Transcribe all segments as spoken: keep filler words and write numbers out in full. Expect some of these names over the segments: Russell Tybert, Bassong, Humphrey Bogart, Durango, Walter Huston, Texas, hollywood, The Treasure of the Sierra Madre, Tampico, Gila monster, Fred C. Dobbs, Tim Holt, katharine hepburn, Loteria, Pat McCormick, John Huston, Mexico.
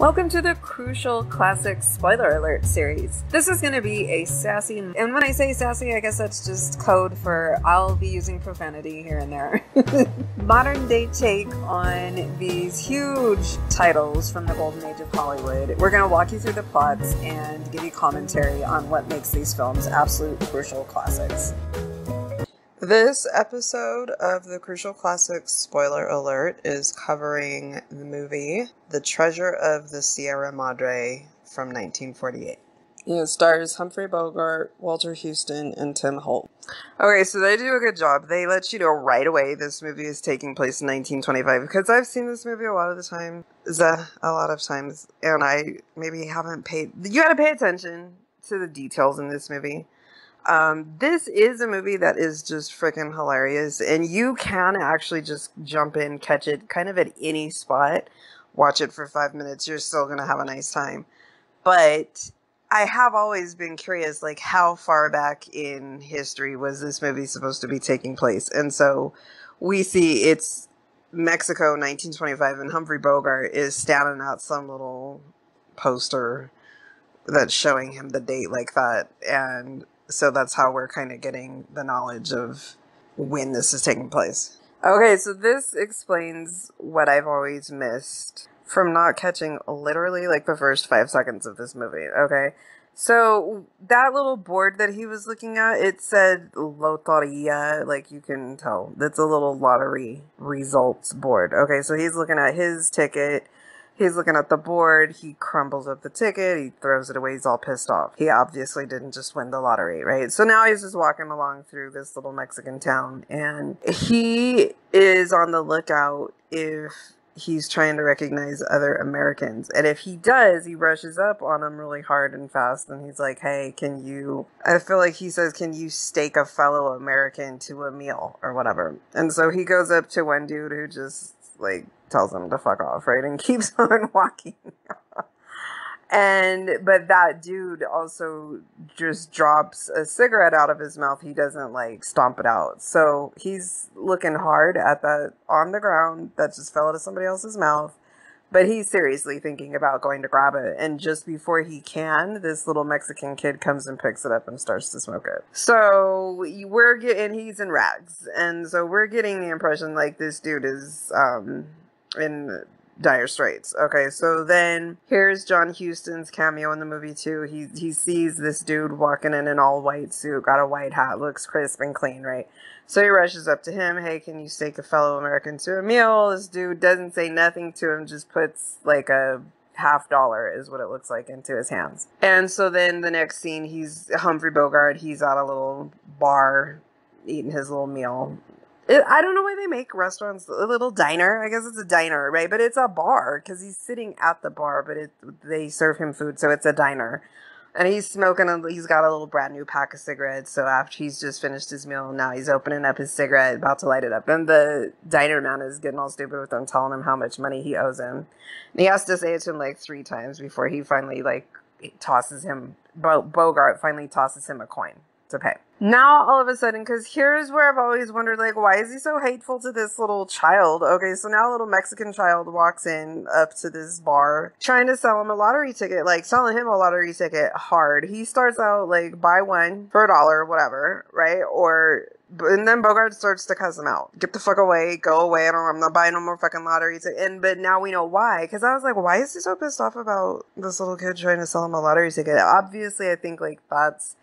Welcome to the Crucial Classic Spoiler Alert series. This is going to be a sassy, and when I say sassy, I guess that's just code for I'll be using profanity here and there. Modern day take on these huge titles from the golden age of Hollywood. We're going to walk you through the plots and give you commentary on what makes these films absolute crucial classics. This episode of the Crucial Classics Spoiler Alert is covering the movie The Treasure of the Sierra Madre from nineteen forty-eight. It stars Humphrey Bogart, Walter Huston, and Tim Holt. Okay, so they do a good job. They let you know right away this movie is taking place in nineteen twenty-five, because I've seen this movie a lot of the time, a lot of times, and I maybe haven't paid... You gotta pay attention to the details in this movie. Um, this is a movie that is just freaking hilarious, and you can actually just jump in, catch it kind of at any spot, watch it for five minutes, you're still going to have a nice time. But I have always been curious, like, how far back in history was this movie supposed to be taking place? And so we see it's Mexico, nineteen twenty-five, and Humphrey Bogart is standing out some little poster that's showing him the date like that, and... So that's how we're kind of getting the knowledge of when this is taking place. Okay, so this explains what I've always missed from not catching literally like the first five seconds of this movie, okay? So that little board that he was looking at, it said Loteria, like you can tell. That's a little lottery results board. Okay, so he's looking at his ticket. He's looking at the board, he crumbles up the ticket, he throws it away, he's all pissed off. He obviously didn't just win the lottery, right? So now he's just walking along through this little Mexican town, and he is on the lookout if he's trying to recognize other Americans. And if he does, he rushes up on them really hard and fast, and he's like, hey, can you... I feel like he says, can you stake a fellow American to a meal or whatever? And so he goes up to one dude who just, like... tells him to fuck off, right? And keeps on walking. and, but that dude also just drops a cigarette out of his mouth. He doesn't, like, stomp it out. So he's looking hard at that on the ground that just fell out of somebody else's mouth. But he's seriously thinking about going to grab it. And just before he can, this little Mexican kid comes and picks it up and starts to smoke it. So we're getting, he's in rags. And so we're getting the impression, like, this dude is, um... in dire straits. Okay, so then here's John Huston's cameo in the movie too. He he sees this dude walking in an all white suit, got a white hat, looks crisp and clean, right? So he rushes up to him, hey, can you stake a fellow American to a meal? This dude doesn't say nothing to him, just puts like a half dollar is what it looks like into his hands. And so then the next scene, he's Humphrey Bogart, he's at a little bar eating his little meal. I don't know why they make restaurants a little diner. I guess it's a diner, right? But it's a bar because he's sitting at the bar, but it, they serve him food, so it's a diner. And he's smoking, a, he's got a little brand new pack of cigarettes, so after he's just finished his meal, now he's opening up his cigarette, about to light it up. And the diner man is getting all stupid with him, telling him how much money he owes him. And he has to say it to him like three times before he finally like tosses him, Bo- Bogart finally tosses him a coin to pay. Now, all of a sudden, because here's where I've always wondered, like, why is he so hateful to this little child? Okay, so now a little Mexican child walks in up to this bar, trying to sell him a lottery ticket, like, selling him a lottery ticket hard. He starts out, like, buy one for a dollar, whatever, right? Or, and then Bogart starts to cuss him out. Get the fuck away, go away, I don't, I'm not buying no more fucking lottery ticket. And, but now we know why, because I was like, why is he so pissed off about this little kid trying to sell him a lottery ticket? Obviously, I think, like, that's...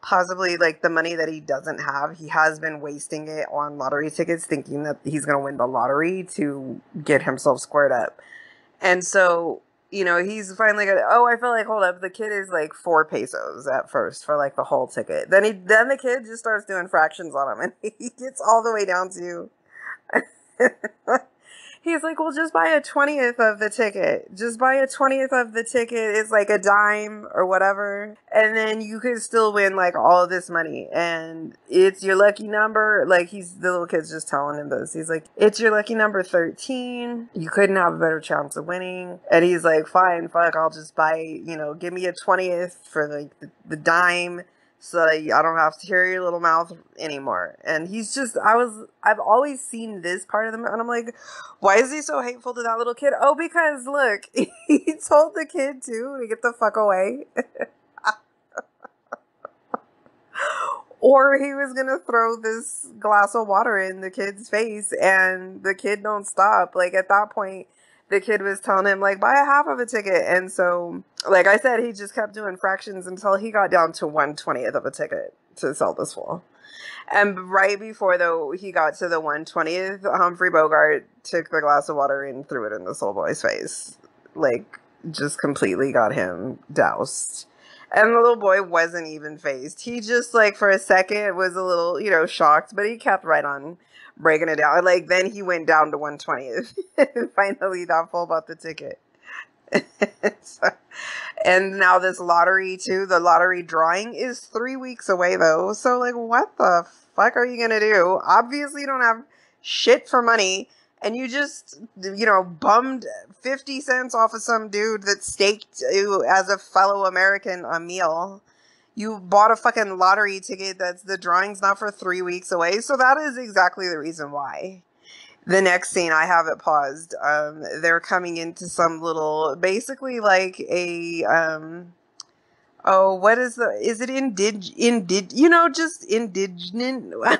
possibly, like, the money that he doesn't have. He has been wasting it on lottery tickets, thinking that he's going to win the lottery to get himself squared up. And so, you know, he's finally going to, oh, I feel like, hold up, the kid is, like, four pesos at first for, like, the whole ticket. Then he, then the kid just starts doing fractions on him, and he gets all the way down to, he's like, well, just buy a twentieth of the ticket. Just buy a twentieth of the ticket. It's like a dime or whatever. And then you can still win like all of this money. And it's your lucky number. Like he's, the little kid's just telling him this. He's like, it's your lucky number thirteen. You couldn't have a better chance of winning. And he's like, fine, fuck, I'll just buy, you know, give me a twentieth for like the, the dime. so that I don't have to hear your little mouth anymore. And he's just, I was, I've always seen this part of him, and I'm like, why is he so hateful to that little kid? Oh, because look, he told the kid too to get the fuck away. Or he was gonna throw this glass of water in the kid's face, and the kid don't stop. Like, at that point, the kid was telling him, like, buy a half of a ticket. And so, like I said, he just kept doing fractions until he got down to one twentieth of a ticket to sell this fool. And right before, though, he got to the one twentieth, Humphrey Bogart took the glass of water and threw it in this old boy's face. Like, just completely got him doused. And the little boy wasn't even phased. He just, like, for a second was a little, you know, shocked, but he kept right on breaking it down. Like, then he went down to one twentieth. Finally, that fool bought the ticket. So, and now this lottery, too. The lottery drawing is three weeks away, though. So, like, what the fuck are you going to do? Obviously, you don't have shit for money. And you just, you know, bummed fifty cents off of some dude that staked you as a fellow American a meal. You bought a fucking lottery ticket that's the drawing's not for three weeks away. So that is exactly the reason why. The next scene, I have it paused. Um, they're coming into some little, basically like a, um, oh, what is the, is it indig, indig, you know, just indignant? I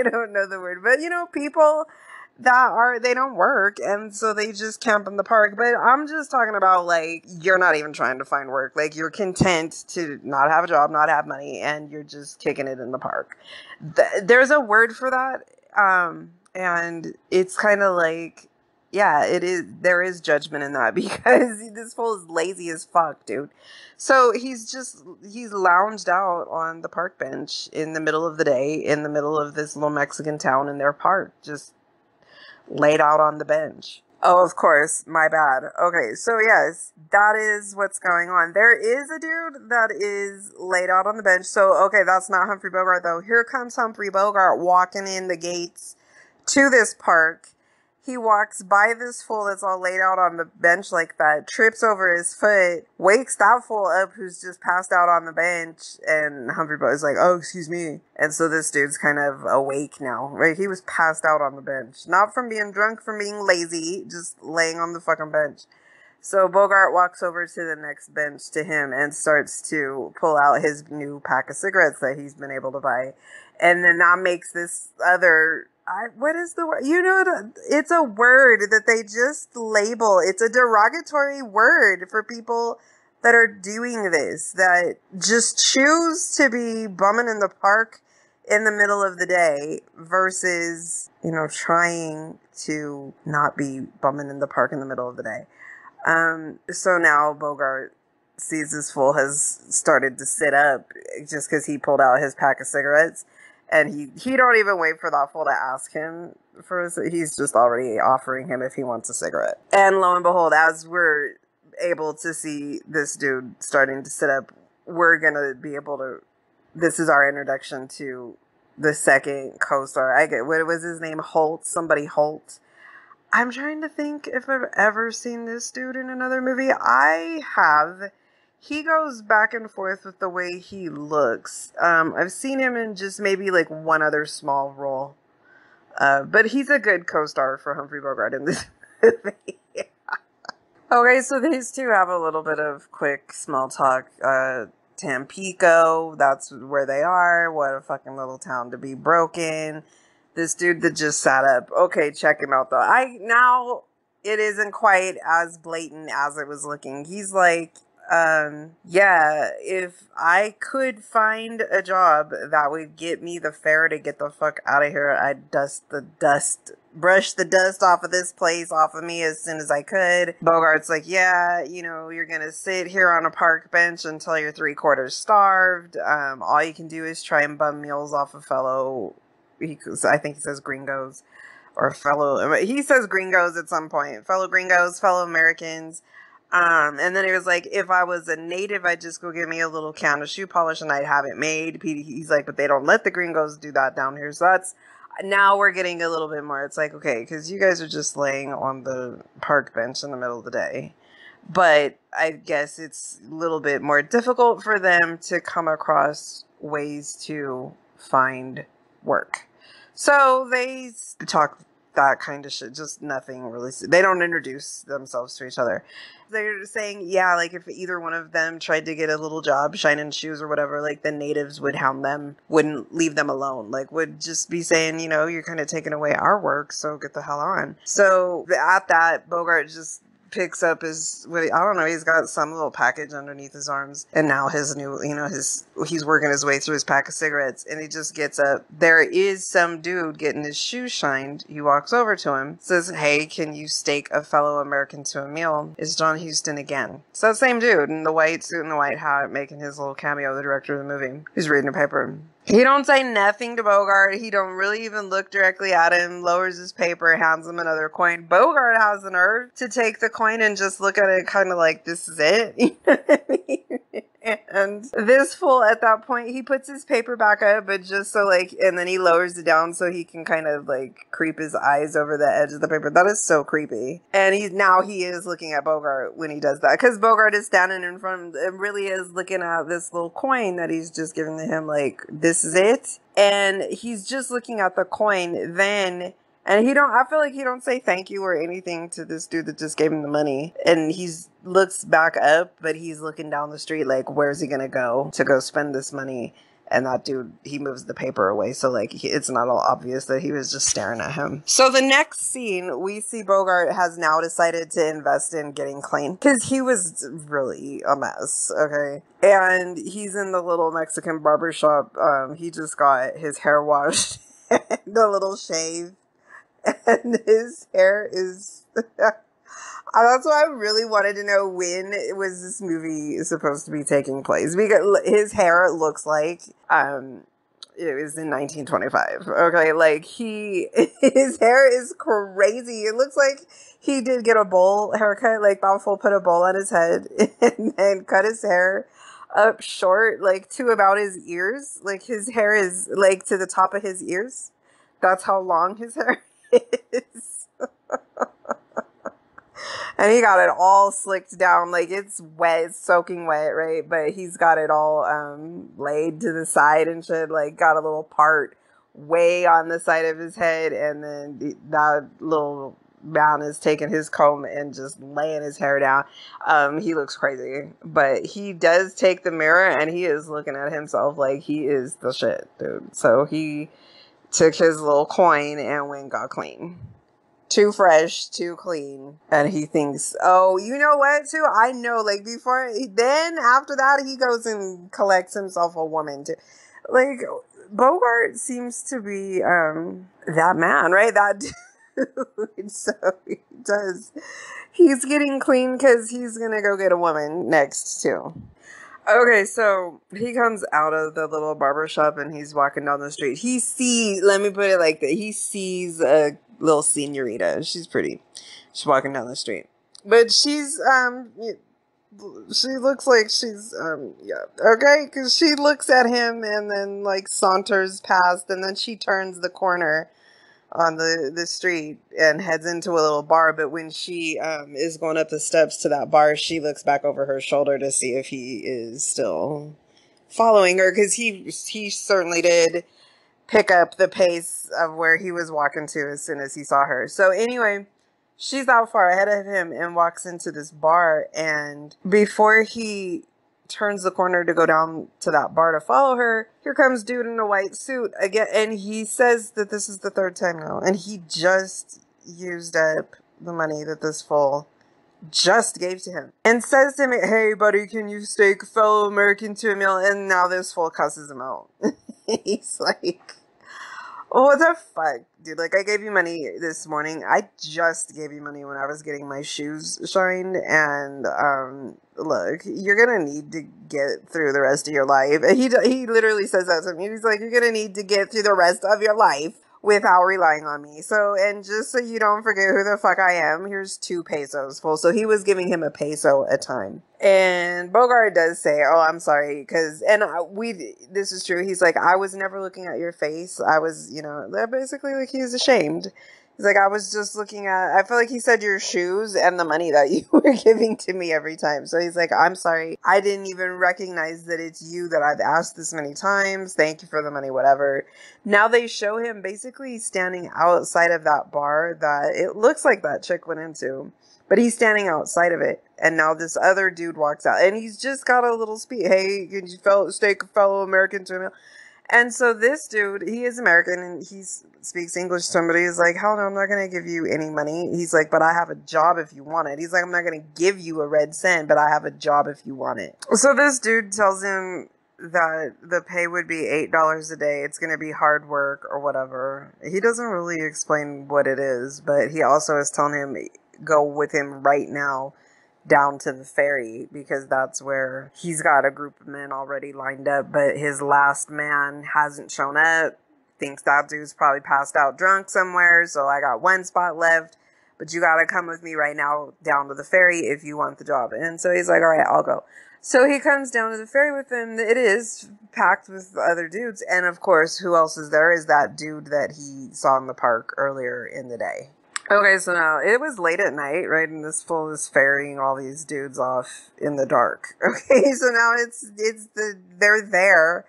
don't know the word, but you know, people that are, they don't work, and so they just camp in the park. But I'm just talking about, like, you're not even trying to find work. Like, you're content to not have a job, not have money, and you're just kicking it in the park. Th there's a word for that, um, and it's kind of like, yeah, it is. There is judgment in that, because this fool is lazy as fuck, dude. So he's just, he's lounged out on the park bench in the middle of the day, in the middle of this little Mexican town in their park, just laid out on the bench. Oh, of course. My bad. Okay. So yes, that is what's going on. There is a dude that is laid out on the bench. So, okay. That's not Humphrey Bogart, though. Here comes Humphrey Bogart walking in the gates to this park. He walks by this fool that's all laid out on the bench like that, trips over his foot, wakes that fool up who's just passed out on the bench, and Humphrey Bogart's like, oh, excuse me. And so this dude's kind of awake now, right? He was passed out on the bench. Not from being drunk, from being lazy, just laying on the fucking bench. So Bogart walks over to the next bench to him and starts to pull out his new pack of cigarettes that he's been able to buy. And then that makes this other... I, what is the word? You know, it's a word that they just label. It's a derogatory word for people that are doing this, that just choose to be bumming in the park in the middle of the day versus, you know, trying to not be bumming in the park in the middle of the day. Um, so now Bogart sees this fool has started to sit up just because he pulled out his pack of cigarettes. And he, he don't even wait for that fool to ask him for a cigarette. He's just already offering him if he wants a cigarette. And lo and behold, as we're able to see this dude starting to sit up, we're going to be able to... This is our introduction to the second co-star. I get... What was his name? Holt? Somebody Holt. I'm trying to think if I've ever seen this dude in another movie. I have... He goes back and forth with the way he looks. Um, I've seen him in just maybe like one other small role. Uh, but he's a good co-star for Humphrey Bogart in this movie. Yeah. Okay, so these two have a little bit of quick small talk. Uh, Tampico, that's where they are. What a fucking little town to be broken. This dude that just sat up. Okay, check him out though. I now, it isn't quite as blatant as it was looking. He's like... Um, yeah, if I could find a job that would get me the fare to get the fuck out of here, I'd dust the dust, brush the dust off of this place off of me as soon as I could. Bogart's like, yeah, you know, you're gonna sit here on a park bench until you're three quarters starved. Um, all you can do is try and bum meals off a fellow, he, I think he says gringos, or fellow, he says gringos at some point, fellow gringos, fellow Americans. Um, and then he was like, if I was a native, I'd just go get me a little can of shoe polish and I'd have it made. He's like, but they don't let the gringos do that down here. So that's, now we're getting a little bit more. It's like, okay, because you guys are just laying on the park bench in the middle of the day. But I guess it's a little bit more difficult for them to come across ways to find work. So they talk that kind of shit, just nothing really. They don't introduce themselves to each other. They're saying, yeah, like if either one of them tried to get a little job, shining shoes or whatever, like the natives would hound them, wouldn't leave them alone, like would just be saying, you know, you're kind of taking away our work, so get the hell on. So at that, Bogart just picks up his, I don't know, he's got some little package underneath his arms, and now his new, you know, his, he's working his way through his pack of cigarettes, and he just gets up. There is some dude getting his shoe shined. He walks over to him, says, hey, can you stake a fellow American to a meal? It's John Huston again. So that same dude in the white suit and the white hat making his little cameo, the director of the movie, who's reading a paper. He don't say nothing to Bogart. He don't really even look directly at him, lowers his paper, hands him another coin. Bogart has the nerve to take the coin and just look at it kind of like, this is it. You know what I mean? And this fool, at that point, he puts his paper back up, but just so like, and then he lowers it down so he can kind of like creep his eyes over the edge of the paper. That is so creepy. And he's, now he is looking at Bogart when he does that, because Bogart is standing in front of him and really is looking at this little coin that he's just giving to him, like, this is it. And he's just looking at the coin then. And he don't, I feel like he don't say thank you or anything to this dude that just gave him the money. And he's looks back up, but he's looking down the street like, where's he going to go to go spend this money? And that dude, he moves the paper away. So like, he, it's not all obvious that he was just staring at him. So the next scene, we see Bogart has now decided to invest in getting clean, because he was really a mess. Okay. And he's in the little Mexican barbershop. Um, he just got his hair washed and a little shave. And his hair is, that's why I really wanted to know when was this movie supposed to be taking place, because his hair looks like, um, it was in nineteen twenty-five. Okay. Like he, his hair is crazy. It looks like he did get a bowl haircut, like that fool put a bowl on his head and then cut his hair up short, like to about his ears. Like his hair is like to the top of his ears. That's how long his hair is. And he got it all slicked down. Like it's wet, it's soaking wet, right? But he's got it all um, laid to the side and shit. Like got a little part way on the side of his head. And then that little man is taking his comb and just laying his hair down. Um, he looks crazy. But he does take the mirror and he is looking at himself like he is the shit, dude. So he took his little coin and went and got clean. Too fresh, too clean. And he thinks, oh, you know what, too? I know, like, before, then after that, he goes and collects himself a woman, too. Like, Bogart seems to be um, that man, right? That dude. So he does. He's getting clean because he's going to go get a woman next, too. Okay, so he comes out of the little barbershop and he's walking down the street. He sees, let me put it like that, he sees a little senorita. She's pretty. She's walking down the street. But she's, um, she looks like she's, um, yeah, okay, because she looks at him and then, like, saunters past, and then she turns the corner on the, the street and heads into a little bar. But when she um, is going up the steps to that bar, she looks back over her shoulder to see if he is still following her, because he, he certainly did pick up the pace of where he was walking to as soon as he saw her. So anyway, she's out far ahead of him and walks into this bar, and before he turns the corner to go down to that bar to follow her, here comes dude in a white suit again, and he says that this is the third time now, and he just used up the money that this fool just gave to him, and says to me, hey buddy, can you stake a fellow American to a meal? And now this fool cusses him out. He's like, oh, what the fuck, dude? Like, I gave you money this morning. I just gave you money when I was getting my shoes shined. And, um, look, you're going to need to get through the rest of your life. And he, he literally says that to me. He's like, you're going to need to get through the rest of your life without relying on me. So, and just so you don't forget who the fuck I am, here's two pesos full. So he was giving him a peso a time. And Bogart does say, oh, I'm sorry, because, and I, we, this is true. He's like, I was never looking at your face. I was, you know, basically like he's ashamed. He's like, I was just looking at, I feel like he said your shoes and the money that you were giving to me every time. So he's like, I'm sorry. I didn't even recognize that it's you that I've asked this many times. Thank you for the money, whatever. Now they show him basically standing outside of that bar that it looks like that chick went into, but he's standing outside of it. And now this other dude walks out and he's just got a little speech. Hey, can you fellow, stake a fellow American to a meal? And so this dude, he is American and he speaks English. Somebody is like, hell no, I'm not going to give you any money. He's like, but I have a job if you want it. He's like, I'm not going to give you a red cent, but I have a job if you want it. So this dude tells him that the pay would be eight dollars a day. It's going to be hard work or whatever. He doesn't really explain what it is, but he also is telling him go with him right now down to the ferry because that's where he's got a group of men already lined up, but his last man hasn't shown up, thinks that dude's probably passed out drunk somewhere, so I got one spot left, but you gotta come with me right now down to the ferry if you want the job. And so he's like, all right, I'll go. So he comes down to the ferry with him. It is packed with other dudes, and of course, who else is there is that dude that he saw in the park earlier in the day. Okay, so now, it was late at night, right? And this fool is ferrying all these dudes off in the dark. Okay, so now it's, it's the, they're there.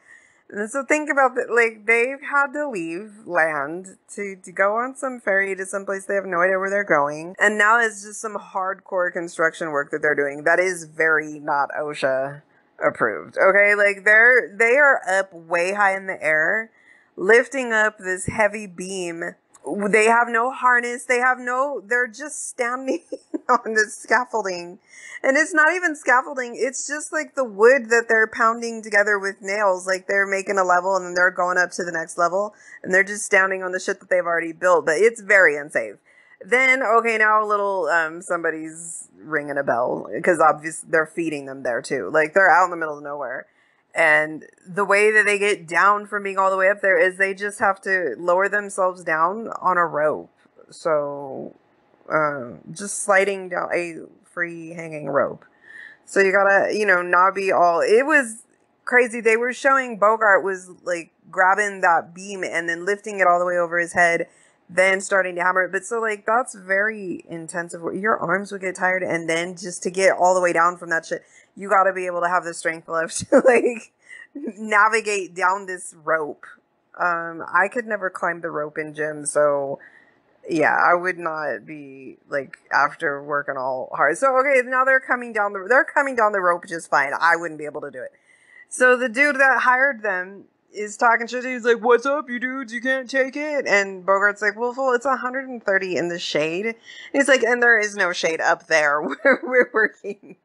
And so think about that, like, they've had to leave land to, to go on some ferry to someplace they have no idea where they're going. And now it's just some hardcore construction work that they're doing that is very not OSHA approved. Okay, like, they're, they are up way high in the air, lifting up this heavy beam. They have no harness. They have no, they're just standing on the scaffolding. And it's not even scaffolding. It's just like the wood that they're pounding together with nails. Like they're making a level and then they're going up to the next level and they're just standing on the shit that they've already built, but it's very unsafe. Then, okay, now a little, um, somebody's ringing a bell because obviously they're feeding them there too. Like they're out in the middle of nowhere. And the way that they get down from being all the way up there is they just have to lower themselves down on a rope. So, um, just sliding down a free hanging rope. So you gotta, you know, not be all, it was crazy. They were showing Bogart was like grabbing that beam and then lifting it all the way over his head, then starting to hammer it. But so like, that's very intensive. Your arms would get tired. And then just to get all the way down from that shit, you got to be able to have the strength left to, like, navigate down this rope. Um, I could never climb the rope in gym, so, yeah, I would not be, like, after working all hard. So, okay, now they're coming down the, they're coming down the rope just fine. I wouldn't be able to do it. So the dude that hired them is talking shit. He's like, what's up, you dudes? You can't take it. And Bogart's like, well, fool, it's one hundred thirty in the shade. And he's like, and there is no shade up there where we're working.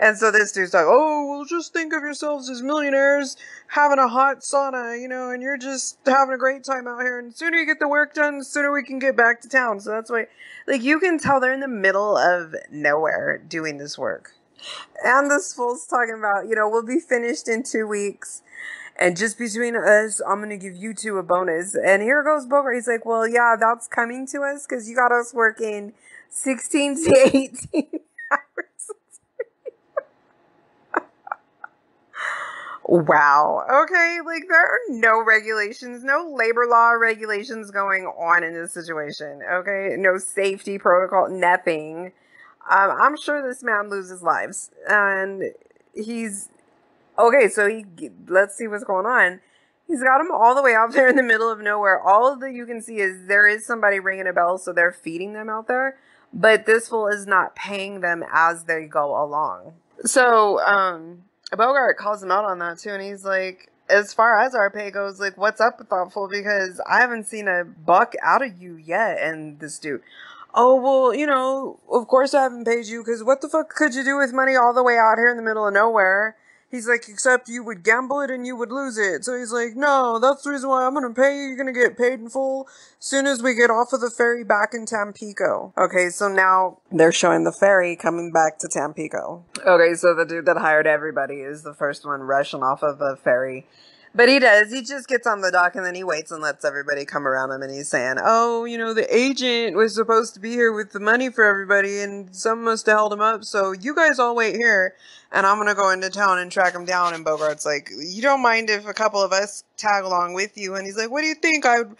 And so this dude's like, oh, well, just think of yourselves as millionaires having a hot sauna, you know, and you're just having a great time out here. And the sooner you get the work done, the sooner we can get back to town. So that's why, like, you can tell they're in the middle of nowhere doing this work. And this fool's talking about, you know, we'll be finished in two weeks. And just between us, I'm going to give you two a bonus. And here goes Bogart. He's like, well, yeah, that's coming to us because you got us working sixteen to eighteen hours. Wow. Okay, like there are no regulations, no labor law regulations going on in this situation. Okay, no safety protocol, nothing. Um, I'm sure this man loses lives, and he's okay. So he, let's see what's going on. He's got him all the way out there in the middle of nowhere. All that you can see is there is somebody ringing a bell, so they're feeding them out there. But this fool is not paying them as they go along. So, um. Bogart calls him out on that too, and he's like, as far as our pay goes, like, what's up with that fool? Because I haven't seen a buck out of you yet. And this dude, oh, well, you know, of course I haven't paid you because what the fuck could you do with money all the way out here in the middle of nowhere? He's like, except you would gamble it and you would lose it. So he's like, no, that's the reason why I'm going to pay you. You're going to get paid in full as soon as we get off of the ferry back in Tampico. Okay, so now they're showing the ferry coming back to Tampico. Okay, so the dude that hired everybody is the first one rushing off of a ferry. But he does. He just gets on the dock and then he waits and lets everybody come around him. And he's saying, oh, you know, the agent was supposed to be here with the money for everybody and some must have held him up. So you guys all wait here and I'm going to go into town and track him down. And Bogart's like, you don't mind if a couple of us tag along with you? And he's like, what do you think? I would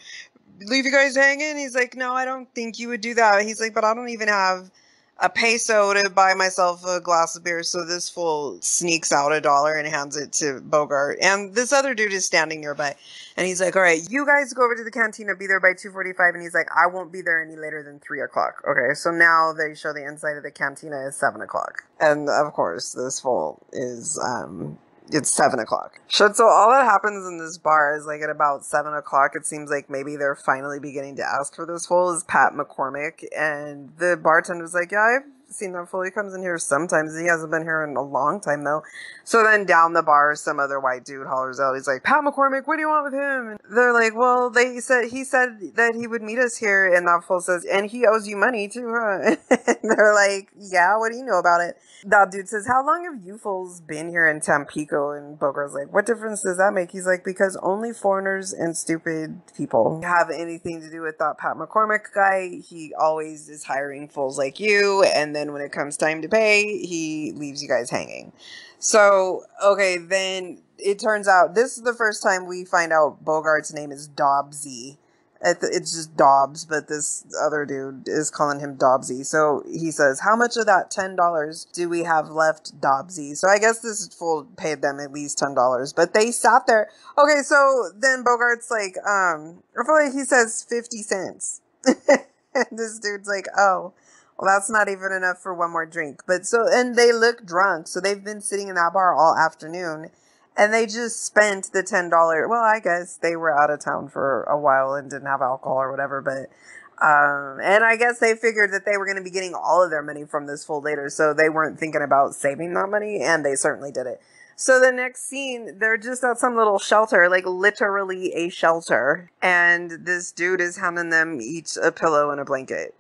leave you guys hanging? He's like, no, I don't think you would do that. He's like, but I don't even have a peso to buy myself a glass of beer. So this fool sneaks out a dollar and hands it to Bogart. And this other dude is standing nearby. And he's like, all right, you guys go over to the cantina, be there by two forty-five. And he's like, I won't be there any later than three o'clock. Okay, so now they show the inside of the cantina is seven o'clock. And, of course, this fool is... um. It's seven o'clock. So all that happens in this bar is, like, at about seven o'clock, it seems like maybe they're finally beginning to ask for this fool, is Pat McCormick. And the bartender's like, yeah, I've seen that fool. He comes in here sometimes. He hasn't been here in a long time, though. So then down the bar, some other white dude hollers out. He's like, Pat McCormick, what do you want with him? And they're like, well, they said he said that he would meet us here. And that fool says, and he owes you money, too, huh? And they're like, yeah, what do you know about it? That dude says, how long have you fools been here in Tampico? And Bogart's like, what difference does that make? He's like, because only foreigners and stupid people have anything to do with that Pat McCormick guy. He always is hiring fools like you. And then when it comes time to pay, he leaves you guys hanging. So, okay, then it turns out this is the first time we find out Bogart's name is Dobbsy. It's just Dobbs, but this other dude is calling him Dobbsy. So he says, how much of that ten dollars do we have left, Dobbsy? So I guess this fool paid them at least ten dollars, but they sat there. Okay, so then Bogart's like, um, he says fifty cents. And this dude's like, oh, well, that's not even enough for one more drink. But so, and they look drunk. So they've been sitting in that bar all afternoon. And they just spent the ten dollars. Well, I guess they were out of town for a while and didn't have alcohol or whatever. But, um, and I guess they figured that they were going to be getting all of their money from this fool later. So they weren't thinking about saving that money. And they certainly did it. So the next scene, they're just at some little shelter, like literally a shelter. And this dude is handing them each a pillow and a blanket.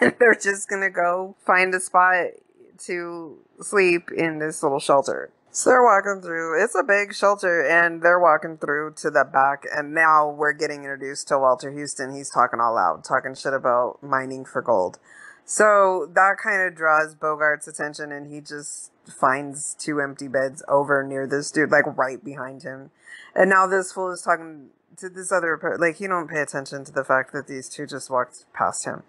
They're just going to go find a spot to sleep in this little shelter. So they're walking through. It's a big shelter, and they're walking through to the back, and now we're getting introduced to Walter Huston. He's talking all loud, talking shit about mining for gold. So that kind of draws Bogart's attention, and he just finds two empty beds over near this dude, like right behind him. And now this fool is talking to this other person. Like, he don't pay attention to the fact that these two just walked past him.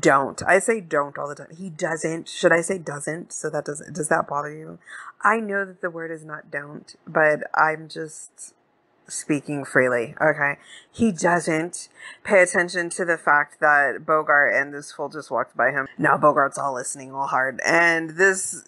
Don't. I say don't all the time. He doesn't. Should I say doesn't? So that doesn't. Does that bother you? I know that the word is not don't, but I'm just speaking freely, okay? He doesn't pay attention to the fact that Bogart and this fool just walked by him. Now Bogart's all listening all hard. And this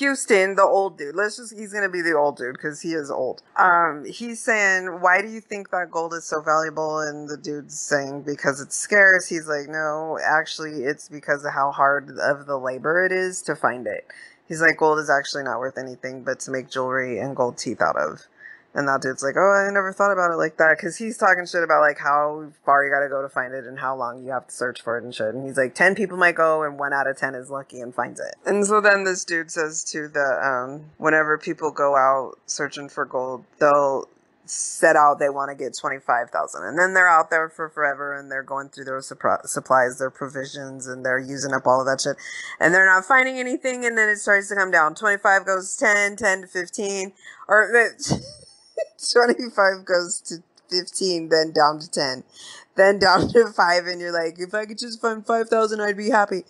Huston, the old dude, let's just, he's going to be the old dude because he is old. Um, he's saying, why do you think that gold is so valuable? And the dude's saying, because it's scarce. He's like, no, actually, it's because of how hard of the labor it is to find it. He's like, gold is actually not worth anything but to make jewelry and gold teeth out of. And that dude's like, oh, I never thought about it like that. Because he's talking shit about, like, how far you got to go to find it and how long you have to search for it and shit. And he's like, ten people might go and one out of ten is lucky and finds it. And so then this dude says to the, um, whenever people go out searching for gold, they'll set out they want to get twenty-five thousand. And then they're out there for forever and they're going through their supplies, their provisions, and they're using up all of that shit. And they're not finding anything. And then it starts to come down. twenty-five goes ten, ten to fifteen. Or... twenty-five goes to fifteen, then down to ten, then down to five, and you're like, if I could just find five thousand, I'd be happy.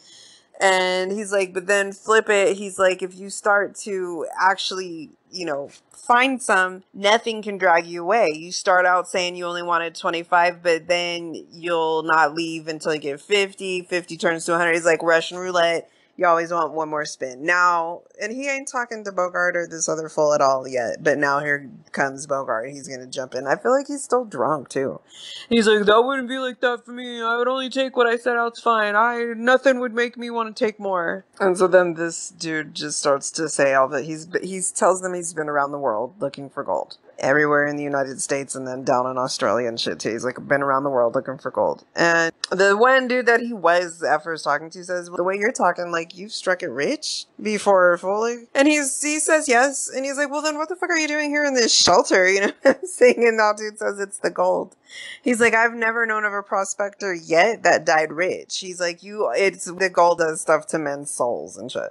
And he's like, but then flip it. He's like, if you start to actually, you know, find some, nothing can drag you away. You start out saying you only wanted twenty-five, but then you'll not leave until you get fifty. fifty turns to one hundred. He's like, Russian roulette. You always want one more spin. Now, and he ain't talking to Bogart or this other fool at all yet, but now here comes Bogart. He's going to jump in. I feel like he's still drunk, too. He's like, that wouldn't be like that for me. I would only take what I set out's fine. I, nothing would make me want to take more. And so then this dude just starts to say all that. He's, he tells them he's been around the world looking for gold. Everywhere in the United States and then down in Australia and shit too. He's like, been around the world looking for gold. And the one dude that he was at first talking to says, well, the way you're talking, like, you've struck it rich before fully. And he's, he says yes. And he's like, well, then what the fuck are you doing here in this shelter? You know what I'm saying? And that dude says it's the gold. He's like, I've never known of a prospector yet that died rich. He's like, you, it's the gold does stuff to men's souls and shit.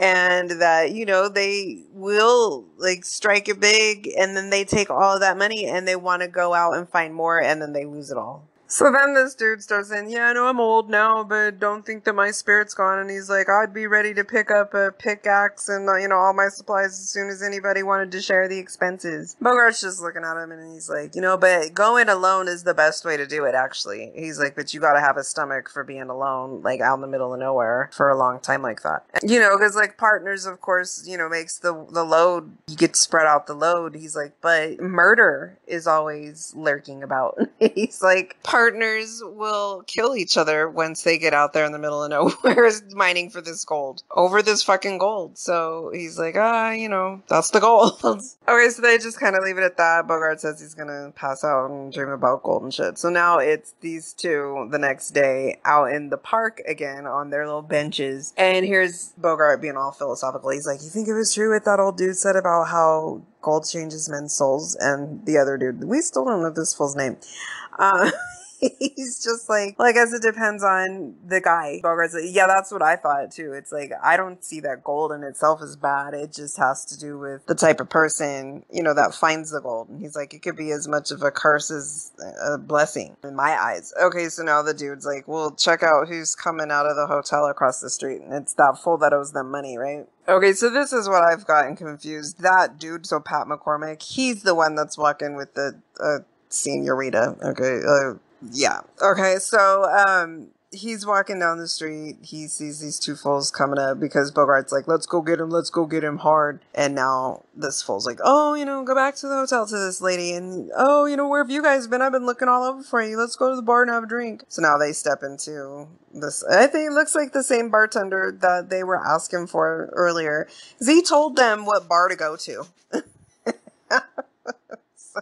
And that, you know, they will, like, strike it big, and then they take all of that money, and they want to go out and find more, and then they lose it all. So then this dude starts saying, yeah, I know I'm old now, but don't think that my spirit's gone. And he's like, I'd be ready to pick up a pickaxe and, you know, all my supplies as soon as anybody wanted to share the expenses. Bogart's just looking at him and he's like, you know, but going alone is the best way to do it, actually. He's like, but you gotta have a stomach for being alone, like, out in the middle of nowhere for a long time like that. You know, because, like, partners, of course, you know, makes the, the load, you get to spread out the load. He's like, but murder is always lurking about. He's like, partners will kill each other once they get out there in the middle of nowhere mining for this gold, over this fucking gold. So he's like, ah, you know, that's the gold. Okay, so they just kind of leave it at that. Bogart says he's gonna pass out and dream about gold and shit. So now it's these two the next day out in the park again on their little benches. And here's Bogart being all philosophical. He's like, you think it was true what that old dude said about how gold changes men's souls? And the other dude, we still don't know this fool's name. Uh, He's just like, well, I guess it depends on the guy. Bogart's like, yeah, that's what I thought too. It's like, I don't see that gold in itself as bad. It just has to do with the type of person, you know, that finds the gold. And he's like, it could be as much of a curse as a blessing in my eyes. Okay, so now the dude's like, well, check out who's coming out of the hotel across the street. And it's that fool that owes them money, right? Okay, so this is what I've gotten confused. That dude, so Pat McCormick, he's the one that's walking with the uh, senorita. Okay, uh, yeah. Okay, so um, he's walking down the street. He sees these two fools coming up because Bogart's like, let's go get him, let's go get him hard. And now this fool's like, oh, you know, go back to the hotel to this lady. And, oh, you know, where have you guys been? I've been looking all over for you. Let's go to the bar and have a drink. So now they step into this. I think it looks like the same bartender that they were asking for earlier. Z told them what bar to go to. So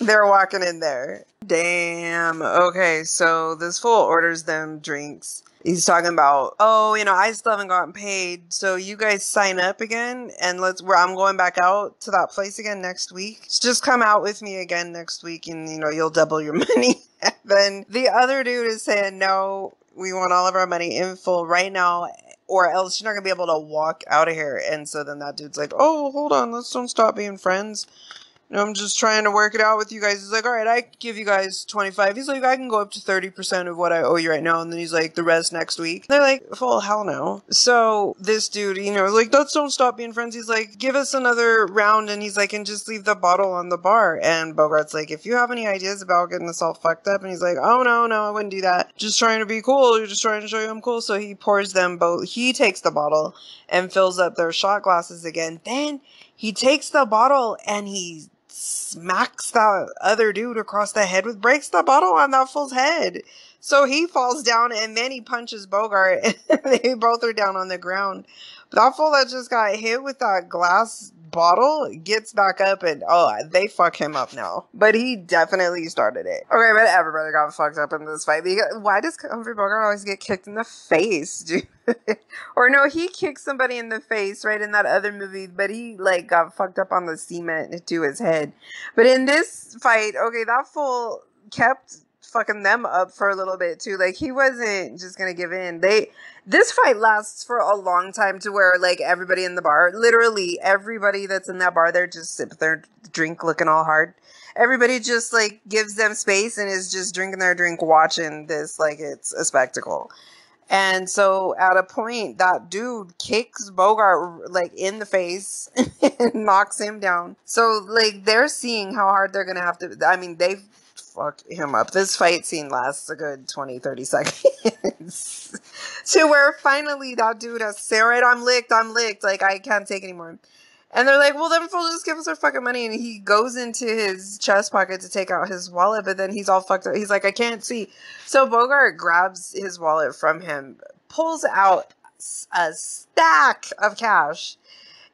they're walking in there. Damn. Okay, so this fool orders them drinks. He's talking about, oh, you know, I still haven't gotten paid, so you guys sign up again, and let's, where I'm going back out to that place again next week. So just come out with me again next week, and, you know, you'll double your money. And then the other dude is saying, no, we want all of our money in full right now, or else you're not going to be able to walk out of here. And so then that dude's like, oh, hold on, let's don't stop being friends. I'm just trying to work it out with you guys. He's like, all right, I give you guys twenty-five. He's like, I can go up to thirty percent of what I owe you right now. And then he's like, the rest next week. They're like, well, hell no. So this dude, you know, like, let's don't stop being friends. He's like, give us another round. And he's like, and just leave the bottle on the bar. And Bogart's like, if you have any ideas about getting us all fucked up. And he's like, oh, no, no, I wouldn't do that. Just trying to be cool. You're just trying to show you I'm cool. So he pours them both. He takes the bottle and fills up their shot glasses again. Then he takes the bottle and he smacks the other dude across the head with, breaks the bottle on that fool's head. So he falls down and then he punches Bogart and they both are down on the ground. But that fool that just got hit with that glass bottle gets back up and, oh, they fuck him up now. But he definitely started it. Okay, but everybody got fucked up in this fight. Because why does Humphrey Bogart always get kicked in the face, dude? Or no, he kicked somebody in the face, right, in that other movie, but he, like, got fucked up on the cement to his head. But in this fight, okay, that fool kept fucking them up for a little bit too. Like, he wasn't just gonna give in. They, this fight lasts for a long time to where, like, everybody in the bar, literally everybody that's in that bar, they're just sipping their drink, looking all hard. Everybody just, like, gives them space and is just drinking their drink, watching this like it's a spectacle. And so at a point, that dude kicks Bogart, like, in the face and knocks him down. So, like, they're seeing how hard they're gonna have to, I mean, they've fuck him up. This fight scene lasts a good twenty, thirty seconds to where finally that dude has to say, all right, I'm licked, I'm licked. Like, I can't take anymore. And they're like, well, then we'll just give us our fucking money. And he goes into his chest pocket to take out his wallet, but then he's all fucked up. He's like, I can't see. So Bogart grabs his wallet from him, pulls out a stack of cash,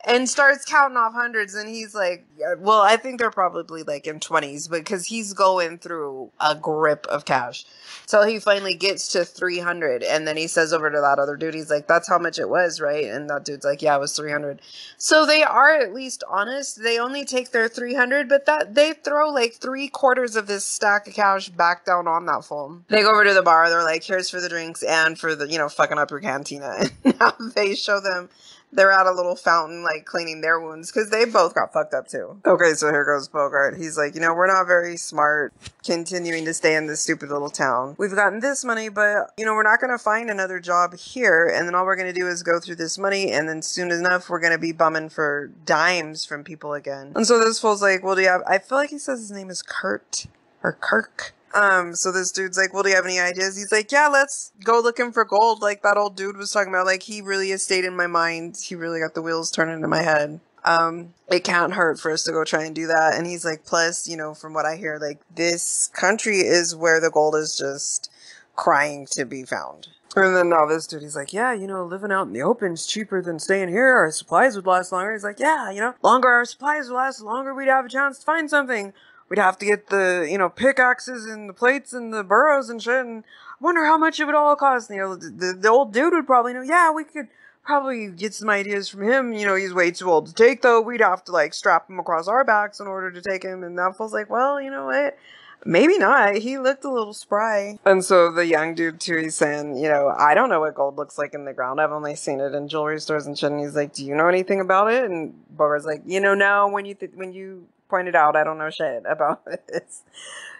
and starts counting off hundreds, and he's like, well, I think they're probably, like, in twenties, because he's going through a grip of cash. So he finally gets to three hundred, and then he says over to that other dude, he's like, that's how much it was, right? And that dude's like, yeah, it was three hundred. So they are at least honest. They only take their three hundred, but that they throw, like, three quarters of this stack of cash back down on that foam. They go over to the bar, they're like, here's for the drinks and for the, you know, fucking up your cantina. And now they show them They're at a little fountain, like, cleaning their wounds, because they both got fucked up, too. Okay, so here goes Bogart. He's like, you know, we're not very smart continuing to stay in this stupid little town. We've gotten this money, but, you know, we're not going to find another job here, and then all we're going to do is go through this money, and then soon enough, we're going to be bumming for dimes from people again. And so this fool's like, well, do you have... I feel like he says his name is Kurt, or Kirk. Um, so this dude's like, well, do you have any ideas? He's like, yeah, let's go looking for gold. Like that old dude was talking about, like, he really has stayed in my mind. He really got the wheels turning in my head. Um, it can't hurt for us to go try and do that. And he's like, plus, you know, from what I hear, like, this country is where the gold is just crying to be found. And then now this dude, he's like, yeah, you know, living out in the open's cheaper than staying here. Our supplies would last longer. He's like, yeah, you know, longer our supplies would last, longer we'd have a chance to find something. We'd have to get the, you know, pickaxes and the plates and the burros and shit, and I wonder how much it would all cost. And, you know, the, the, the old dude would probably know, yeah, we could probably get some ideas from him. You know, he's way too old to take, though. We'd have to, like, strap him across our backs in order to take him. And that fool's like, well, you know what? Maybe not. He looked a little spry. And so the young dude, too, he's saying, you know, I don't know what gold looks like in the ground. I've only seen it in jewelry stores and shit. And he's like, do you know anything about it? And Bogart's like, you know, no, when you, th when you... pointed out, I don't know shit about this.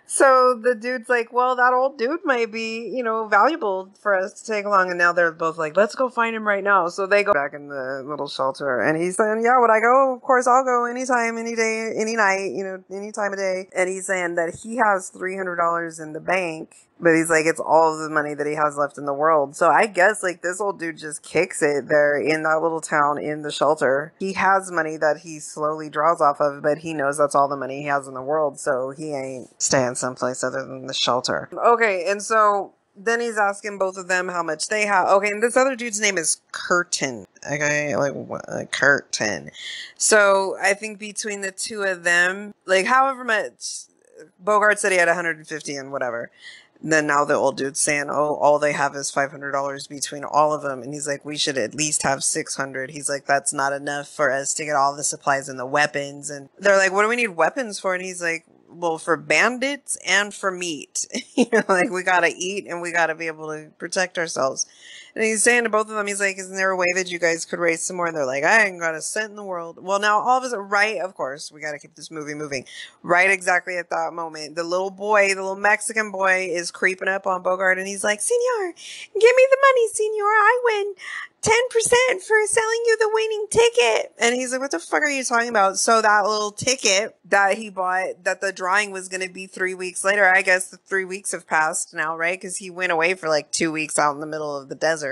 So the dude's like, well, that old dude might be, you know, valuable for us to take along. And now they're both like, let's go find him right now. So they go back in the little shelter. And he's saying, yeah, would I go? Of course, I'll go anytime, any day, any night, you know, any time of day. And he's saying that he has three hundred dollars in the bank. But he's like, it's all the money that he has left in the world. So I guess, like, this old dude just kicks it there in that little town in the shelter. He has money that he slowly draws off of, but he knows that's all the money he has in the world. So he ain't staying someplace other than the shelter. Okay, and so then he's asking both of them how much they have. Okay, and this other dude's name is Curtin. Okay, like, like Curtin. So I think between the two of them, like, however much, Bogart said he had a hundred and fifty and whatever. Then now the old dude's saying, oh, all they have is five hundred dollars between all of them. And he's like, we should at least have six hundred. He's like, that's not enough for us to get all the supplies and the weapons. And they're like, what do we need weapons for? And he's like, well, for bandits and for meat. You know, like, we got to eat and we got to be able to protect ourselves. And he's saying to both of them, he's like, isn't there a way that you guys could raise some more? And they're like, I ain't got a cent in the world. Well, now all of us, right, of course, we got to keep this movie moving. Right exactly at that moment, the little boy, the little Mexican boy is creeping up on Bogart. And he's like, senor, give me the money, senor. I win ten percent for selling you the winning ticket. And he's like, what the fuck are you talking about? So that little ticket that he bought, that the drawing was going to be three weeks later. I guess the three weeks have passed now, right? Because he went away for like two weeks out in the middle of the desert.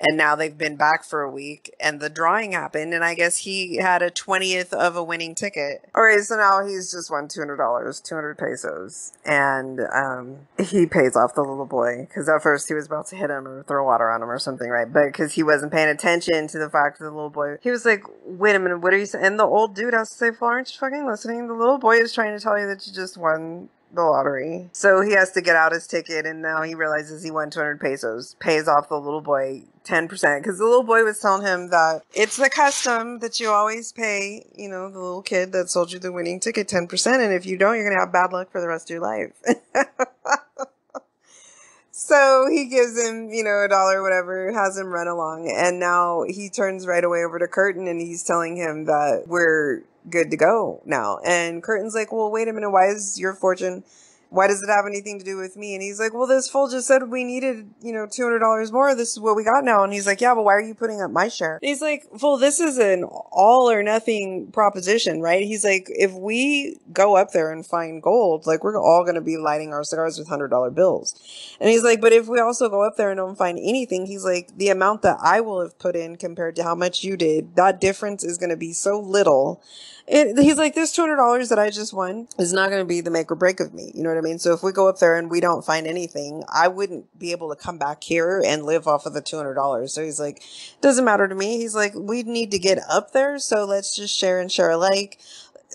And now they've been back for a week and the drawing happened. And I guess he had a twentieth of a winning ticket. All right. So now he's just won two hundred dollars, two hundred pesos. And um, he pays off the little boy because at first he was about to hit him or throw water on him or something, right? But because he wasn't paying attention to the fact that the little boy, he was like, wait a minute, what are you saying? And the old dude has to say, well, aren't you fucking listening? The little boy is trying to tell you that you just won the lottery. So he has to get out his ticket, and now he realizes he won two hundred pesos, pays off the little boy ten percent, because the little boy was telling him that it's the custom that you always pay, you know, the little kid that sold you the winning ticket ten percent, and if you don't, you're going to have bad luck for the rest of your life. So he gives him, you know, a dollar, whatever, has him run along, and now he turns right away over to Curtin, and he's telling him that we're good to go now. And Curtin's like, well, wait a minute, why is your fortune, why does it have anything to do with me? And he's like, well, this fool just said we needed, you know, two hundred dollars more. This is what we got now. And he's like, yeah, but why are you putting up my share? And he's like, well, this is an all or nothing proposition, right? He's like, if we go up there and find gold, like, we're all going to be lighting our cigars with hundred dollar bills. And he's like, but if we also go up there and don't find anything, he's like, the amount that I will have put in compared to how much you did, that difference is going to be so little. It, he's like, this two hundred dollars that I just won is not going to be the make or break of me. You know what I mean? So if we go up there and we don't find anything, I wouldn't be able to come back here and live off of the two hundred dollars. So he's like, doesn't matter to me. He's like, we need to get up there. So let's just share and share alike.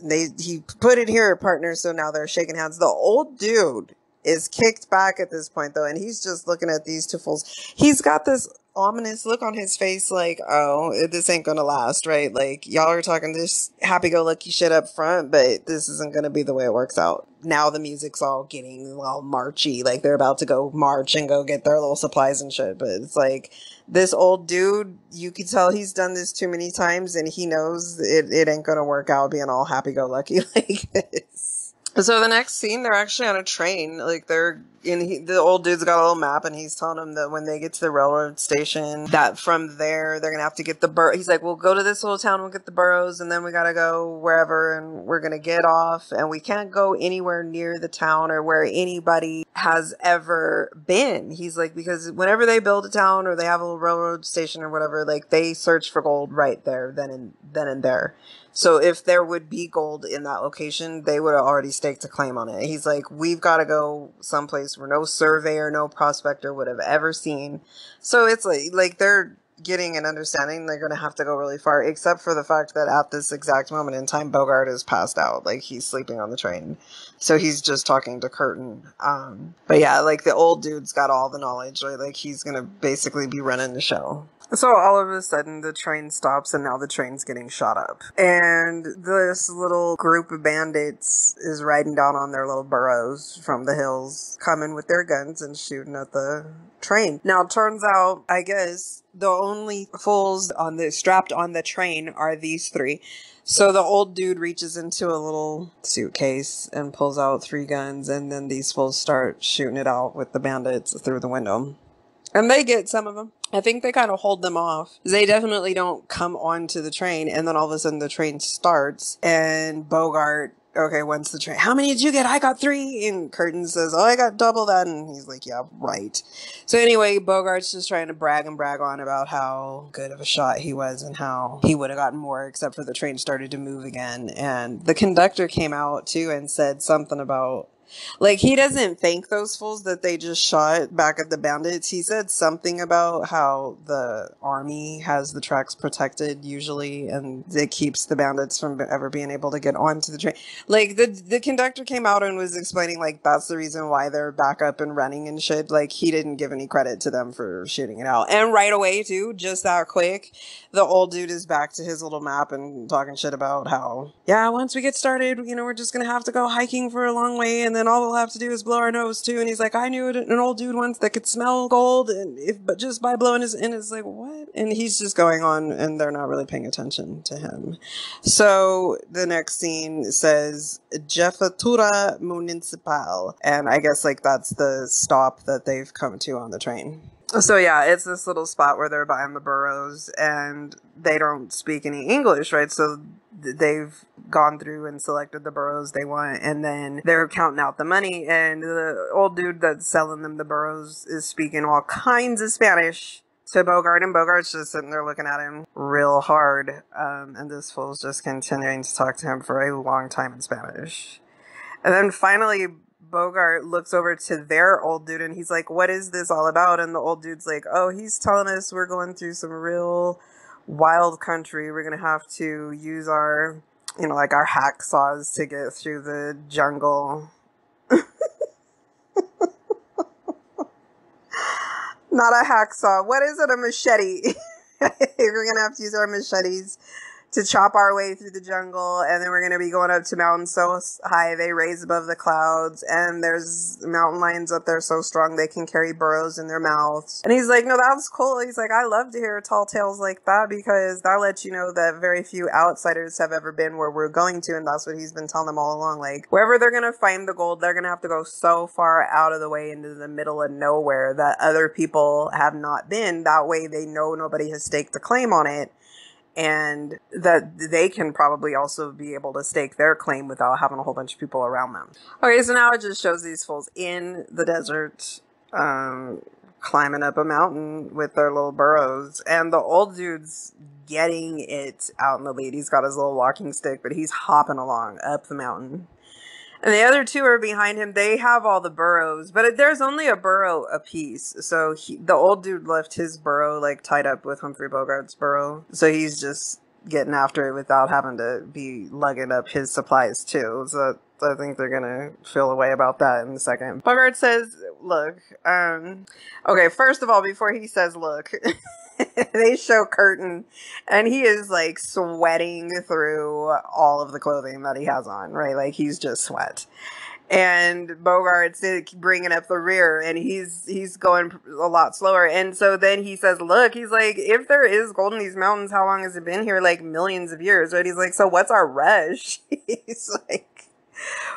They, he put it here, partner. So now they're shaking hands. The old dude is kicked back at this point, though. And he's just looking at these two fools. He's got this ominous look on his face, like, oh, this ain't gonna last, right? Like, y'all are talking this happy-go-lucky shit up front, but this isn't gonna be the way it works out. Now the music's all getting all marchy, like they're about to go march and go get their little supplies and shit, but it's like, this old dude, you can tell he's done this too many times, and he knows it, it ain't gonna work out being all happy-go-lucky like this. So the next scene, they're actually on a train. Like, they're in, he, the old dude's got a little map, and he's telling them that when they get to the railroad station, that from there, they're going to have to get the burro. He's like, we'll go to this little town, we'll get the burros, and then we got to go wherever, and we're going to get off. And we can't go anywhere near the town or where anybody has ever been. He's like, because whenever they build a town or they have a little railroad station or whatever, like, they search for gold right there, then and, then and there. So if there would be gold in that location, they would have already staked a claim on it. He's like, we've got to go someplace where no surveyor, no prospector would have ever seen. So it's like, like they're getting an understanding they're going to have to go really far, except for the fact that at this exact moment in time, Bogart is passed out. Like, he's sleeping on the train. So he's just talking to Curtin. Um, but yeah, like, the old dude's got all the knowledge, right? Like, he's going to basically be running the show. So all of a sudden the train stops, and now the train's getting shot up. And this little group of bandits is riding down on their little burros from the hills, coming with their guns and shooting at the train. Now, it turns out, I guess, the only fools on the strapped on the train are these three. So the old dude reaches into a little suitcase and pulls out three guns, and then these fools start shooting it out with the bandits through the window. And they get some of them. I think they kind of hold them off. They definitely don't come onto the train. And then all of a sudden the train starts, and Bogart, okay, when's the train? How many did you get? I got three. And Curtin says, oh, I got double that. And he's like, yeah, right. So anyway, Bogart's just trying to brag and brag on about how good of a shot he was and how he would have gotten more, except for the train started to move again. And the conductor came out too and said something about, like, he doesn't thank those fools that they just shot back at the bandits. He said something about how the army has the tracks protected usually, and it keeps the bandits from ever being able to get onto the train. Like, the the conductor came out and was explaining, like, that's the reason why they're back up and running and shit. Like, he didn't give any credit to them for shooting it out. And right away, too, just that quick, the old dude is back to his little map and talking shit about how, yeah, once we get started, you know, we're just going to have to go hiking for a long way, and then And all we'll have to do is blow our nose too. And he's like, I knew an old dude once that could smell gold, and if but just by blowing his, and it's like, what? And he's just going on, and they're not really paying attention to him. So the next scene says Jefatura Municipal, and I guess, like, that's the stop that they've come to on the train. So yeah, it's this little spot where they're buying the burros, and they don't speak any English, right? So they've gone through and selected the burros they want, and then they're counting out the money, and the old dude that's selling them the burros is speaking all kinds of Spanish to Bogart, and Bogart's just sitting there looking at him real hard, um, and this fool's just continuing to talk to him for a long time in Spanish. And then finally, Bogart looks over to their old dude, and he's like, what is this all about? And the old dude's like, oh, he's telling us we're going through some real wild country, we're gonna have to use our, you know, like, our hacksaws to get through the jungle. Not a hacksaw, what is it, a machete? We're gonna have to use our machetes to chop our way through the jungle, and then we're gonna be going up to mountains so high they raise above the clouds, and there's mountain lions up there so strong they can carry burros in their mouths. And he's like, no, that was cool. He's like, I love to hear tall tales like that, because that lets you know that very few outsiders have ever been where we're going to. And that's what he's been telling them all along, like, wherever they're gonna find the gold, they're gonna have to go so far out of the way into the middle of nowhere that other people have not been, that way they know nobody has staked a claim on it, and that they can probably also be able to stake their claim without having a whole bunch of people around them. Okay, so now it just shows these fools in the desert, um, climbing up a mountain with their little burros, and the old dude's getting it out in the lead. He's got his little walking stick, but he's hopping along up the mountain. And the other two are behind him. They have all the burros, but there's only a burro apiece. So he, the old dude left his burro, like, tied up with Humphrey Bogart's burro. So he's just getting after it without having to be lugging up his supplies, too. So I think they're gonna feel a way about that in a second. Bogart says, look, um, okay, first of all, before he says, look, they show Curtin, and he is, like, sweating through all of the clothing that he has on, right? Like, he's just sweat. And Bogart's bringing up the rear, and he's he's going a lot slower. And so then he says, look, he's like, if there is gold in these mountains, how long has it been here? Like, millions of years, right? He's like, so what's our rush? He's like,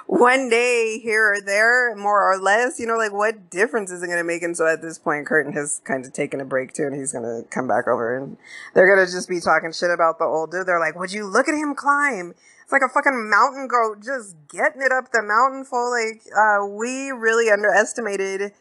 one day here or there, more or less, you know, like, what difference is it going to make? And so at this point, Curtin has kind of taken a break, too, and he's going to come back over, and they're going to just be talking shit about the old dude. They're like, would you look at him climb? It's like a fucking mountain goat just getting it up the mountain full. Like, uh, we really underestimated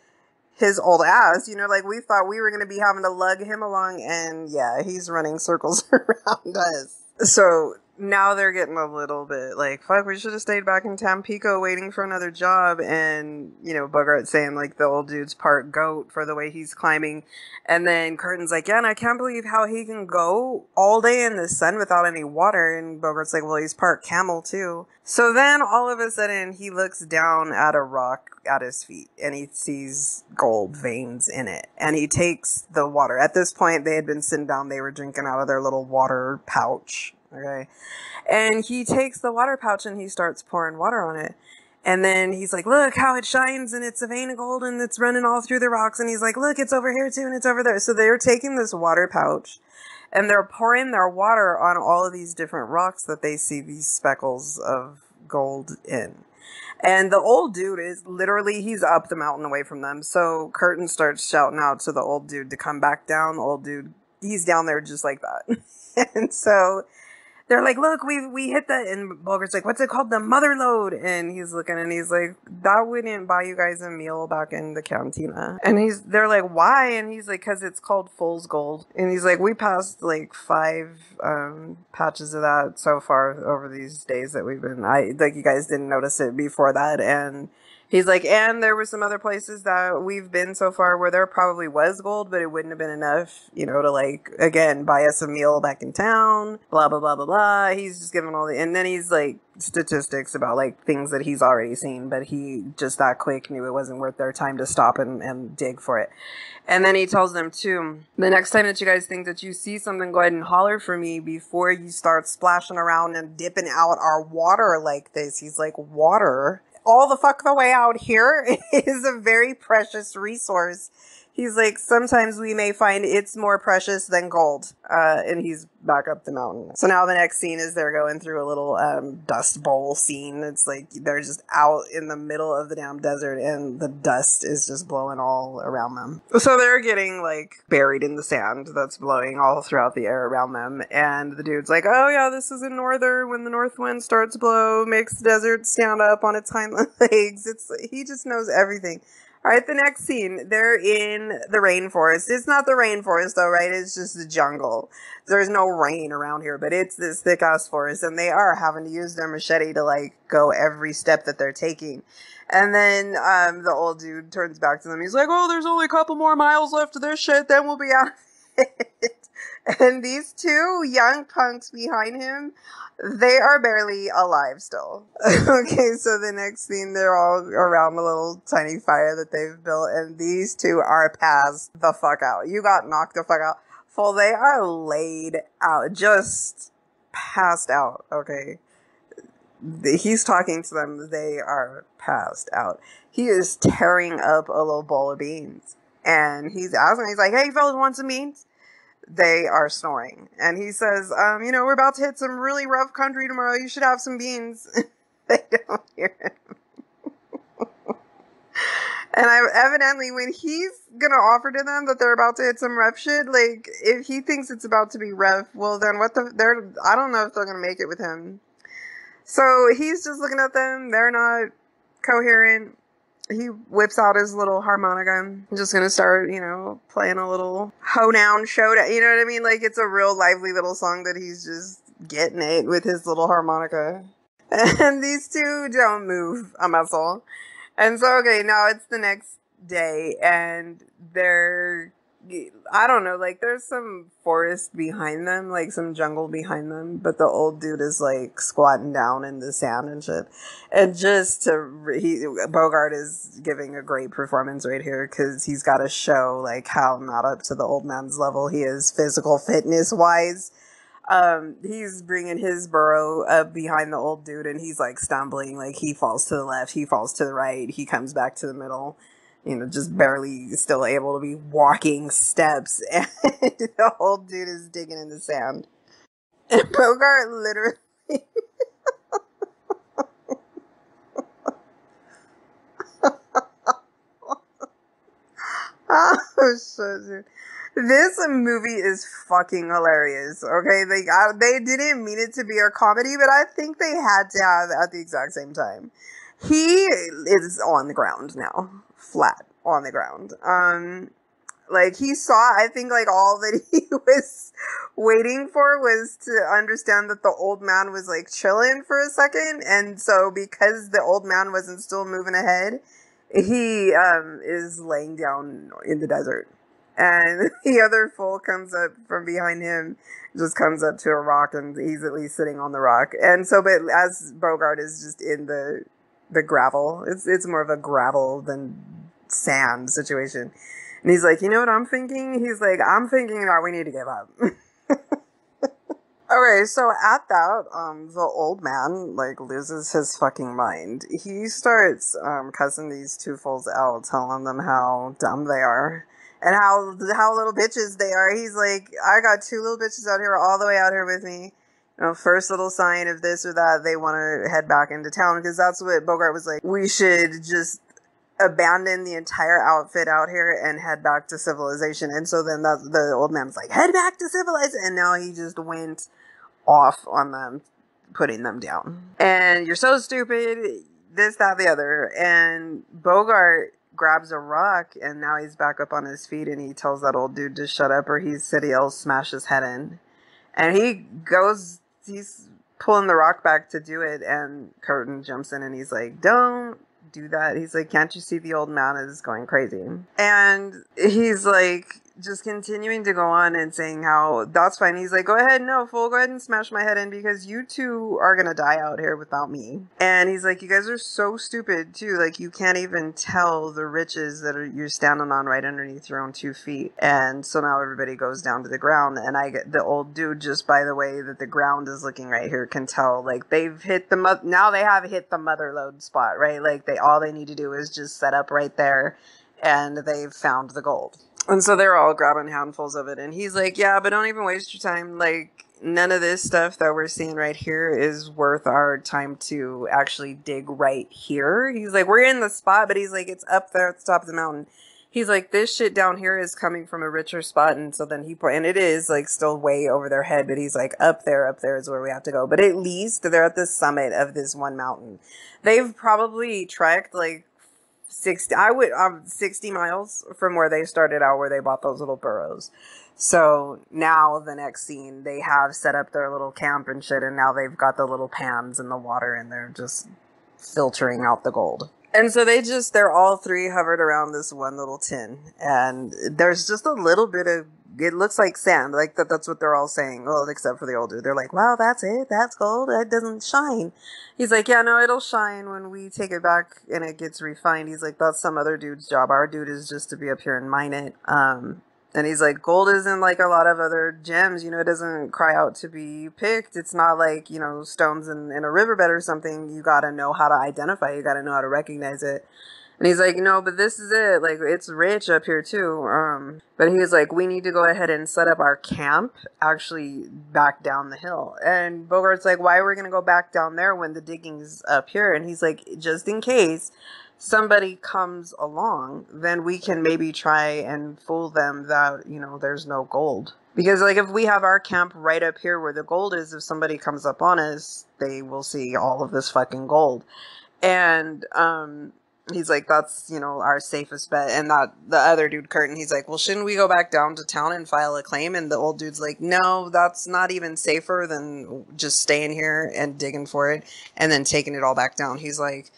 his old ass. You know, like, we thought we were going to be having to lug him along. And, yeah, he's running circles around us. So now they're getting a little bit like, fuck, we should have stayed back in Tampico waiting for another job. And, you know, Bogart's saying, like, the old dude's part goat for the way he's climbing. And then Curtin's like, yeah, and I can't believe how he can go all day in the sun without any water. And Bogart's like, well, he's part camel too. So then all of a sudden he looks down at a rock at his feet and he sees gold veins in it. And he takes the water. At this point, they had been sitting down. They were drinking out of their little water pouch. Okay. And he takes the water pouch and he starts pouring water on it. And then he's like, look how it shines, and it's a vein of gold, and it's running all through the rocks. And he's like, look, it's over here too, and it's over there. So they're taking this water pouch and they're pouring their water on all of these different rocks that they see these speckles of gold in. And the old dude is literally, he's up the mountain away from them. So Curtin starts shouting out to the old dude to come back down. The old dude, he's down there just like that. And so they're like, look, we we hit the, and Bogart's like, what's it called? The mother load. And he's looking and he's like, that wouldn't buy you guys a meal back in the cantina. And he's, they're like, why? And he's like, cause it's called fool's gold. And he's like, we passed like five um, patches of that so far over these days that we've been, I like, you guys didn't notice it before that. And he's like, and there were some other places that we've been so far where there probably was gold, but it wouldn't have been enough, you know, to, like, again, buy us a meal back in town, blah, blah, blah, blah, blah. He's just giving all the, and then he's like, statistics about, like, things that he's already seen, but he just that quick knew it wasn't worth their time to stop and, and dig for it. And then he tells them, too, the next time that you guys think that you see something, go ahead and holler for me before you start splashing around and dipping out our water like this. He's like, water? All the fuck the way out here is a very precious resource. He's like, sometimes we may find it's more precious than gold. Uh, and he's back up the mountain. So now the next scene is they're going through a little um, dust bowl scene. It's like they're just out in the middle of the damn desert and the dust is just blowing all around them. So they're getting, like, buried in the sand that's blowing all throughout the air around them. And the dude's like, oh yeah, this is in northern when the north wind starts to blow, makes the desert stand up on its hind legs. It's, he just knows everything. All right, the next scene, they're in the rainforest. It's not the rainforest, though, right? It's just the jungle. There's no rain around here, but it's this thick-ass forest, and they are having to use their machete to, like, go every step that they're taking. And then um, the old dude turns back to them. He's like, oh, there's only a couple more miles left of this shit, then we'll be out of it. And these two young punks behind him, they are barely alive still. Okay, so the next scene, they're all around the little tiny fire that they've built, and these two are passed the fuck out. You got knocked the fuck out. Full, they are laid out, just passed out, okay? He's talking to them. They are passed out. He is tearing up a little bowl of beans, and he's asking, he's like, hey, fellas, want some beans? They are snoring. And he says, um, you know, we're about to hit some really rough country tomorrow. You should have some beans. They don't hear him. And I evidently, when he's going to offer to them that they're about to hit some rough shit, like, if he thinks it's about to be rough, well, then what the, they're, I don't know if they're going to make it with him. So he's just looking at them. They're not coherent. He whips out his little harmonica. I'm just going to start, you know, playing a little hoedown showdown. You know what I mean? Like, it's a real lively little song that he's just getting it with his little harmonica. And these two don't move a muscle. And so, okay, now it's the next day, and they're I don't know, like, there's some forest behind them, like, some jungle behind them, but the old dude is, like, squatting down in the sand and shit. And just to, he, Bogart is giving a great performance right here, because he's got to show, like, how not up to the old man's level he is physical fitness-wise. Um, he's bringing his burro up behind the old dude, and he's, like, stumbling, like, he falls to the left, he falls to the right, he comes back to the middle. You know, just barely still able to be walking steps. And the old dude is digging in the sand. And Bogart literally... oh, shit, dude. This movie is fucking hilarious, okay? Like, I, they didn't mean it to be a comedy, but I think they had to have at the exact same time. He is on the ground now. Flat on the ground. Um, like, he saw, I think, like, all that he was waiting for was to understand that the old man was, like, chilling for a second. And so, because the old man wasn't still moving ahead, he, um, is laying down in the desert. And the other fool comes up from behind him, just comes up to a rock, and he's at least sitting on the rock. And so, but as Bogart is just in the the gravel, it's it's more of a gravel than sand situation, and he's like, you know what I'm thinking? He's like, I'm thinking that we need to give up. Okay, so at that, um, the old man, like, loses his fucking mind. He starts um cussing these two fools out, telling them how dumb they are and how how little bitches they are. He's like, I got two little bitches out here, all the way out here with me. You know, first little sign of this or that, they want to head back into town, because that's what Bogart was like. We should just abandon the entire outfit out here and head back to civilization. And so then the, the old man was like, head back to civilization. And now he just went off on them, putting them down. And you're so stupid, this, that, the other. And Bogart grabs a rock, and now he's back up on his feet, and he tells that old dude to shut up, or he said he'll smash his head in. And he goes... he's pulling the rock back to do it, and Curtin jumps in and he's like, don't do that. He's like, can't you see the old man is going crazy? And he's like, just continuing to go on and saying how that's fine. He's like, go ahead, no fool, go ahead and smash my head in, because you two are gonna die out here without me. And he's like, you guys are so stupid too, like, you can't even tell the riches that are, you're standing on right underneath your own two feet. And so now everybody goes down to the ground, and I get the old dude, just by the way that the ground is looking right here, can tell, like, they've hit the mo- now they have hit the mother lode spot, right? Like, they all they need to do is just set up right there, and they've found the gold. And so they're all grabbing handfuls of it. And he's like, yeah, but don't even waste your time. Like, none of this stuff that we're seeing right here is worth our time to actually dig right here. He's like, we're in the spot, but he's like, it's up there at the top of the mountain. He's like, this shit down here is coming from a richer spot. And so then he, and it is, like, still way over their head, but he's like, up there, up there is where we have to go. But at least they're at the summit of this one mountain. They've probably trekked, like, sixty, I would, um, sixty miles from where they started out, where they bought those little burros. So now the next scene, they have set up their little camp and shit, and now they've got the little pans in the water, and they're just filtering out the gold. And so they just, they're all three hovered around this one little tin, and there's just a little bit of, it looks like sand, like that. That's what they're all saying. Well, except for the older. They're like, wow, that's it. That's gold. It doesn't shine. He's like, yeah, no, it'll shine when we take it back and it gets refined. He's like, that's some other dude's job. Our dude is just to be up here and mine it. Um, and he's like, gold isn't like a lot of other gems. You know, it doesn't cry out to be picked. It's not like, you know, stones in, in a riverbed or something. You got to know how to identify. You got to know how to recognize it. And he's like, no, but this is it. Like, it's rich up here too. Um, but he was like, we need to go ahead and set up our camp actually back down the hill. And Bogart's like, why are we going to go back down there when the digging's up here? And he's like, just in case somebody comes along, then we can maybe try and fool them that, you know, there's no gold. Because, like, if we have our camp right up here where the gold is, if somebody comes up on us, they will see all of this fucking gold. And, um... he's like, that's, you know, our safest bet. And that the other dude, Curtin, he's like, well, shouldn't we go back down to town and file a claim? And the old dude's like, no, that's not even safer than just staying here and digging for it and then taking it all back down. He's like,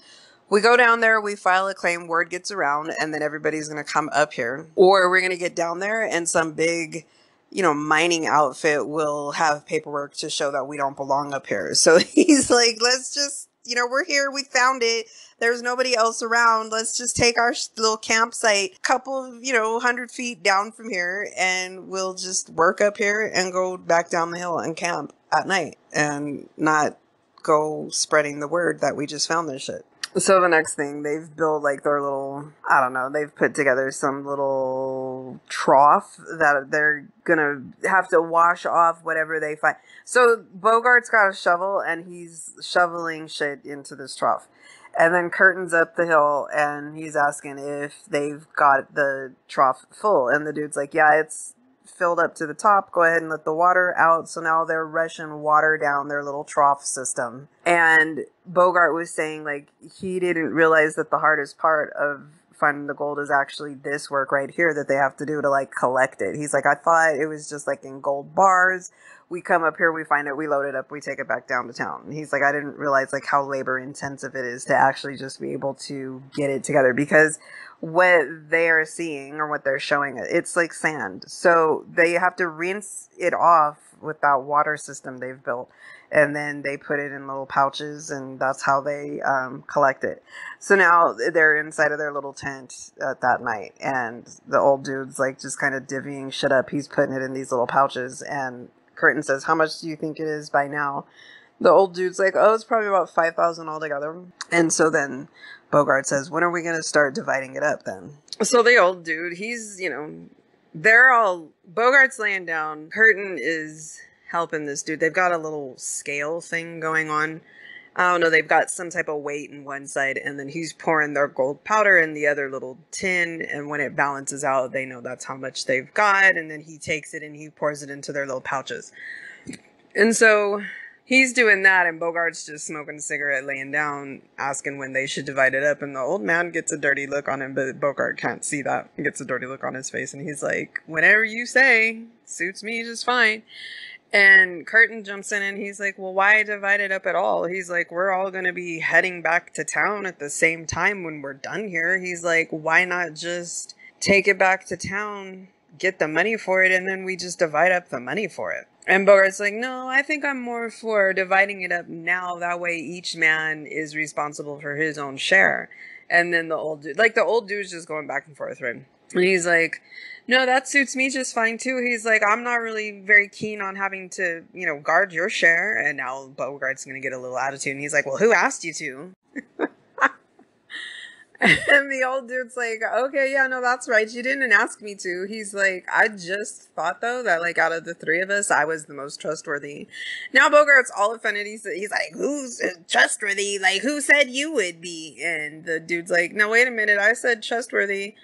We go down there, we file a claim, word gets around, and then everybody's going to come up here. Or we're going to get down there and some big, you know, mining outfit will have paperwork to show that we don't belong up here. So he's like, let's just, you know, we're here, we found it. There's nobody else around. Let's just take our little campsite, couple of, you know, hundred feet down from here, and we'll just work up here and go back down the hill and camp at night and not go spreading the word that we just found this shit. So the next thing, they've built like their little, I don't know, they've put together some little trough that they're going to have to wash off whatever they find. So Bogart's got a shovel and he's shoveling shit into this trough. And then Curtin's up the hill and he's asking if they've got the trough full. And the dude's like, yeah, it's filled up to the top. Go ahead and let the water out. So now they're rushing water down their little trough system. And Bogart was saying, like, he didn't realize that the hardest part of finding the gold is actually this work right here that they have to do to, like, collect it. He's like, I thought it was just, like, in gold bars. We come up here, we find it, we load it up, we take it back down to town. And he's like, I didn't realize, like, how labor intensive it is to actually just be able to get it together, because what they're seeing or what they're showing, it's like sand. So they have to rinse it off with that water system they've built. And then they put it in little pouches, and that's how they um, collect it. So now they're inside of their little tent at that night, and the old dude's like just kind of divvying shit up. He's putting it in these little pouches, and Curtin says, how much do you think it is by now? The old dude's like, oh, it's probably about five thousand altogether. And so then Bogart says, when are we going to start dividing it up then? So the old dude, he's, you know, they're all, Bogart's laying down. Curtin is helping this dude. They've got a little scale thing going on. I don't know, they've got some type of weight in one side, and then he's pouring their gold powder in the other little tin, and when it balances out, they know that's how much they've got, and then he takes it and he pours it into their little pouches. And so he's doing that, and Bogart's just smoking a cigarette, laying down, asking when they should divide it up, and the old man gets a dirty look on him, but Bogart can't see that. He gets a dirty look on his face, and he's like, whatever you say, suits me just fine. And Curtin jumps in and he's like, well, why divide it up at all? He's like, we're all going to be heading back to town at the same time when we're done here. He's like, why not just take it back to town, get the money for it, and then we just divide up the money for it. And Bogart's like, no, I think I'm more for dividing it up now. That way each man is responsible for his own share. And then the old dude, like the old dude's just going back and forth, right? And he's like, no, that suits me just fine, too. He's like, I'm not really very keen on having to, you know, guard your share. And now Bogart's going to get a little attitude. And he's like, well, who asked you to? And the old dude's like, okay, yeah, no, that's right. You didn't ask me to. He's like, I just thought, though, that, like, out of the three of us, I was the most trustworthy. Now Bogart's all offended. He's, he's like, who's trustworthy? Like, who said you would be? And the dude's like, no, wait a minute. I said trustworthy.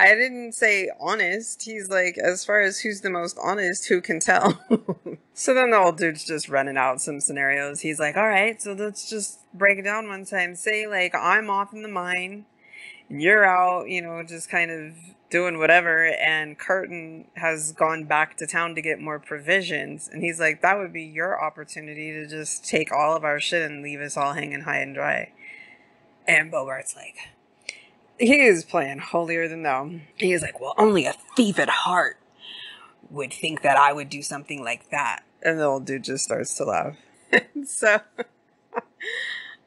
I didn't say honest. He's like, as far as who's the most honest, who can tell? So then the old dude's just running out some scenarios. He's like, all right, so let's just break it down one time. Say, like, I'm off in the mine. You're out, you know, just kind of doing whatever. And Curtin has gone back to town to get more provisions. And he's like, that would be your opportunity to just take all of our shit and leave us all hanging high and dry. And Bogart's like... he is playing holier than thou. He is like, well, only a thief at heart would think that I would do something like that. And the old dude just starts to laugh. so,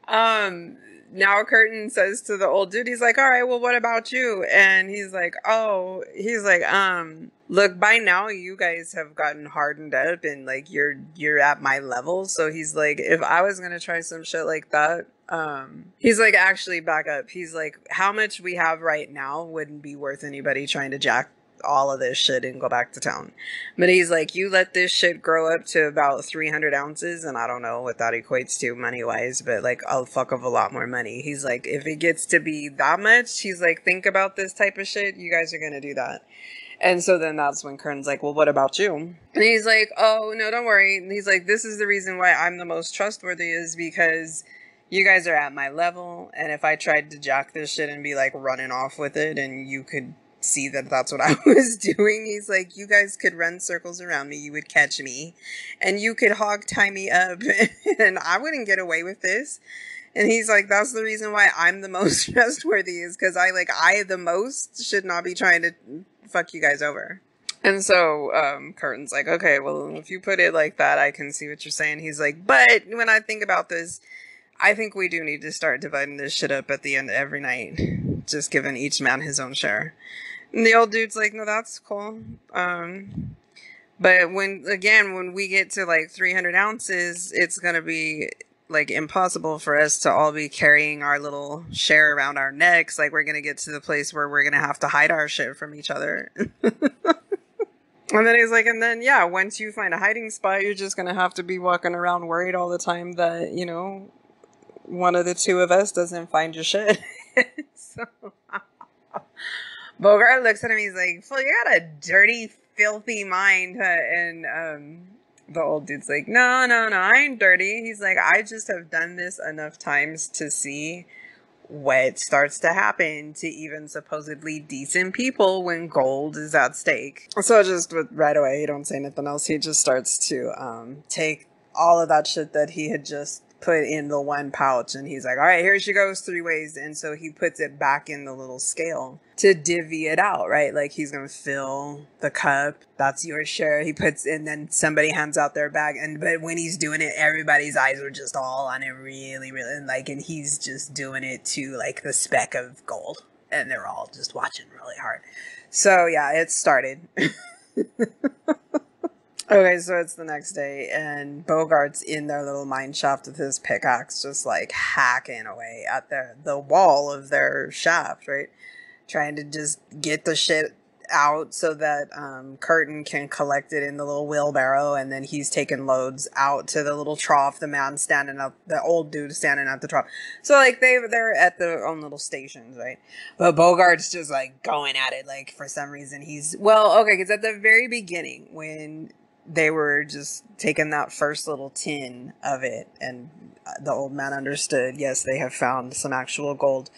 um, now Curtin says to the old dude, he's like, all right, well, what about you? And he's like, oh, he's like, um, look, by now you guys have gotten hardened up and like, you're, you're at my level. So he's like, if I was going to try some shit like that, Um, he's like, actually back up. He's like, how much we have right now wouldn't be worth anybody trying to jack all of this shit and go back to town. But he's like, you let this shit grow up to about three hundred ounces. And I don't know what that equates to money wise, but like a fuck of a lot more money. He's like, if it gets to be that much, he's like, think about this type of shit. You guys are going to do that. And so then that's when Curtin's like, well, what about you? And he's like, oh no, don't worry. And he's like, this is the reason why I'm the most trustworthy is because you guys are at my level, and if I tried to jack this shit and be, like, running off with it, and you could see that that's what I was doing, he's like, you guys could run circles around me, you would catch me, and you could hog tie me up, and I wouldn't get away with this. And he's like, that's the reason why I'm the most trustworthy, is because I, like, I the most should not be trying to fuck you guys over. And so um, Curtin's like, okay, well, if you put it like that, I can see what you're saying. He's like, but when I think about this, I think we do need to start dividing this shit up at the end of every night, just giving each man his own share. And the old dude's like, no, that's cool. Um, but when, again, when we get to like three hundred ounces, it's going to be like impossible for us to all be carrying our little share around our necks. Like, we're going to get to the place where we're going to have to hide our shit from each other. And then he's like, and then, yeah, once you find a hiding spot, you're just going to have to be walking around worried all the time that, you know, one of the two of us doesn't find your shit. So Bogart looks at him. He's like, "Phil, you got a dirty, filthy mind." Huh? And um, the old dude's like, no, no, no, I ain't dirty. He's like, I just have done this enough times to see what starts to happen to even supposedly decent people when gold is at stake. So just with, right away, he don't say nothing else. He just starts to um, take all of that shit that he had just put in the one pouch, and he's like, all right, here she goes three ways. And so he puts it back in the little scale to divvy it out, right? Like, he's gonna fill the cup, that's your share. He puts, and then somebody hands out their bag. And but when he's doing it, everybody's eyes are just all on it, really, really, and like, and he's just doing it to like the speck of gold, and they're all just watching really hard. So yeah, it started. Okay, so it's the next day, and Bogart's in their little mine shaft with his pickaxe, just like hacking away at their, the wall of their shaft, right? Trying to just get the shit out so that um, Curtin can collect it in the little wheelbarrow, and then he's taking loads out to the little trough, the man standing up, the old dude standing at the trough. So, like, they, they're at their own little stations, right? But Bogart's just, like, going at it, like, for some reason he's... Well, okay, because at the very beginning, when they were just taking that first little tin of it, and the old man understood, yes, they have found some actual gold.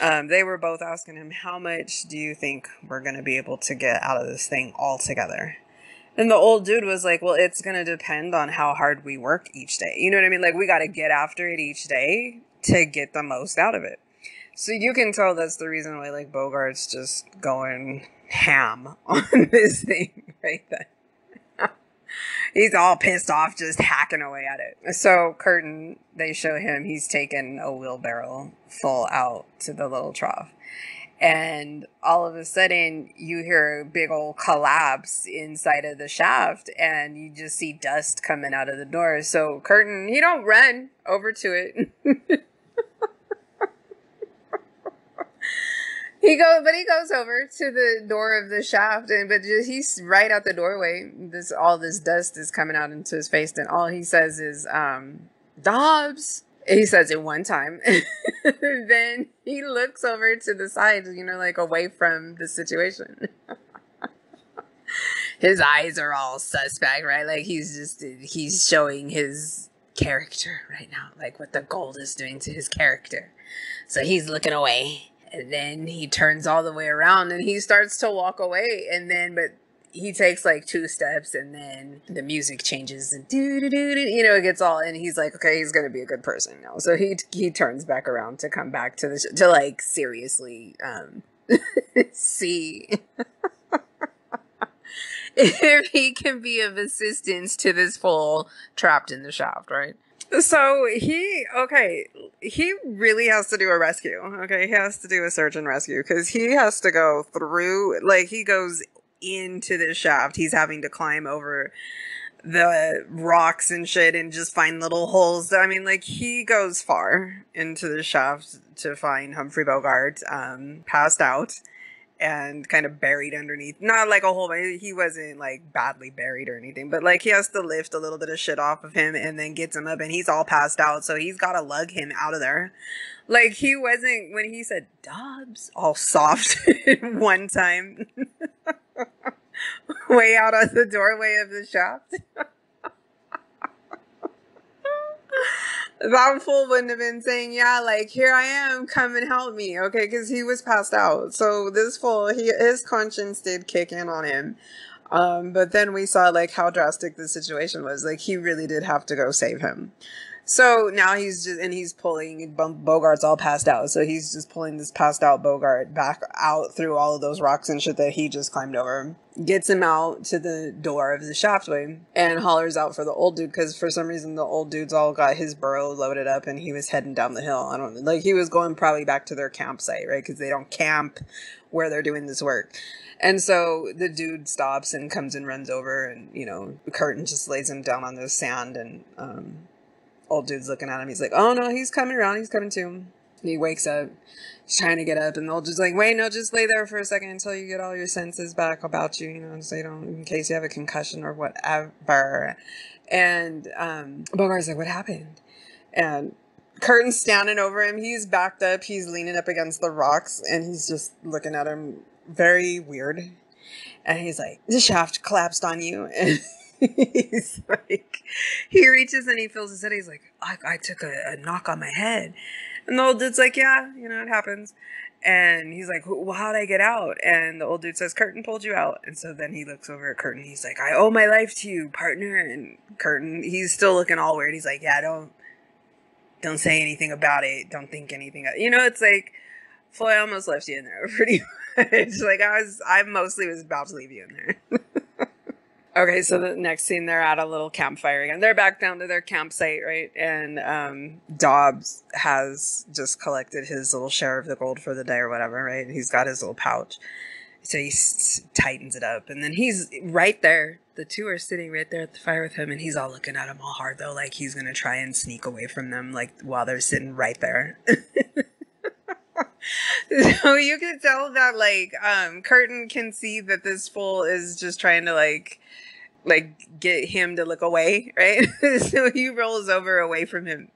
Um, they were both asking him, how much do you think we're going to be able to get out of this thing altogether? And the old dude was like, well, it's going to depend on how hard we work each day. You know what I mean? Like, we got to get after it each day to get the most out of it. So you can tell that's the reason why, like, Bogart's just going ham on this thing right then. He's all pissed off, just hacking away at it. So Curtin, they show him, he's taken a wheelbarrow full out to the little trough. And all of a sudden, you hear a big old collapse inside of the shaft, and you just see dust coming out of the door. So Curtin, he don't run over to it. He goes, but he goes over to the door of the shaft, and but just, he's right out the doorway. This all this dust is coming out into his face, and all he says is, um, "Dobbs." He says it one time, then he looks over to the side, you know, like away from the situation. His eyes are all suspect, right? Like, he's just he's showing his character right now, like what the gold is doing to his character. So he's looking away. And then he turns all the way around, and he starts to walk away. And then, but he takes like two steps, and then the music changes, and do do do do. You know, it gets all, and he's like, okay, he's gonna be a good person now. So he he turns back around to come back to the sh to like seriously um, see if he can be of assistance to this fool trapped in the shaft, right? So he, okay, he really has to do a rescue, okay? He has to do a search and rescue, because he has to go through, like, he goes into the shaft. He's having to climb over the rocks and shit and just find little holes. I mean, like, he goes far into the shaft to find Humphrey Bogart, um, passed out and kind of buried underneath. Not like a whole, he wasn't like badly buried or anything, but like he has to lift a little bit of shit off of him and then gets him up, and he's all passed out, so he's got to lug him out of there. Like, he wasn't, when he said Dobbs all soft one time way out of the doorway of the shaft. That fool wouldn't have been saying, yeah, like, here I am, come and help me, okay? Because he was passed out. So this fool, he, his conscience did kick in on him. Um, but then we saw, like, how drastic the situation was. Like, he really did have to go save him. So now he's just, and he's pulling, Bogart's all passed out, so he's just pulling this passed out Bogart back out through all of those rocks and shit that he just climbed over. Gets him out to the door of the shaftway and hollers out for the old dude, because for some reason the old dude's all got his burro loaded up and he was heading down the hill. I don't know, like he was going probably back to their campsite, right? Because they don't camp where they're doing this work. And so the dude stops and comes and runs over and, you know, Curtin just lays him down on the sand and, um... old dude's looking at him. He's like, oh, no, he's coming around. He's coming to him. And he wakes up. He's trying to get up. And the old dude's like, wait, no, just lay there for a second until you get all your senses back about you, you know, so you don't, in case you have a concussion or whatever. And um, Bogart's like, what happened? And Curtin's standing over him. He's backed up. He's leaning up against the rocks. And he's just looking at him very weird. And he's like, the shaft collapsed on you. And he's like, he reaches and he feels his head. He's like, I, I took a, a knock on my head. And the old dude's like, yeah, you know, it happens. And he's like, well, how'd I get out? And the old dude says, Curtin pulled you out. And so then he looks over at Curtin. He's like, I owe my life to you, partner. And Curtin, he's still looking all weird. He's like, yeah, don't, don't say anything about it. Don't think anything. You know, it's like, Floyd almost left you in there pretty much. Like I was, I mostly was about to leave you in there. Okay, so the next scene, they're at a little campfire again. They're back down to their campsite, right? And um, Dobbs has just collected his little share of the gold for the day or whatever, right? And he's got his little pouch. So he s- tightens it up. And then he's right there. The two are sitting right there at the fire with him. And he's all looking at him all hard, though. Like, he's going to try and sneak away from them, like, while they're sitting right there. So you can tell that, like, um, Curtin can see that this fool is just trying to, like... like, get him to look away, right? So he rolls over away from him.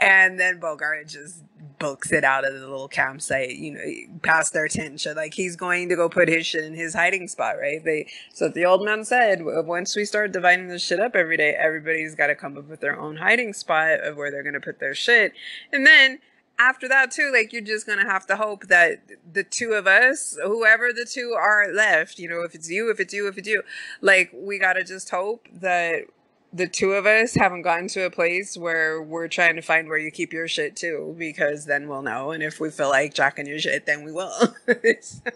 And then Bogart just books it out of the little campsite, you know, past their tent and shit. Like, he's going to go put his shit in his hiding spot, right? They, so the old man said, once we start dividing this shit up every day, everybody's got to come up with their own hiding spot of where they're going to put their shit. And then... after that, too, like, you're just going to have to hope that the two of us, whoever the two are left, you know, if it's you, if it's you, if it's you, like, we got to just hope that the two of us haven't gotten to a place where we're trying to find where you keep your shit, too, because then we'll know. And if we feel like jacking your shit, then we will. So,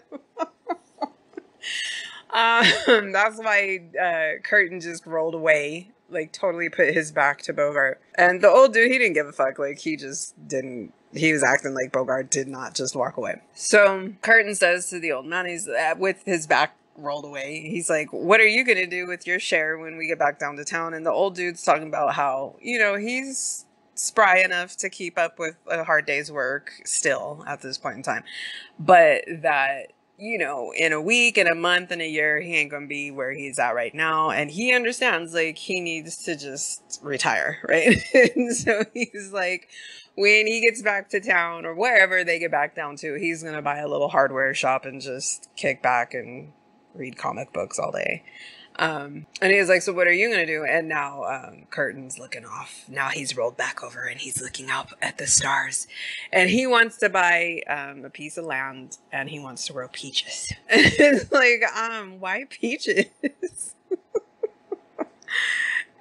um, that's why uh, Curtin just rolled away. Like, totally put his back to Bogart. And the old dude, he didn't give a fuck. Like, he just didn't. He was acting like Bogart did not just walk away. So Curtin says to the old man, he's uh, with his back rolled away, he's like, what are you going to do with your share when we get back down to town? And the old dude's talking about how, you know, he's spry enough to keep up with a hard day's work still at this point in time. But that... you know, in a week, in a month, in a year, he ain't gonna be where he's at right now. And he understands, like, he needs to just retire, right? And so he's like, when he gets back to town or wherever they get back down to, he's gonna buy a little hardware shop and just kick back and read comic books all day. Um, and he's like, so what are you going to do? And now, um, Curtin's looking off. Now he's rolled back over and he's looking up at the stars and he wants to buy, um, a piece of land and he wants to grow peaches. And it's like, um, why peaches?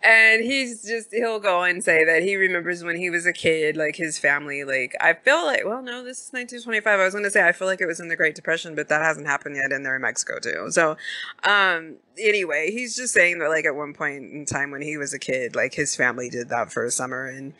And he's just, he'll go and say that he remembers when he was a kid, like his family, like, I feel like, well, no, this is nineteen twenty-five. I was going to say, I feel like it was in the Great Depression, but that hasn't happened yet. And they're in Mexico too. So, um, anyway, he's just saying that, like, at one point in time when he was a kid, like, his family did that for a summer and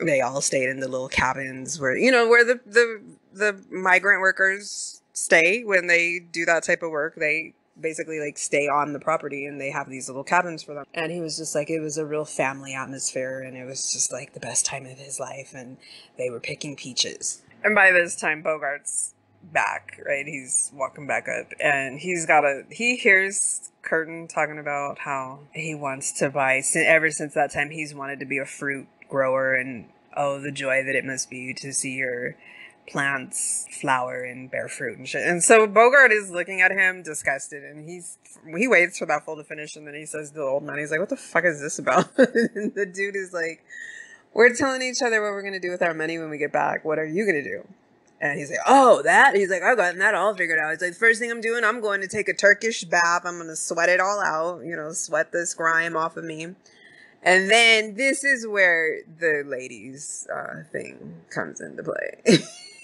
they all stayed in the little cabins where, you know, where the, the, the migrant workers stay when they do that type of work. They basically, like, stay on the property and they have these little cabins for them. And he was just like, it was a real family atmosphere and it was just like the best time of his life and they were picking peaches. And by this time Bogart's back, right? He's walking back up and he's got a, he hears Curtin talking about how he wants to buy, ever since that time he's wanted to be a fruit grower and oh, the joy that it must be to see your plants flower and bear fruit and shit. And so Bogart is looking at him disgusted and he's he waits for that fool to finish and then he says to the old man, he's like, what the fuck is this about? And the dude is like, we're telling each other what we're gonna do with our money when we get back. What are you gonna do? And he's like, oh, that? He's like, I've gotten that all figured out. He's like, first thing I'm doing, I'm going to take a Turkish bath. I'm gonna sweat it all out, you know, sweat this grime off of me. And then this is where the ladies uh, thing comes into play.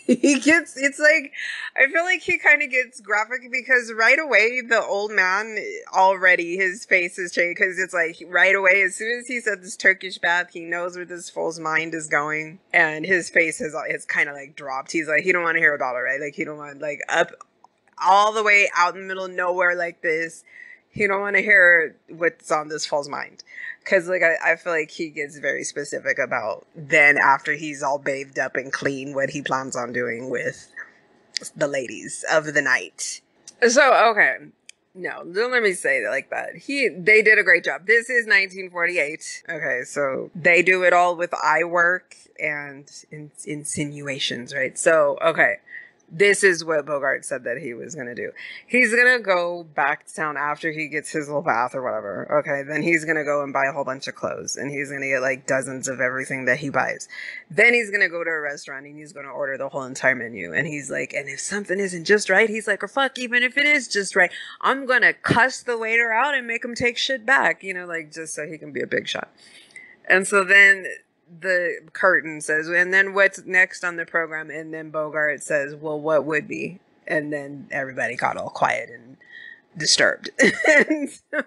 He gets, it's like, I feel like he kind of gets graphic because right away, the old man, already his face is changed because it's like right away, as soon as he said this Turkish bath, he knows where this fool's mind is going. And his face has, has kind of like dropped. He's like, he don't want to hear about it, right? Like, he don't want, like, up all the way out in the middle of nowhere like this. He don't want to hear what's on this fool's mind. Because, like, I, I feel like he gets very specific about then after he's all bathed up and clean what he plans on doing with the ladies of the night. So, okay. No, don't let me say it like that. He, they did a great job. This is nineteen forty-eight. Okay, so they do it all with eye work and in, insinuations, right? So, okay. This is what Bogart said that he was going to do. He's going to go back to town after he gets his little bath or whatever. Okay, then he's going to go and buy a whole bunch of clothes. And he's going to get like dozens of everything that he buys. Then he's going to go to a restaurant and he's going to order the whole entire menu. And he's like, and if something isn't just right, he's like, or fuck, even if it is just right, I'm going to cuss the waiter out and make him take shit back. You know, like just so he can be a big shot. And so then the curtain says, and then what's next on the program? And then Bogart says, well, what would be? And then everybody got all quiet and disturbed. And so,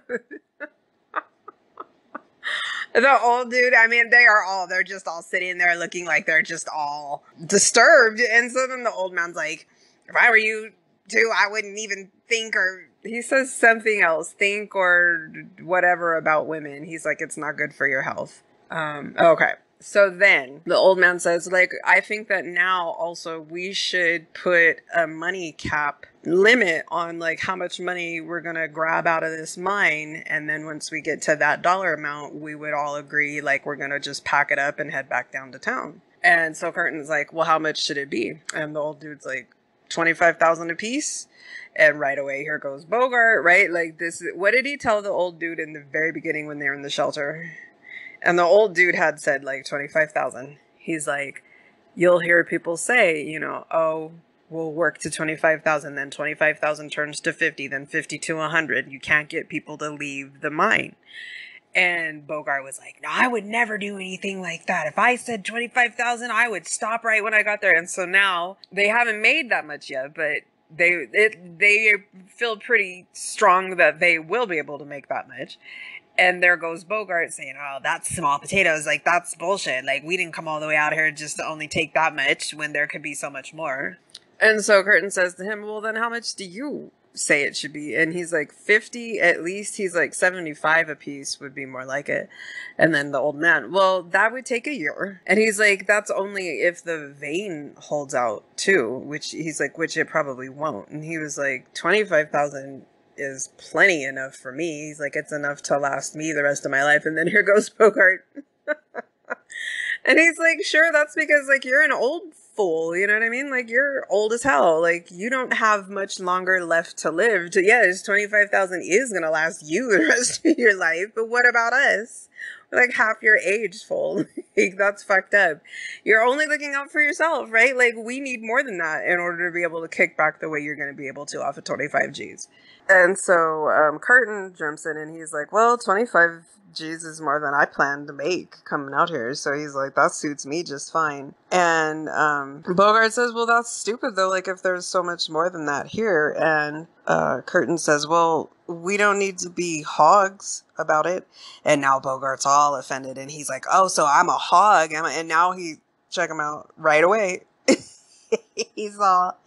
the old dude, I mean, they are all, they're just all sitting there looking like they're just all disturbed. And so then the old man's like, if I were you too, I wouldn't even think, or he says something else, think or whatever about women. He's like, it's not good for your health. Um, okay. So then the old man says, like, I think that now also we should put a money cap limit on like how much money we're going to grab out of this mine. And then once we get to that dollar amount, we would all agree, like, we're going to just pack it up and head back down to town. And so Curtin's like, well, how much should it be? And the old dude's like, twenty-five thousand a piece. And right away, here goes Bogart, right? Like this, what did he tell the old dude in the very beginning when they were in the shelter? And the old dude had said, like, twenty-five thousand. He's like, you'll hear people say, you know, oh, we'll work to twenty-five thousand. Then twenty-five thousand turns to fifty, then fifty to one hundred. You can't get people to leave the mine. And Bogart was like, no, I would never do anything like that. If I said twenty-five thousand, I would stop right when I got there. And so now they haven't made that much yet, but they it, they feel pretty strong that they will be able to make that much. And there goes Bogart saying, oh, that's small potatoes. Like, that's bullshit. Like, we didn't come all the way out here just to only take that much when there could be so much more. And so Curtin says to him, well, then how much do you say it should be? And he's like, fifty at least. He's like, seventy-five a piece would be more like it. And then the old man, well, that would take a year. And he's like, that's only if the vein holds out too, which he's like, which it probably won't. And he was like, twenty-five thousand is plenty enough for me. He's like, it's enough to last me the rest of my life. And then here goes Bogart. And he's like, sure, that's because, like, you're an old fool. You know what I mean? Like, you're old as hell. Like, you don't have much longer left to live. To, yeah, it's twenty-five thousand is going to last you the rest of your life. But what about us? We're like half your age, fool. Like, that's fucked up. You're only looking out for yourself, right? Like, we need more than that in order to be able to kick back the way you're going to be able to off of twenty-five G's. And so um, Curtin jumps in and he's like, well, twenty-five G's is more than I planned to make coming out here. So he's like, that suits me just fine. And um, Bogart says, well, that's stupid, though. Like, if there's so much more than that here. And uh, Curtin says, well, we don't need to be hogs about it. And now Bogart's all offended. And he's like, oh, so I'm a hog. I'm a, and now he, check him out right away. He's all,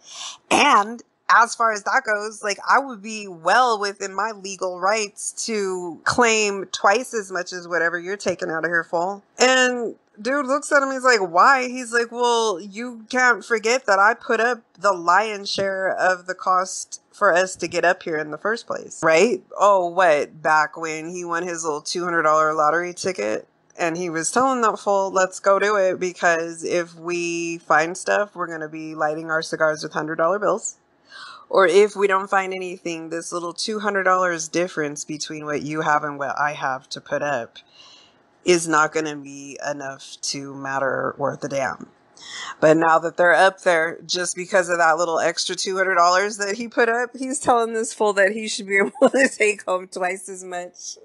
and as far as that goes, like, I would be well within my legal rights to claim twice as much as whatever you're taking out of here, fool. And dude looks at him, he's like, why? He's like, well, you can't forget that I put up the lion's share of the cost for us to get up here in the first place, right? Oh, what? Back when he won his little two hundred dollar lottery ticket? And he was telling that fool, let's go do it, because if we find stuff, we're going to be lighting our cigars with one hundred dollar bills. Or if we don't find anything, this little two hundred dollar difference between what you have and what I have to put up is not going to be enough to matter worth a damn. But now that they're up there, just because of that little extra two hundred dollars that he put up, he's telling this fool that he should be able to take home twice as much.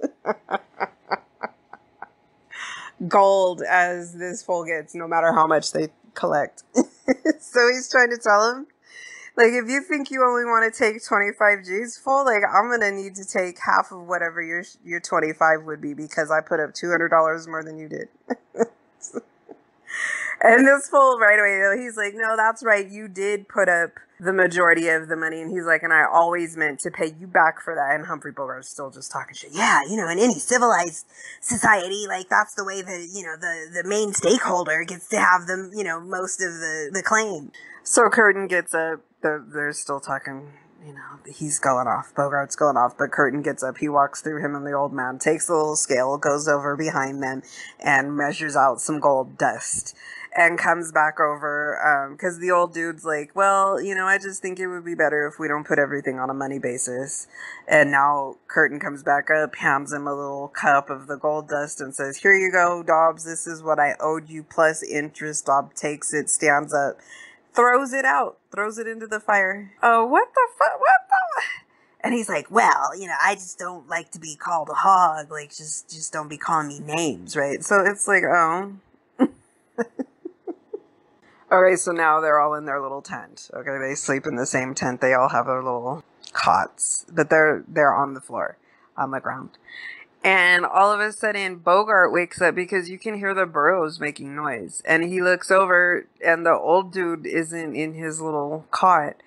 gold as this fool gets, no matter how much they collect. So he's trying to tell him, like, if you think you only want to take twenty-five G's, fool, like, I'm going to need to take half of whatever your your twenty-five would be, because I put up two hundred dollars more than you did. And this fool right away, he's like, no, that's right. You did put up the majority of the money. And he's like, and I always meant to pay you back for that. And Humphrey Bogart's still just talking shit. Yeah, you know, in any civilized society, like, that's the way that, you know, the, the main stakeholder gets to have the, you know, most of the, the claim. So Curtin gets up. They're, they're still talking, you know, he's going off. Bogart's going off, but Curtin gets up. He walks through him and the old man, takes the little scale, goes over behind them and measures out some gold dust. And comes back over, um, because the old dude's like, well, you know, I just think it would be better if we don't put everything on a money basis. And now Curtin comes back up, hands him a little cup of the gold dust and says, here you go, Dobbs, this is what I owed you plus interest. Dobbs takes it, stands up, throws it out, throws it into the fire. Oh, what the fuck? What the fuck? And he's like, well, you know, I just don't like to be called a hog. Like, just, just don't be calling me names, right? So it's like, oh. Okay, so now they're all in their little tent. Okay, they sleep in the same tent. They all have their little cots, but they're they're on the floor, on the ground. And all of a sudden, Bogart wakes up because you can hear the burros making noise. And he looks over, and the old dude isn't in his little cot.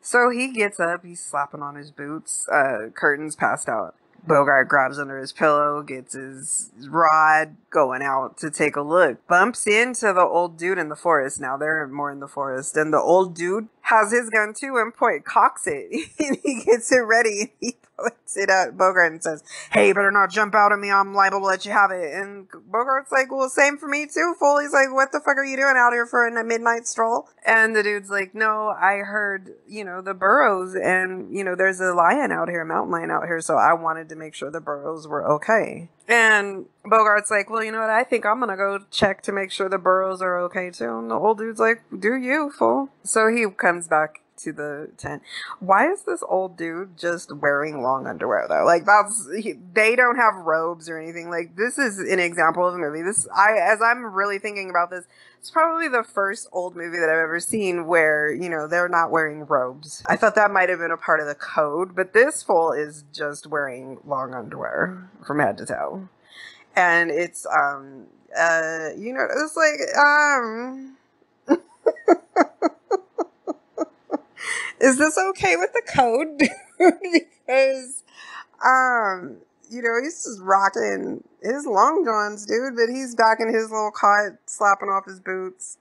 So he gets up. He's slapping on his boots. Uh, Curtin's passed out. Bogart grabs under his pillow, gets his rod, going out to take a look. Bumps into the old dude in the forest. Now they're more in the forest. And the old dude has his gun too and point, cocks it. He gets it ready. And he points it at Bogart and says, hey, you better not jump out at me. I'm liable to let you have it. And Bogart's like, well, same for me too, fool. He's like, what the fuck are you doing out here for a midnight stroll? And the dude's like, no, I heard, you know, the burros and, you know, there's a lion out here, a mountain lion out here. So I wanted to make sure the burros were okay. And Bogart's like, well, you know what? I think I'm going to go check to make sure the burros are okay, too. And the old dude's like, do you, fool? So he comes back to the tent. Why is this old dude just wearing long underwear, though? Like, that's... He, they don't have robes or anything. Like, this is an example of a movie. This, I, as I'm really thinking about this, it's probably the first old movie that I've ever seen where, you know, they're not wearing robes. I thought that might have been a part of the code, but this fool is just wearing long underwear from head to toe. And it's, um, uh, you know, it's like, um... is this okay with the code? Because, um, you know, he's just rocking his long johns, dude, but he's back in his little cot, slapping off his boots.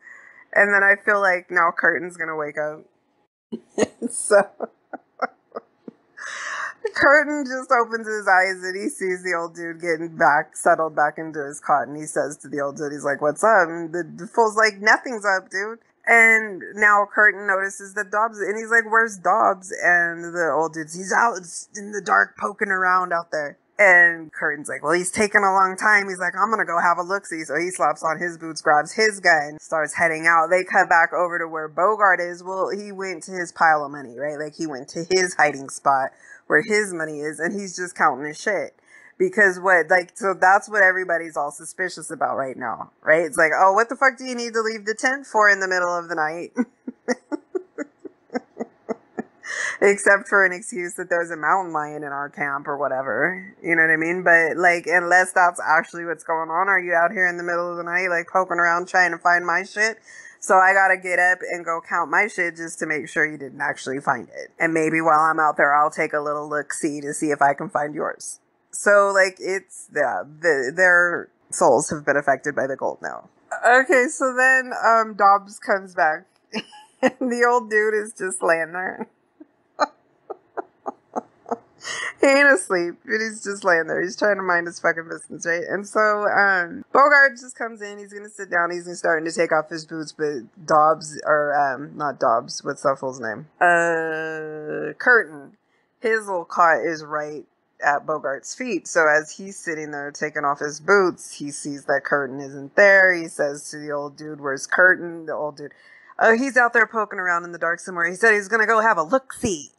And then I feel like now Curtin's going to wake up. So, Curtin just opens his eyes and he sees the old dude getting back, settled back into his cot. And he says to the old dude, he's like, what's up? And the, the fool's like, nothing's up, dude. And now Curtin notices that Dobbs, and he's like, where's Dobbs? And the old dude's, he's out in the dark poking around out there. And Curtin's like, well, he's taking a long time. He's like, I'm going to go have a look-see. So he slaps on his boots, grabs his gun, starts heading out. They cut back over to where Bogart is. Well, he went to his pile of money, right? Like, he went to his hiding spot where his money is, and he's just counting his shit. Because what, like, so that's what everybody's all suspicious about right now, right? It's like, oh, what the fuck do you need to leave the tent for in the middle of the night? Except for an excuse that there's a mountain lion in our camp or whatever. You know what I mean? But, like, unless that's actually what's going on, are you out here in the middle of the night, like, poking around trying to find my shit? So I gotta get up and go count my shit just to make sure you didn't actually find it. And maybe while I'm out there, I'll take a little look-see to see if I can find yours. So, like, it's, yeah, the, their souls have been affected by the gold now. Okay, so then, um, Dobbs comes back. And the old dude is just laying there. He ain't asleep, but he's just laying there. He's trying to mind his fucking business, right? And so, um, Bogart just comes in. He's gonna sit down. He's starting to take off his boots, but Dobbs, or, um, not Dobbs, what's that fool's name? Uh, Curtin. His little cot is right at Bogart's feet. So as he's sitting there taking off his boots, he sees that Curtin isn't there. He says to the old dude, where's Curtin? The old dude, oh, he's out there poking around in the dark somewhere. He said he's gonna go have a look-see.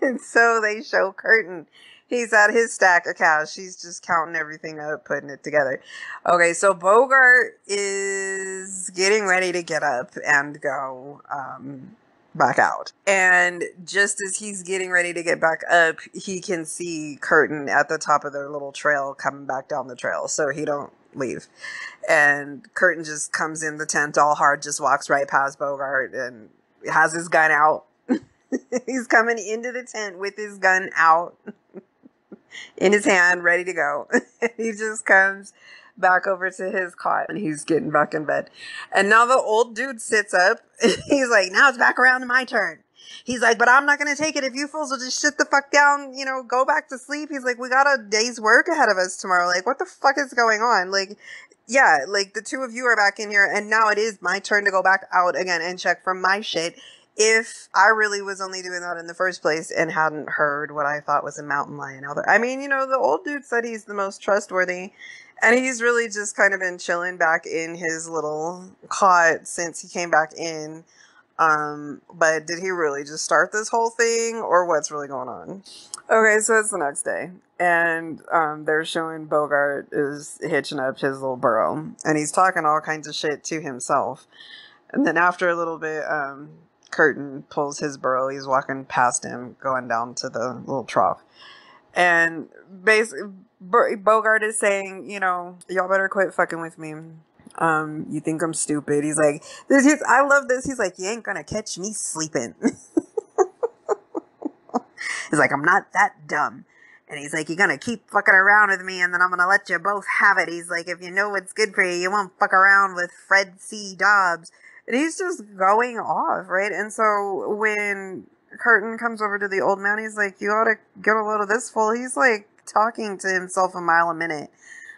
And so they show Curtin. He's at his stack of cows. She's just counting everything up, putting it together. Okay, so Bogart is getting ready to get up and go um, back out. And just as he's getting ready to get back up, he can see Curtin at the top of their little trail coming back down the trail. So he don't leave. And Curtin just comes in the tent all hard, just walks right past Bogart and has his gun out. He's coming into the tent with his gun out in his hand, ready to go. He just comes back over to his cot and he's getting back in bed. And now the old dude sits up. He's like, now it's back around to my turn. He's like, but I'm not going to take it if you fools will just shit the fuck down, you know, go back to sleep. He's like, we got a day's work ahead of us tomorrow. Like, what the fuck is going on? Like, yeah, like the two of you are back in here and now it is my turn to go back out again and check for my shit. If I really was only doing that in the first place and hadn't heard what I thought was a mountain lion out there. I mean, you know, the old dude said he's the most trustworthy and he's really just kind of been chilling back in his little cot since he came back in. Um, but did he really just start this whole thing or what's really going on? Okay, so it's the next day and um, they're showing Bogart is hitching up his little burro and he's talking all kinds of shit to himself. And then after a little bit, um, Curtin pulls his burro. He's walking past him, going down to the little trough. And basically, Bogart is saying, you know, y'all better quit fucking with me. Um, you think I'm stupid. He's like, this is, I love this. He's like, you ain't gonna catch me sleeping. He's like, I'm not that dumb. And he's like, you're gonna keep fucking around with me and then I'm gonna let you both have it. He's like, if you know what's good for you, you won't fuck around with Fred C. Dobbs. And he's just going off, right? And so when Curtin comes over to the old man, he's like, you ought to get a load of this fool. He's like talking to himself a mile a minute.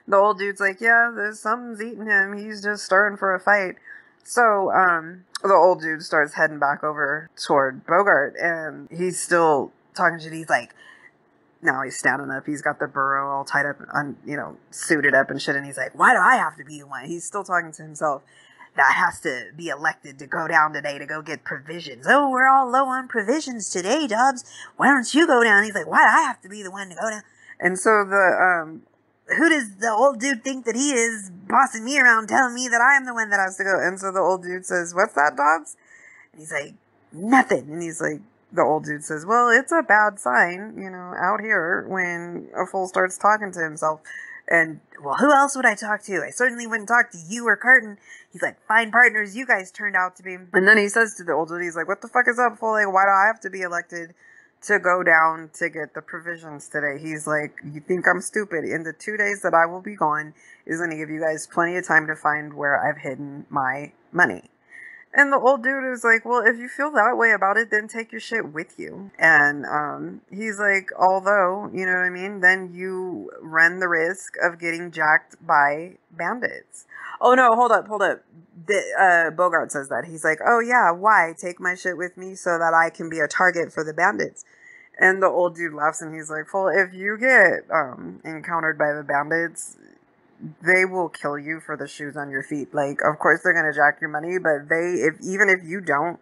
The old dude's like, yeah, there's something's eating him. He's just starting for a fight. So um, the old dude starts heading back over toward Bogart, and he's still talking shit. He's like, now he's standing up. He's got the burro all tied up, un, you know, suited up and shit. And he's like, why do I have to be one? He's still talking to himself. That has to be elected to go down today to go get provisions. Oh, we're all low on provisions today, Dobbs. Why don't you go down? He's like, why do I have to be the one to go down? And so the, um, who does the old dude think that he is bossing me around telling me that I am the one that has to go? And so the old dude says, what's that, Dobbs? And he's like, nothing. And he's like, the old dude says, well, it's a bad sign, you know, out here when a fool starts talking to himself. And, well, who else would I talk to? I certainly wouldn't talk to you or Curtin. He's like, fine partners you guys turned out to be. And then he says to the old dude, he's like, what the fuck is up, fool? Like, why do I have to be elected to go down to get the provisions today? He's like, you think I'm stupid? In the two days that I will be gone is going to give you guys plenty of time to find where I've hidden my money. And the old dude is like, well, if you feel that way about it, then take your shit with you. And um, he's like, although, you know what I mean, then you run the risk of getting jacked by bandits. Oh, no, hold up, hold up. The, uh, Bogart says that. He's like, oh, yeah, why? Take my shit with me so that I can be a target for the bandits. And the old dude laughs and he's like, well, if you get um, encountered by the bandits, they will kill you for the shoes on your feet. Like, of course they're going to jack your money, but they, if even if you don't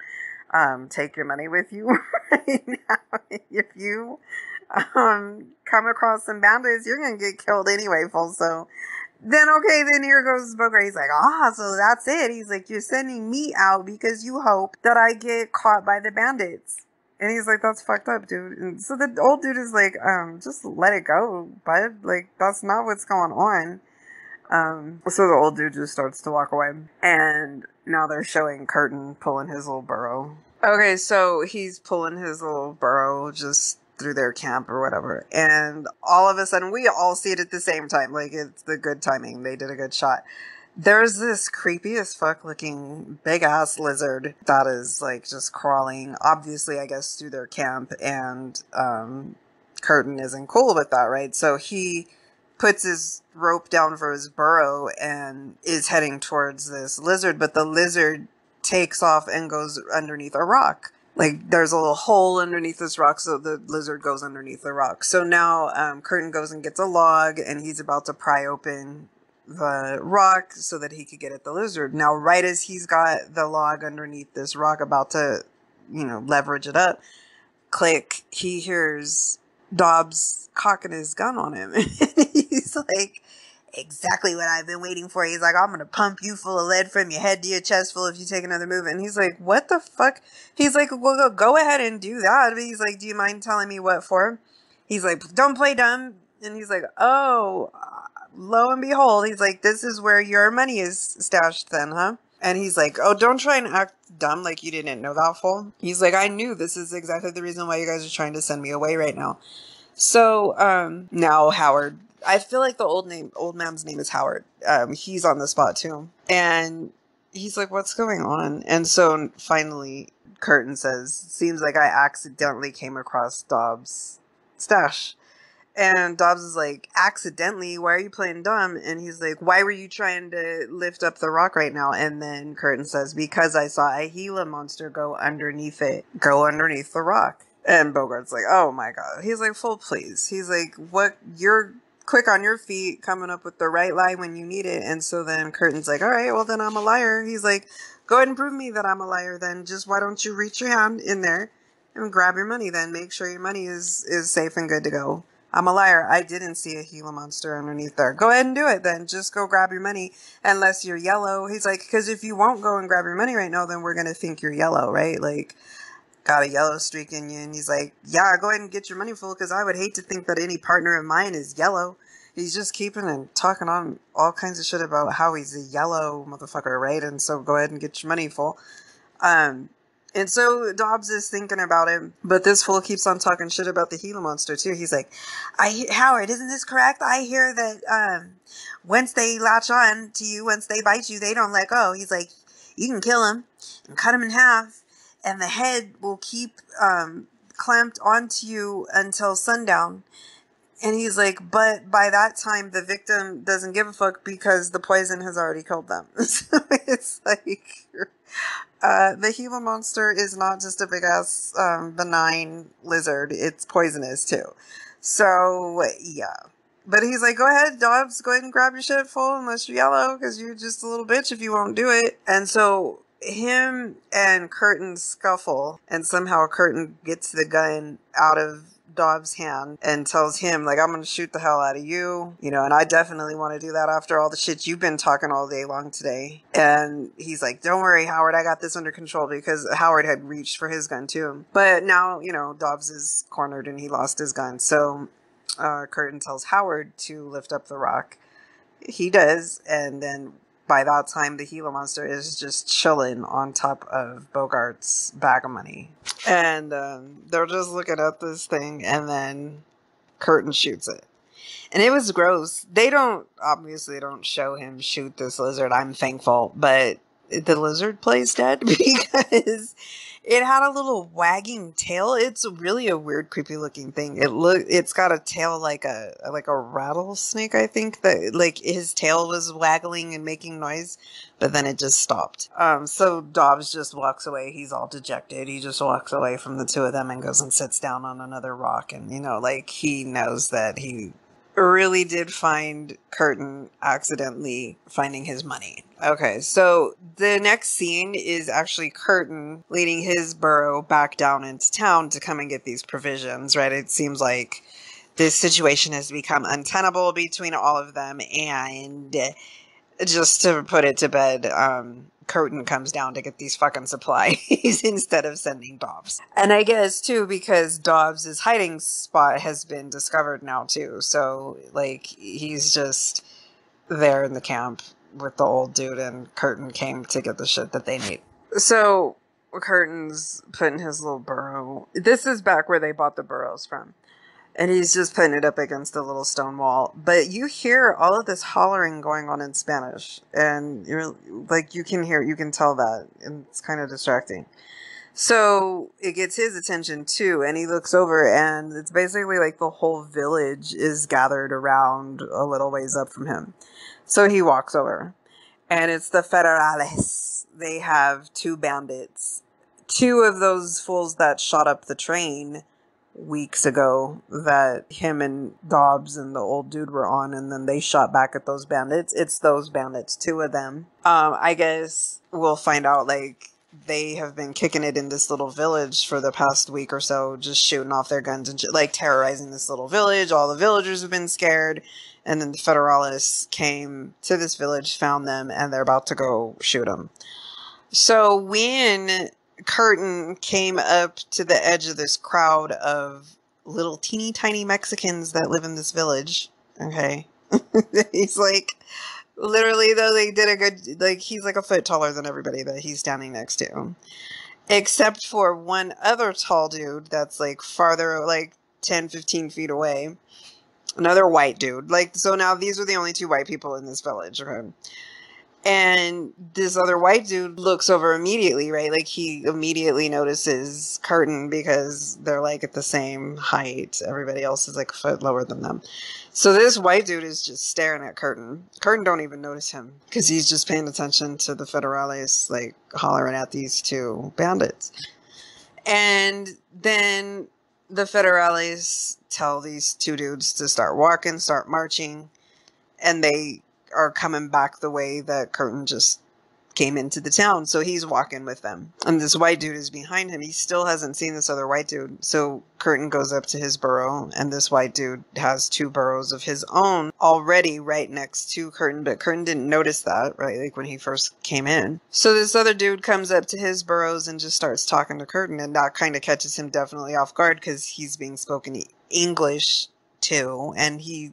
um, take your money with you right now, if you um, come across some bandits, you're going to get killed anyway, fool. So then, okay, then here goes Bogart. He's like, ah, so that's it. He's like, you're sending me out because you hope that I get caught by the bandits. And he's like, that's fucked up, dude. And so the old dude is like, um, just let it go, bud. Like, that's not what's going on. Um, so the old dude just starts to walk away, and now they're showing Curtin pulling his little burro. Okay, so he's pulling his little burro just through their camp or whatever, and all of a sudden, we all see it at the same time. Like, it's the good timing. They did a good shot. There's this creepy as fuck looking big ass lizard that is, like, just crawling, obviously, I guess, through their camp, and, um, Curtin isn't cool with that, right? So he puts his rope down for his burro and is heading towards this lizard, but the lizard takes off and goes underneath a rock. Like, there's a little hole underneath this rock, so the lizard goes underneath the rock. So now um, Curtin goes and gets a log, and he's about to pry open the rock so that he could get at the lizard. Now, right as he's got the log underneath this rock about to, you know, leverage it up, click, he hears Dobbs cocking his gun on him. And he's like, exactly what I've been waiting for. He's like, I'm going to pump you full of lead from your head to your chest full if you take another move. And he's like, what the fuck? He's like, well, go ahead and do that. But he's like, do you mind telling me what for? He's like, don't play dumb. And he's like, oh, lo and behold, he's like, this is where your money is stashed then, huh? And he's like, oh, don't try and act dumb like you didn't know that, fool. He's like, I knew this is exactly the reason why you guys are trying to send me away right now. So um, now Howard, I feel like the old name, old man's name is Howard. Um, he's on the spot too. And he's like, what's going on? And so finally, Curtin says, seems like I accidentally came across Dobbs' stash. And Dobbs is like, accidentally? Why are you playing dumb? And he's like, why were you trying to lift up the rock right now? And then Curtin says, because I saw a Gila monster go underneath it, go underneath the rock. And Bogart's like, oh my God. He's like, fool, please. He's like, what? You're quick on your feet, coming up with the right lie when you need it. And so then Curtin's like, all right, well then I'm a liar. He's like, go ahead and prove me that I'm a liar then. Just why don't you reach your hand in there and grab your money then. Make sure your money is, is safe and good to go. I'm a liar. I didn't see a Gila monster underneath there. Go ahead and do it then. Just go grab your money unless you're yellow. He's like, because if you won't go and grab your money right now, then we're going to think you're yellow, right? Like, got a yellow streak in you. And he's like, yeah, go ahead and get your money, full, because I would hate to think that any partner of mine is yellow. He's just keeping and talking on all kinds of shit about how he's a yellow motherfucker, right? And so go ahead and get your money, full. Um... And so Dobbs is thinking about it, but this fool keeps on talking shit about the Gila monster too. He's like, "I Howard, isn't this correct? I hear that um, once they latch on to you, once they bite you, they don't let go." He's like, "You can kill him and cut him in half, and the head will keep um, clamped onto you until sundown." And he's like, but by that time, the victim doesn't give a fuck because the poison has already killed them. So it's like, uh, the Gila monster is not just a big-ass, um, benign lizard. It's poisonous, too. So, yeah. But he's like, go ahead, Dobbs, go ahead and grab your shit, full, unless you're yellow, because you're just a little bitch if you won't do it. And so him and Curtin scuffle, and somehow Curtin gets the gun out of Dobbs' hand and tells him, like, I'm gonna shoot the hell out of you, you know, and I definitely want to do that after all the shit you've been talking all day long today. And he's like, don't worry, Howard, I got this under control, because Howard had reached for his gun too. But now, you know, Dobbs is cornered and he lost his gun. So uh, Curtin tells Howard to lift up the rock. He does, and then by that time, the Gila monster is just chilling on top of Bogart's bag of money. And um, they're just looking at this thing, and then Curtin shoots it. And it was gross. They don't, obviously don't show him shoot this lizard, I'm thankful, but the lizard plays dead because it had a little wagging tail. It's really a weird, creepy looking thing. It look, it's got a tail like a like a rattlesnake, I think. That like his tail was waggling and making noise, but then it just stopped. Um, so Dobbs just walks away. He's all dejected. He just walks away from the two of them and goes and sits down on another rock. And you know, like he knows that he really did find Curtin accidentally finding his money. Okay, so the next scene is actually Curtin leading his burro back down into town to come and get these provisions, right? It seems like this situation has become untenable between all of them, and just to put it to bed, um, Curtin comes down to get these fucking supplies instead of sending Dobbs. And I guess, too, because Dobbs' hiding spot has been discovered now, too. So, like, he's just there in the camp with the old dude, and Curtin came to get the shit that they need. So Curtin's putting his little burro. This is back where they bought the burros from. And he's just putting it up against the little stone wall. But you hear all of this hollering going on in Spanish. And you're like, you can hear, you can tell that. And it's kind of distracting. So it gets his attention too. And he looks over, and it's basically like the whole village is gathered around a little ways up from him. So he walks over, and it's the Federales. They have two bandits. Two of those fools that shot up the train weeks ago that him and Dobbs and the old dude were on, and then they shot back at those bandits. It's those bandits, two of them. Um, I guess we'll find out, like, they have been kicking it in this little village for the past week or so, just shooting off their guns and sh- like terrorizing this little village. All the villagers have been scared. And then the Federalists came to this village, found them, and they're about to go shoot them. So when Curtin came up to the edge of this crowd of little teeny tiny Mexicans that live in this village, okay, he's like, literally though, they did a good, like, he's like a foot taller than everybody that he's standing next to. Except for one other tall dude that's like farther, like ten, fifteen feet away. Another white dude. Like, so now these are the only two white people in this village. Okay? And this other white dude looks over immediately, right? Like, he immediately notices Curtin because they're, like, at the same height. Everybody else is, like, a foot lower than them. So this white dude is just staring at Curtin. Curtin don't even notice him because he's just paying attention to the Federales, like, hollering at these two bandits. And then the Federales tell these two dudes to start walking, start marching, and they are coming back the way that Curtin just came into the town. So he's walking with them. And this white dude is behind him. He still hasn't seen this other white dude. So Curtin goes up to his burrow, and this white dude has two burrows of his own already right next to Curtin, but Curtin didn't notice that, right? Like when he first came in. So this other dude comes up to his burrows and just starts talking to Curtin, and that kind of catches him definitely off guard because he's being spoken English to, and he...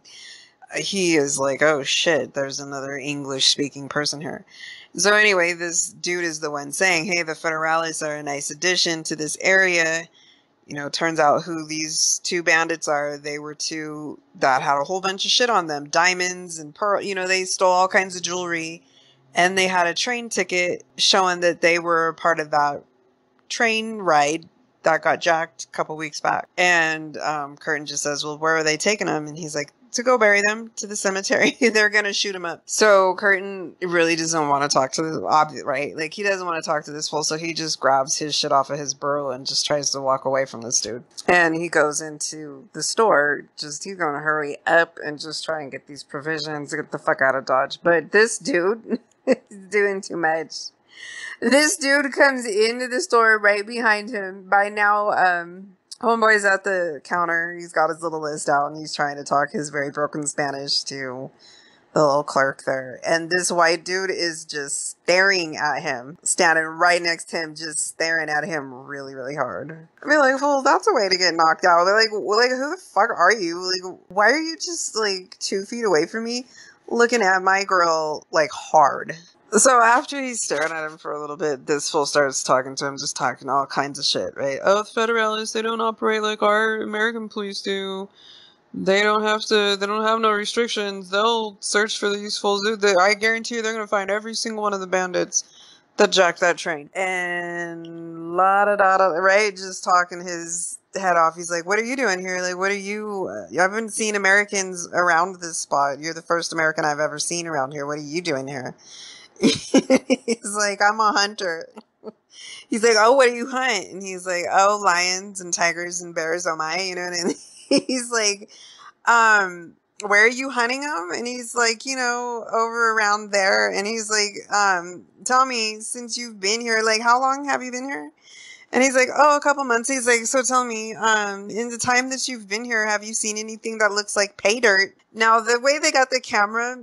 he is like, oh shit, there's another English-speaking person here. So anyway, this dude is the one saying, hey, the Federales are a nice addition to this area. You know, turns out who these two bandits are. They were two that had a whole bunch of shit on them. Diamonds and pearl. You know, they stole all kinds of jewelry. And they had a train ticket showing that they were part of that train ride that got jacked a couple weeks back. And um, Curtin just says, well, where are they taking them? And he's like, to go bury them to the cemetery. They're going to shoot him up. So Curtin really doesn't want to talk to this, obvi- right? Like, he doesn't want to talk to this fool, so he just grabs his shit off of his burrow and just tries to walk away from this dude. And he goes into the store, just, he's going to hurry up and just try and get these provisions, get the fuck out of Dodge. But this dude is doing too much. This dude comes into the store right behind him. By now, um... homeboy's at the counter. He's got his little list out, and he's trying to talk his very broken Spanish to the little clerk there. And this white dude is just staring at him, standing right next to him, just staring at him really, really hard. I mean, like, well, that's a way to get knocked out. They're like, well, like, who the fuck are you? Like, why are you just, like, two feet away from me looking at my girl, like, hard? So after he's staring at him for a little bit, this fool starts talking to him, just talking all kinds of shit, right? Oh, the Federalists, they don't operate like our American police do. They don't have to, they don't have no restrictions. They'll search for these fools. They, I guarantee you they're going to find every single one of the bandits that jacked that train. And la da da da, right? Just talking his head off. He's like, what are you doing here? Like, what are you, I haven't seen Americans around this spot. You're the first American I've ever seen around here. What are you doing here? He's like, I'm a hunter. He's like, oh, what do you hunt? And he's like, oh, lions and tigers and bears, oh my, you know what I mean? He's like, um, where are you hunting them? And he's like, you know, over around there. And he's like, um, tell me, since you've been here, like, how long have you been here? And he's like, oh, a couple months. He's like, so tell me, um, in the time that you've been here, have you seen anything that looks like pay dirt? Now, the way they got the camera,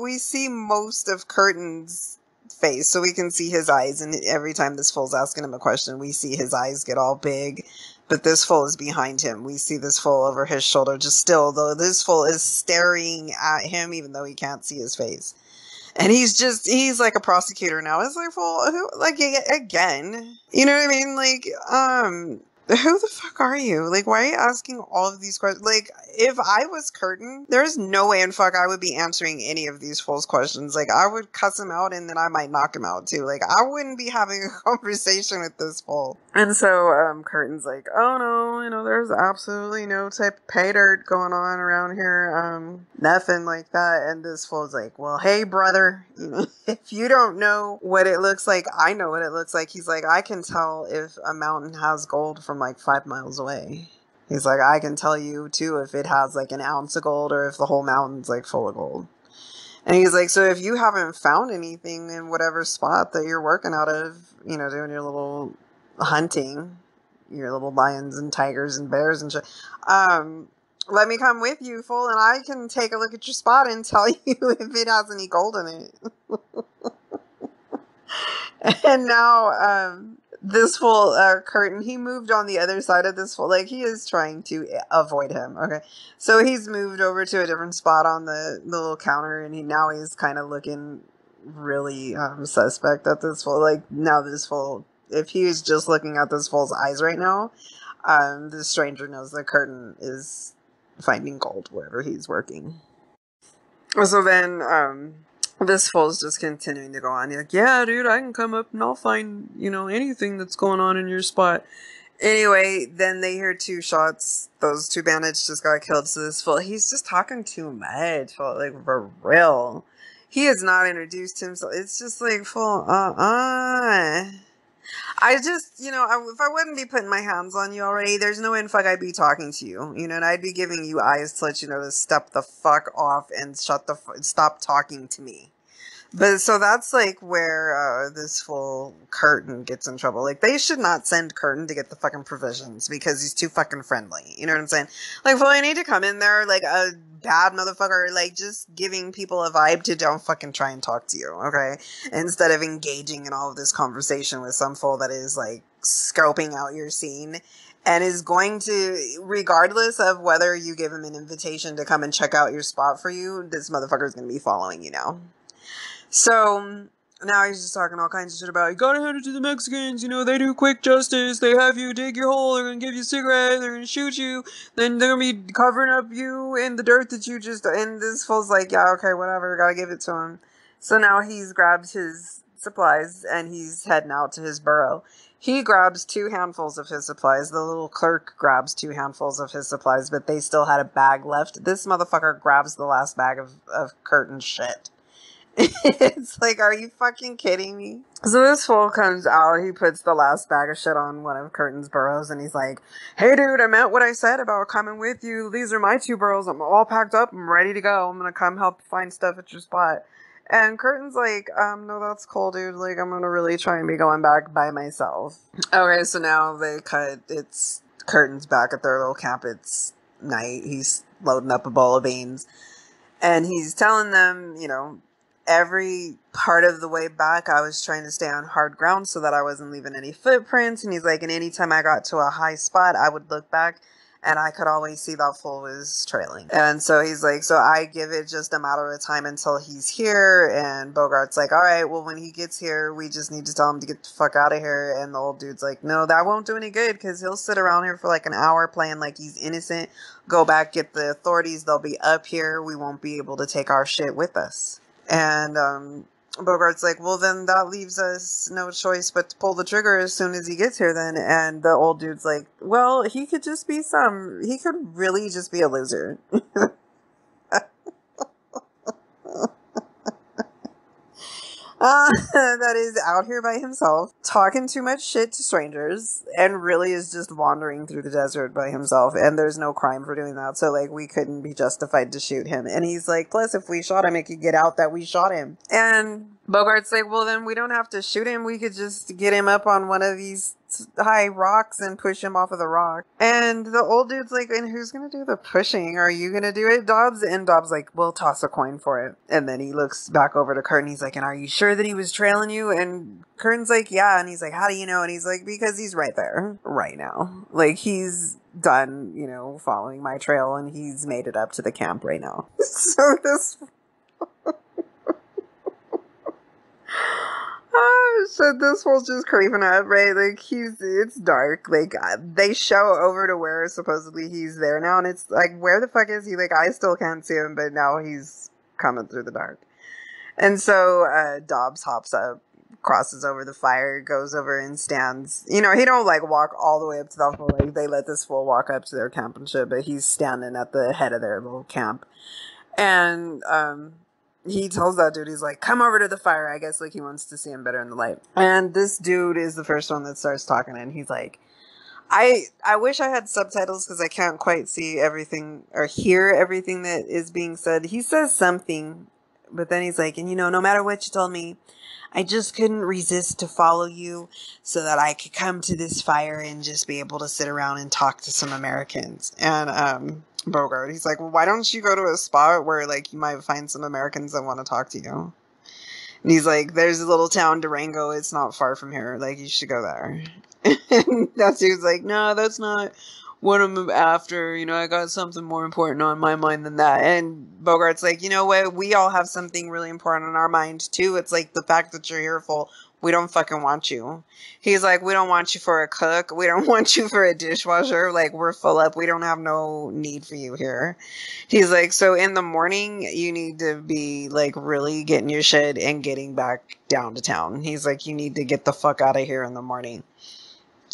we see most of Curtin's face, so we can see his eyes. And every time this fool's asking him a question, we see his eyes get all big. But this fool is behind him. We see this fool over his shoulder, just still, though this fool is staring at him, even though he can't see his face. And he's just, he's like a prosecutor now. It's like, well, who, like, again, you know what I mean? Like, um... who the fuck are you? Like, why are you asking all of these questions? Like, if I was Curtin, there's no way in fuck I would be answering any of these fools' questions. Like, I would cuss him out, and then I might knock him out, too. Like, I wouldn't be having a conversation with this fool. And so, um, Curtin's like, oh, no, you know, there's absolutely no type of pay dirt going on around here. Um, nothing like that. And this fool's like, well, hey, brother, if you don't know what it looks like, I know what it looks like. He's like, I can tell if a mountain has gold from like five miles away. He's like, I can tell you too if it has like an ounce of gold or if the whole mountain's like full of gold. And he's like, so if you haven't found anything in whatever spot that you're working out of, you know, doing your little hunting, your little lions and tigers and bears and shit, um, let me come with you, fool, and I can take a look at your spot and tell you if it has any gold in it. And now um, this fool, uh, Curtin, he moved on the other side of this fool. Like, he is trying to avoid him, okay? So he's moved over to a different spot on the, the little counter, and he now he's kind of looking really um, suspect at this fool. Like, now this fool, if he was just looking at this fool's eyes right now, um, the stranger knows that Curtin is finding gold wherever he's working. So then um this fool's just continuing to go on. He's like, yeah, dude, I can come up and I'll find, you know, anything that's going on in your spot. Anyway, then they hear two shots. Those two bandits just got killed. So this fool, he's just talking too much, fool, like, for real. He has not introduced himself. It's just like, fool, uh-uh. I just, you know, I, if I wouldn't be putting my hands on you already, there's no way in fuck I'd be talking to you, you know, and I'd be giving you eyes to let you know to step the fuck off and shut the, f stop talking to me. But so that's like where uh, this fool Curtin gets in trouble. Like, they should not send Curtin to get the fucking provisions because he's too fucking friendly. You know what I'm saying? Like, well, I need to come in there like a bad motherfucker, like just giving people a vibe to don't fucking try and talk to you, okay? Instead of engaging in all of this conversation with some fool that is like scoping out your scene and is going to, regardless of whether you give him an invitation to come and check out your spot for you, this motherfucker is going to be following you now. So now he's just talking all kinds of shit about, you gotta hand it to the Mexicans, you know, they do quick justice, they have you dig your hole, they're gonna give you a cigarette, they're gonna shoot you, then they're gonna be covering up you in the dirt that you just, and this fool's like, yeah, okay, whatever, gotta give it to him. So now he's grabbed his supplies and he's heading out to his burrow. He grabs two handfuls of his supplies. The little clerk grabs two handfuls of his supplies, but they still had a bag left. This motherfucker grabs the last bag of, of Curtin shit. It's like, are you fucking kidding me? So this fool comes out, he puts the last bag of shit on one of Curtin's burrows, and he's like, hey dude, I meant what I said about coming with you. These are my two burrows. I'm all packed up. I'm ready to go. I'm gonna come help find stuff at your spot. And Curtin's like, um, no, that's cool, dude. Like, I'm gonna really try and be going back by myself. Okay, so now they cut. It's Curtin's back at their little camp. It's night. He's loading up a bowl of beans. And he's telling them, you know, every part of the way back, I was trying to stay on hard ground so that I wasn't leaving any footprints. And he's like, and anytime I got to a high spot, I would look back and I could always see that fool was trailing. And so he's like, so I give it just a matter of time until he's here. And Bogart's like, all right, well, when he gets here, we just need to tell him to get the fuck out of here. And the old dude's like, no, that won't do any good because he'll sit around here for like an hour playing like he's innocent. Go back, get the authorities. They'll be up here. We won't be able to take our shit with us. And um, Bogart's like, well, then that leaves us no choice but to pull the trigger as soon as he gets here then. And the old dude's like, well, he could just be some, he could really just be a loser. Uh, that is out here by himself, talking too much shit to strangers, and really is just wandering through the desert by himself, and there's no crime for doing that, so, like, we couldn't be justified to shoot him. And he's like, plus, if we shot him, it could get out that we shot him. And Bogart's like, well, then we don't have to shoot him, we could just get him up on one of these high rocks and push him off of the rock. And the old dude's like, and who's gonna do the pushing? Are you gonna do it, Dobbs? And Dobbs like, we'll toss a coin for it. And then he looks back over to Curtin. He's like, and are you sure that he was trailing you? And Curtin's like, yeah. And he's like, how do you know? And he's like, because he's right there right now. Like, he's done, you know, following my trail, and he's made it up to the camp right now. So this oh shit, this fool's just creeping up, right? Like, he's, it's dark. Like, uh, they show over to where supposedly he's there now, and it's like, where the fuck is he? Like, I still can't see him, but now he's coming through the dark. And so uh, Dobbs hops up, crosses over the fire, goes over and stands. You know, he don't, like, walk all the way up to the fool. Like, they let this fool walk up to their camp and shit, but he's standing at the head of their little camp. And, um... he tells that dude, he's like, come over to the fire, I guess, like, he wants to see him better in the light. And this dude is the first one that starts talking, and he's like, I I wish I had subtitles because I can't quite see everything or hear everything that is being said. He says something but then he's like, and you know, no matter what you told me, I just couldn't resist to follow you so that I could come to this fire and just be able to sit around and talk to some Americans. And um, Bogart, he's like, well, why don't you go to a spot where, like, you might find some Americans that want to talk to you? And he's like, there's a little town, Durango. It's not far from here. Like, you should go there. And that's, he was like, no, that's not what I'm after. You know, I got something more important on my mind than that. And Bogart's like, you know what? We all have something really important on our mind, too. It's like the fact that you're here full. We don't fucking want you. He's like, we don't want you for a cook. We don't want you for a dishwasher. Like, we're full up. We don't have no need for you here. He's like, so in the morning, you need to be, like, really getting your shit and getting back down to town. He's like, you need to get the fuck out of here in the morning.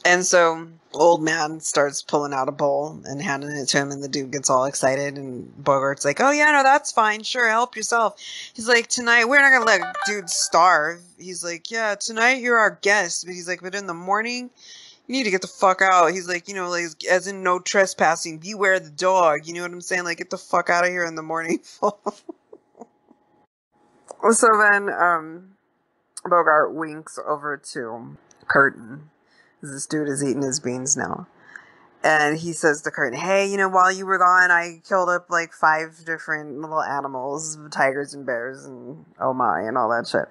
And so old man starts pulling out a bowl and handing it to him, and the dude gets all excited, and Bogart's like, oh, yeah, no, that's fine. Sure, help yourself. He's like, tonight, we're not going to let dudes starve. He's like, yeah, tonight you're our guest. But he's like, but in the morning, you need to get the fuck out. He's like, you know, like, as in no trespassing, beware the dog. You know what I'm saying? Like, get the fuck out of here in the morning. So then um, Bogart winks over to Curtin. This dude is eating his beans now. And he says to Curtin, hey, you know, while you were gone, I killed up like five different little animals, tigers and bears and oh my and all that shit.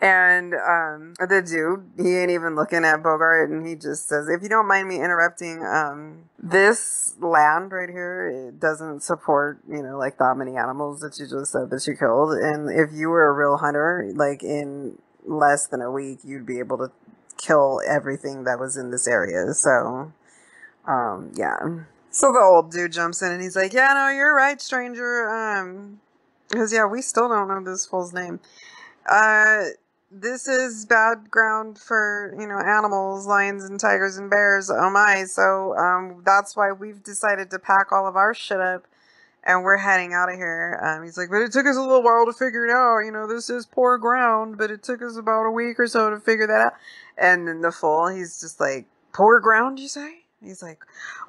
And um, the dude, he ain't even looking at Bogart, and he just says, if you don't mind me interrupting, um, this land right here, it doesn't support, you know, like that many animals that you just said that you killed. And if you were a real hunter, like in less than a week, you'd be able to kill everything that was in this area. So, um, yeah. So the old dude jumps in and he's like, yeah, no, you're right, stranger. Um, because, yeah, we still don't know this fool's name. Uh, this is bad ground for, you know, animals, lions and tigers and bears. Oh my. So, um, that's why we've decided to pack all of our shit up and we're heading out of here. Um, he's like, but it took us a little while to figure it out. You know, this is poor ground, but it took us about a week or so to figure that out. And then the fool, he's just like, poor ground, you say? He's like,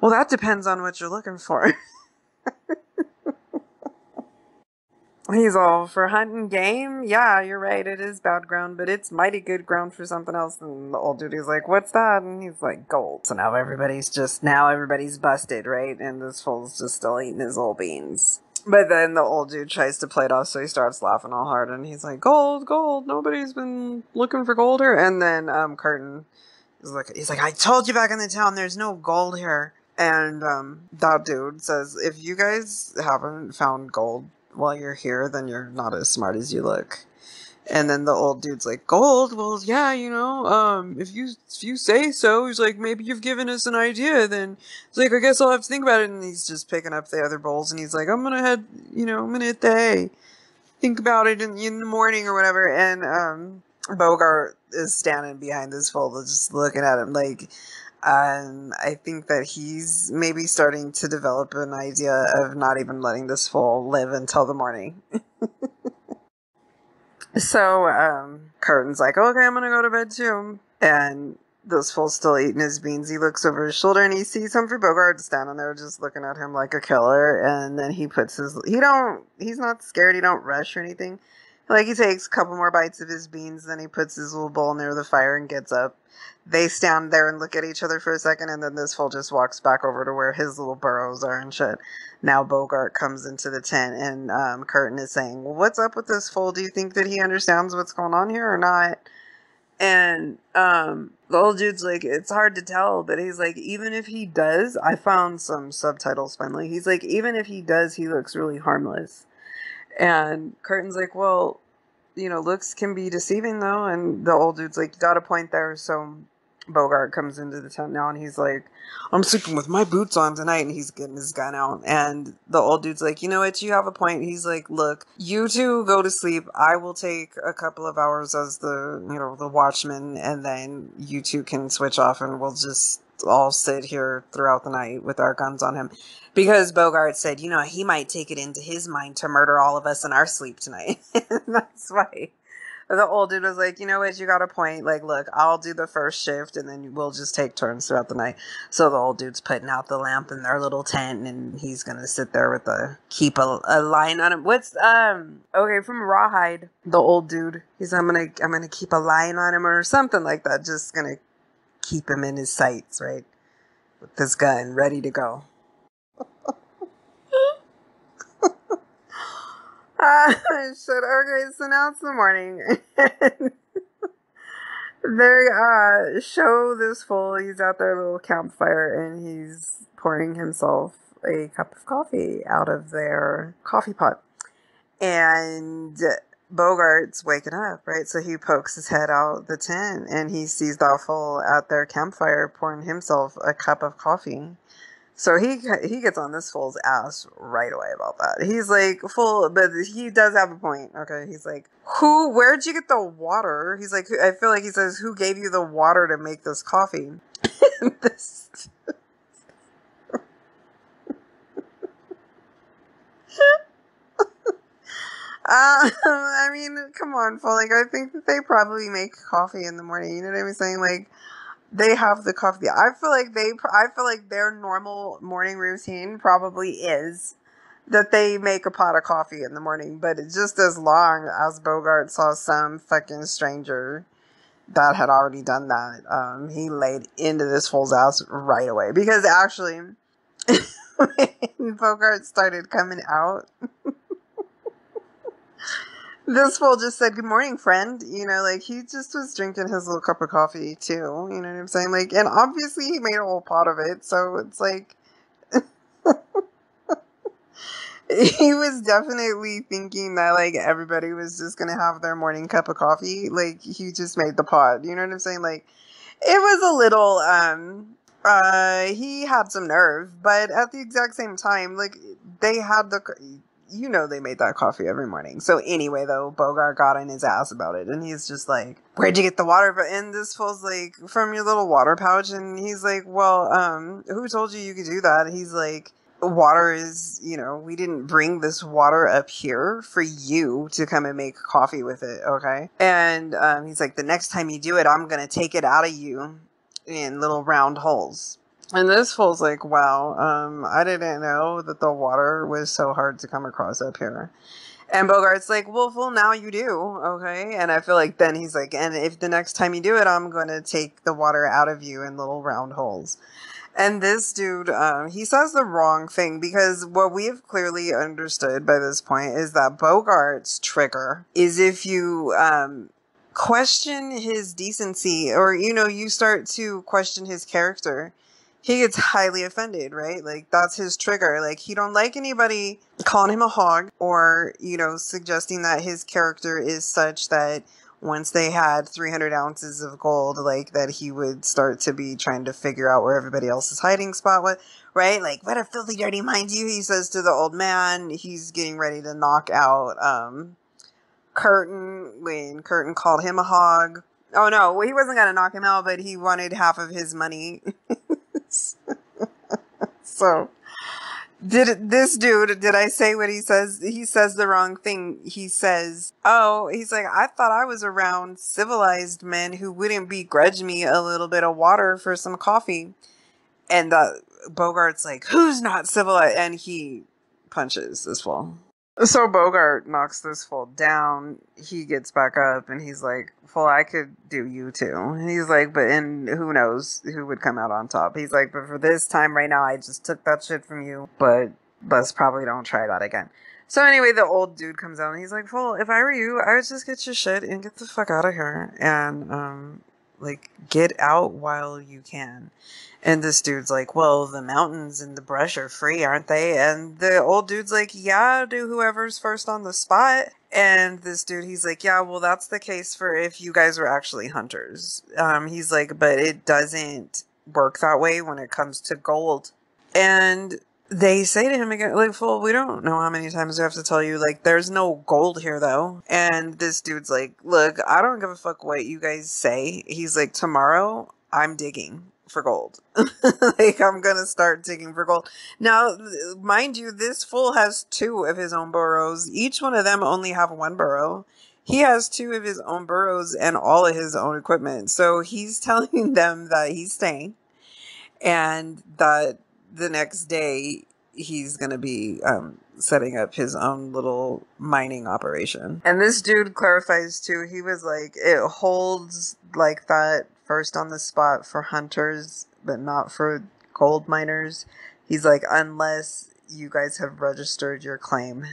well, that depends on what you're looking for. He's all, for hunting game? Yeah, you're right, it is bad ground, but it's mighty good ground for something else. And the old dude is like, what's that? And he's like, gold. So now everybody's just, now everybody's busted, right? And this fool's just still eating his old beans. But then the old dude tries to play it off, so he starts laughing all hard, and he's like, gold, gold, nobody's been looking for gold here. And then um, Curtin is like, he's like, I told you back in the town, there's no gold here. And um, that dude says, if you guys haven't found gold while you're here, then you're not as smart as you look. And then the old dude's like, gold? Well, yeah, you know, um, if you if you say so. He's like, maybe you've given us an idea, then. He's like, I guess I'll have to think about it. And he's just picking up the other bowls, and he's like, I'm gonna head, you know, I'm gonna hit the hay. Think about it in, in the morning or whatever. And um, Bogart is standing behind this fool, just looking at him like, um, I think that he's maybe starting to develop an idea of not even letting this fool live until the morning. So, um, Curtin's like, okay, I'm gonna go to bed too. And this fool's still eating his beans. He looks over his shoulder and he sees Humphrey Bogart standing there just looking at him like a killer. And then he puts his, he don't, he's not scared. He don't rush or anything. Like, he takes a couple more bites of his beans, then he puts his little bowl near the fire and gets up. They stand there and look at each other for a second, and then this fool just walks back over to where his little burrows are and shit. Now Bogart comes into the tent, and um, Curtin is saying, well, what's up with this fool? Do you think that he understands what's going on here or not? And um, the old dude's like, it's hard to tell, but he's like, even if he does, I found some subtitles finally. He's like, even if he does, he looks really harmless. And Curtin's like, well, you know, looks can be deceiving, though. And the old dude's like, you got a point there. So Bogart comes into the tent now, and he's like, I'm sleeping with my boots on tonight. And he's getting his gun out. And the old dude's like, you know what? You have a point. He's like, look, you two go to sleep. I will take a couple of hours as the, you know, the watchman. And then you two can switch off, and we'll just all sit here throughout the night with our guns on him. Because Bogart said, you know, he might take it into his mind to murder all of us in our sleep tonight. That's why the old dude was like, you know what, you got a point. Like, look, I'll do the first shift, and then we'll just take turns throughout the night. So the old dude's putting out the lamp in their little tent, and he's going to sit there with a, keep a, a line on him. What's, um, okay, from Rawhide, the old dude, he's, I'm going to, I'm going to keep a line on him or something like that. Just going to keep him in his sights, right? With this gun, ready to go. Uh, I should. Okay, so now it's the morning. They uh, show this fool. He's at their little campfire, and he's pouring himself a cup of coffee out of their coffee pot. And Bogart's waking up, right? So he pokes his head out the tent, and he sees that fool at their campfire pouring himself a cup of coffee. So he he gets on this fool's ass right away about that. He's like, fool, but he does have a point. Okay, he's like, who, where'd you get the water? He's like, I feel like he says, who gave you the water to make this coffee? this... Um, I mean, come on, fool. Like, I think that they probably make coffee in the morning. You know what I'm saying? Like, they have the coffee. I feel like they, I feel like their normal morning routine probably is that they make a pot of coffee in the morning, but it's just as long as Bogart saw some fucking stranger that had already done that. Um, he laid into this fool's ass right away, because actually when Bogart started coming out, this fool just said, good morning, friend. You know, like, he just was drinking his little cup of coffee, too. You know what I'm saying? Like, and obviously he made a whole pot of it, so it's like... he was definitely thinking that, like, everybody was just going to have their morning cup of coffee. Like, he just made the pot. You know what I'm saying? Like, it was a little... um uh He had some nerve, but at the exact same time, like, they had the... you know, they made that coffee every morning. So anyway, though, Bogart got on his ass about it, and he's just like, where'd you get the water? But and this fool's like, from your little water pouch. And he's like, well, um, who told you you could do that? He's like, water is, you know, we didn't bring this water up here for you to come and make coffee with it. Okay. And, um, he's like, the next time you do it, I'm going to take it out of you in little round holes. And this fool's like, wow, um, I didn't know that the water was so hard to come across up here. And Bogart's like, well, fool, now you do, okay? And I feel like then he's like, and if the next time you do it, I'm going to take the water out of you in little round holes. And this dude, um, he says the wrong thing, because what we have clearly understood by this point is that Bogart's trigger is if you... Um, question his decency, or, you know, you start to question his character, he gets highly offended, right? Like, that's his trigger. Like, he don't like anybody calling him a hog, or, you know, suggesting that his character is such that once they had three hundred ounces of gold, like, that he would start to be trying to figure out where everybody else's hiding spot was, right? Like, what a filthy, dirty mind you, he says to the old man. He's getting ready to knock out um, Curtin, when Curtin called him a hog. Oh, no, well, he wasn't going to knock him out, but he wanted half of his money. So, did this dude, did I say what he says? He says the wrong thing. He says, oh, he's like, I thought I was around civilized men who wouldn't begrudge me a little bit of water for some coffee. And uh, Bogart's like, who's not civilized? And he punches this fool. So Bogart knocks this fool down. He gets back up, and he's like, fool, I could do you too. And he's like, but and who knows who would come out on top. He's like, but for this time right now, I just took that shit from you, but let's probably don't try that again. So anyway, the old dude comes out, and he's like, fool, if I were you, I would just get your shit and get the fuck out of here. And, um... like, get out while you can. And this dude's like, well, the mountains and the brush are free, aren't they? And the old dude's like, yeah, do whoever's first on the spot. And this dude, he's like, yeah, well, that's the case for if you guys were actually hunters. Um, he's like, but it doesn't work that way when it comes to gold. And they say to him again, like, fool, we don't know how many times we have to tell you, like, there's no gold here, though. And this dude's like, look, I don't give a fuck what you guys say. He's like, tomorrow, I'm digging for gold. Like, I'm gonna start digging for gold. Now, mind you, this fool has two of his own burrows. Each one of them only have one burrow. he has two of his own burros and all of his own equipment. So he's telling them that he's staying and that the next day he's going to be um, setting up his own little mining operation. And this dude clarifies too. He was like, it holds like that first on the spot for hunters, but not for gold miners. He's like, unless you guys have registered your claim.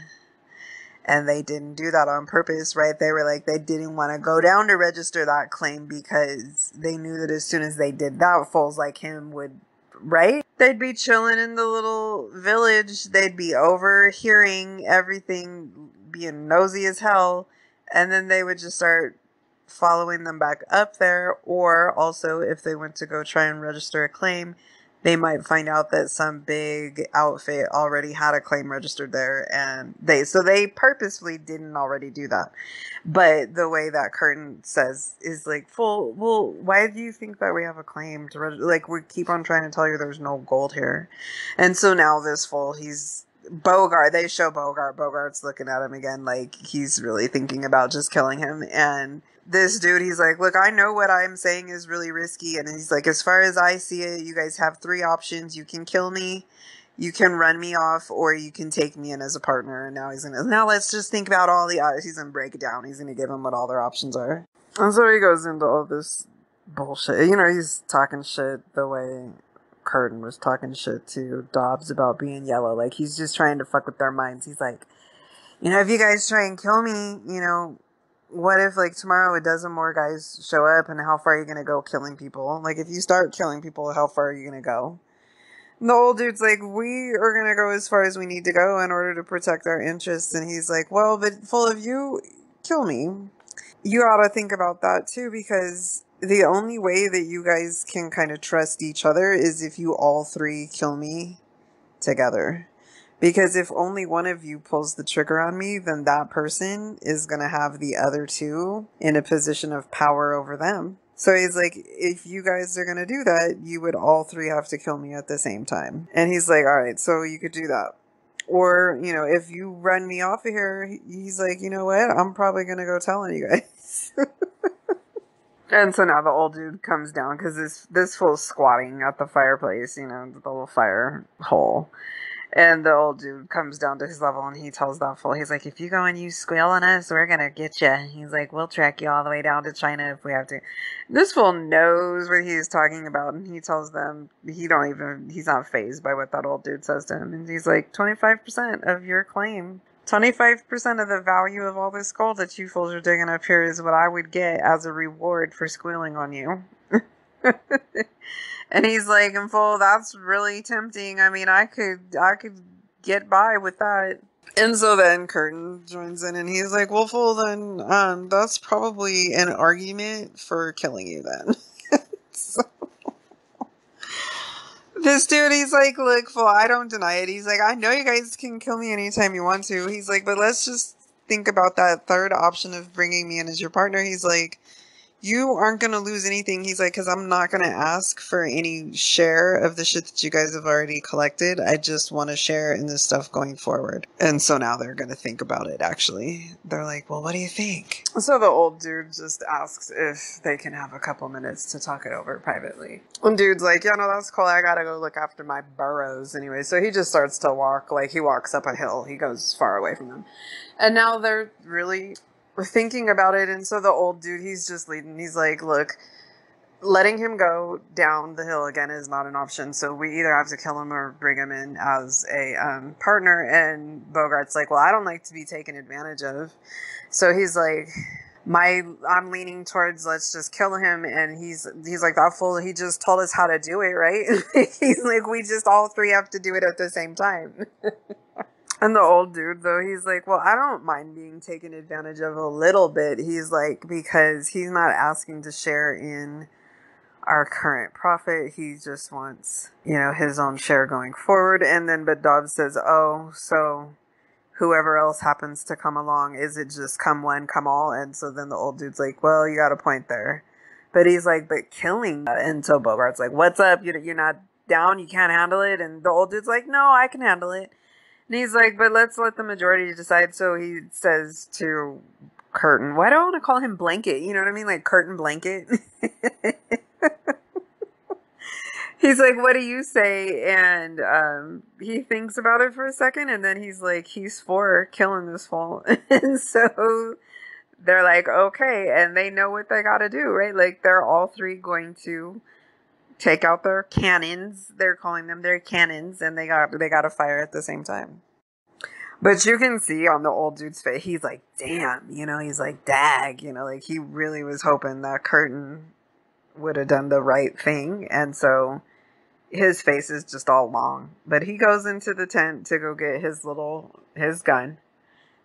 And they didn't do that on purpose, right? They were like, they didn't want to go down to register that claim because they knew that as soon as they did that, fools like him would, right? They'd be chilling in the little village. They'd be overhearing everything, being nosy as hell. And then they would just start following them back up there. Or also, if they went to go try and register a claim, they might find out that some big outfit already had a claim registered there. And they, so they purposefully didn't already do that. But the way that Curtin says is like, full, well, why do you think that we have a claim to register? Like, we keep on trying to tell you there's no gold here. And so now this fool, he's Bogart. They show Bogart. Bogart's looking at him again. Like, he's really thinking about just killing him. And this dude, he's like, look, I know what I'm saying is really risky. And he's like, as far as I see it, you guys have three options. You can kill me, you can run me off, or you can take me in as a partner. And now he's going to, now let's just think about all the options. He's going to break it down. He's going to give them what all their options are. And so he goes into all this bullshit. You know, he's talking shit the way Curtin was talking shit to Dobbs about being yellow. Like, he's just trying to fuck with their minds. He's like, you know, if you guys try and kill me, you know, what if, like, tomorrow a dozen more guys show up, and how far are you going to go killing people? Like, if you start killing people, how far are you going to go? And the old dude's like, we are going to go as far as we need to go in order to protect our interests. And he's like, well, but full of you, kill me. You ought to think about that, too, because the only way that you guys can kind of trust each other is if you all three kill me together. Because if only one of you pulls the trigger on me, then that person is going to have the other two in a position of power over them. So he's like, if you guys are going to do that, you would all three have to kill me at the same time. And he's like, all right, so you could do that. Or, you know, if you run me off of here, he's like, you know what? I'm probably going to go telling you guys. And so now the old dude comes down because this, this fool's squatting at the fireplace, you know, the little fire hole. And the old dude comes down to his level and he tells that fool, he's like, if you go and you squeal on us, we're going to get you. He's like, we'll track you all the way down to China if we have to. This fool knows what he's talking about. And he tells them, he don't even, he's not fazed by what that old dude says to him. And he's like, twenty-five percent of your claim, twenty-five percent of the value of all this gold that you fools are digging up here is what I would get as a reward for squealing on you. And he's like, and full, that's really tempting. I mean, I could, I could get by with that. And so then Curtin joins in and he's like, well, full, then, um, that's probably an argument for killing you then. So this dude, he's like, look, full, I don't deny it. He's like, I know you guys can kill me anytime you want to. He's like, but let's just think about that third option of bringing me in as your partner. He's like, you aren't going to lose anything. He's like, because I'm not going to ask for any share of the shit that you guys have already collected. I just want to share in this stuff going forward. And so now they're going to think about it, actually. They're like, well, what do you think? So the old dude just asks if they can have a couple minutes to talk it over privately. And dude's like, yeah, no, that's cool. I got to go look after my burros anyway. So he just starts to walk. Like, he walks up a hill. He goes far away from them. And now they're really thinking about it. And so the old dude, he's just leading. He's like, look, letting him go down the hill again is not an option. So we either have to kill him or bring him in as a um, partner. And Bogart's like, well, I don't like to be taken advantage of. So he's like, my, I'm leaning towards, let's just kill him. And he's, he's like, that fool, he just told us how to do it, right? He's like, we just all three have to do it at the same time. And the old dude, though, he's like, well, I don't mind being taken advantage of a little bit. He's like, because he's not asking to share in our current profit. He just wants, you know, his own share going forward. And then, but Dobbs says, oh, so whoever else happens to come along, is it just come one, come all? And so then the old dude's like, well, you got a point there. But he's like, but killing. And so Bogart's like, what's up? You're not down. You can't handle it. And the old dude's like, no, I can handle it. And he's like, but let's let the majority decide. So he says to Curtain. Why do I want to call him Blanket? You know what I mean? Like Curtain Blanket. He's like, what do you say? And um, he thinks about it for a second, and then he's like, he's for killing this fool. And so they're like, okay. And they know what they got to do, right? Like, they're all three going to take out their cannons. They're calling them their cannons, and they got they got to fire at the same time. But you can see on the old dude's face, he's like, damn, you know, he's like, dag, you know, like he really was hoping that Curtain would have done the right thing. And so his face is just all long, but he goes into the tent to go get his little, his gun,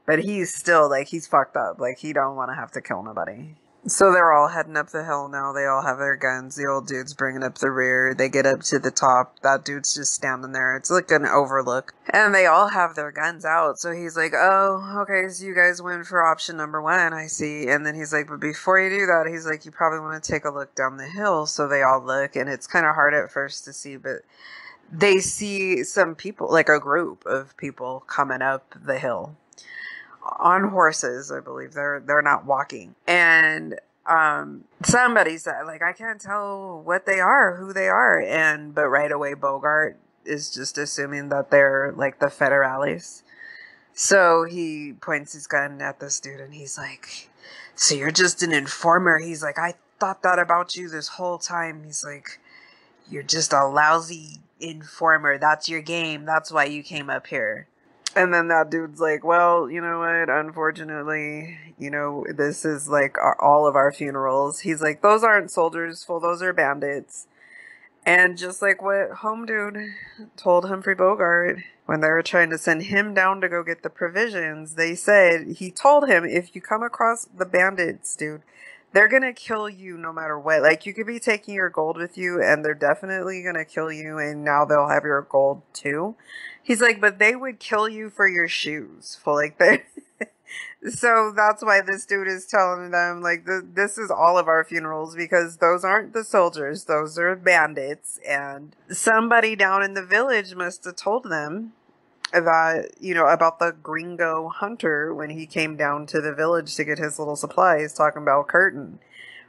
but he's still like, he's fucked up. Like, he don't want to have to kill nobody. So they're all heading up the hill now. They all have their guns. The old dude's bringing up the rear. They get up to the top. That dude's just standing there. It's like an overlook. And they all have their guns out. So he's like, oh, okay, so you guys win for option number one, I see. And then he's like, but before you do that, he's like, you probably want to take a look down the hill. So they all look, and it's kind of hard at first to see, but they see some people, like a group of people coming up the hill. On horses, I believe. They're they're not walking. And um, somebody said, like, I can't tell what they are, who they are. And but right away, Bogart is just assuming that they're like the federales. So he points his gun at this dude, and he's like, so you're just an informer. He's like, I thought that about you this whole time. He's like, you're just a lousy informer. That's your game. That's why you came up here. And then that dude's like, well, you know what? Unfortunately, you know, this is like our, all of our funerals. He's like, those aren't soldiers, fool. Those are bandits. And just like what Home Dude told Humphrey Bogart when they were trying to send him down to go get the provisions, they said, he told him, if you come across the bandits, dude, they're going to kill you no matter what. Like, you could be taking your gold with you, and they're definitely going to kill you, and now they'll have your gold too. He's like, but they would kill you for your shoes. For like that. So that's why this dude is telling them, like, th this is all of our funerals, because those aren't the soldiers. Those are bandits. And somebody down in the village must have told them about, you know, about the gringo hunter when he came down to the village to get his little supplies, talking about Curtain,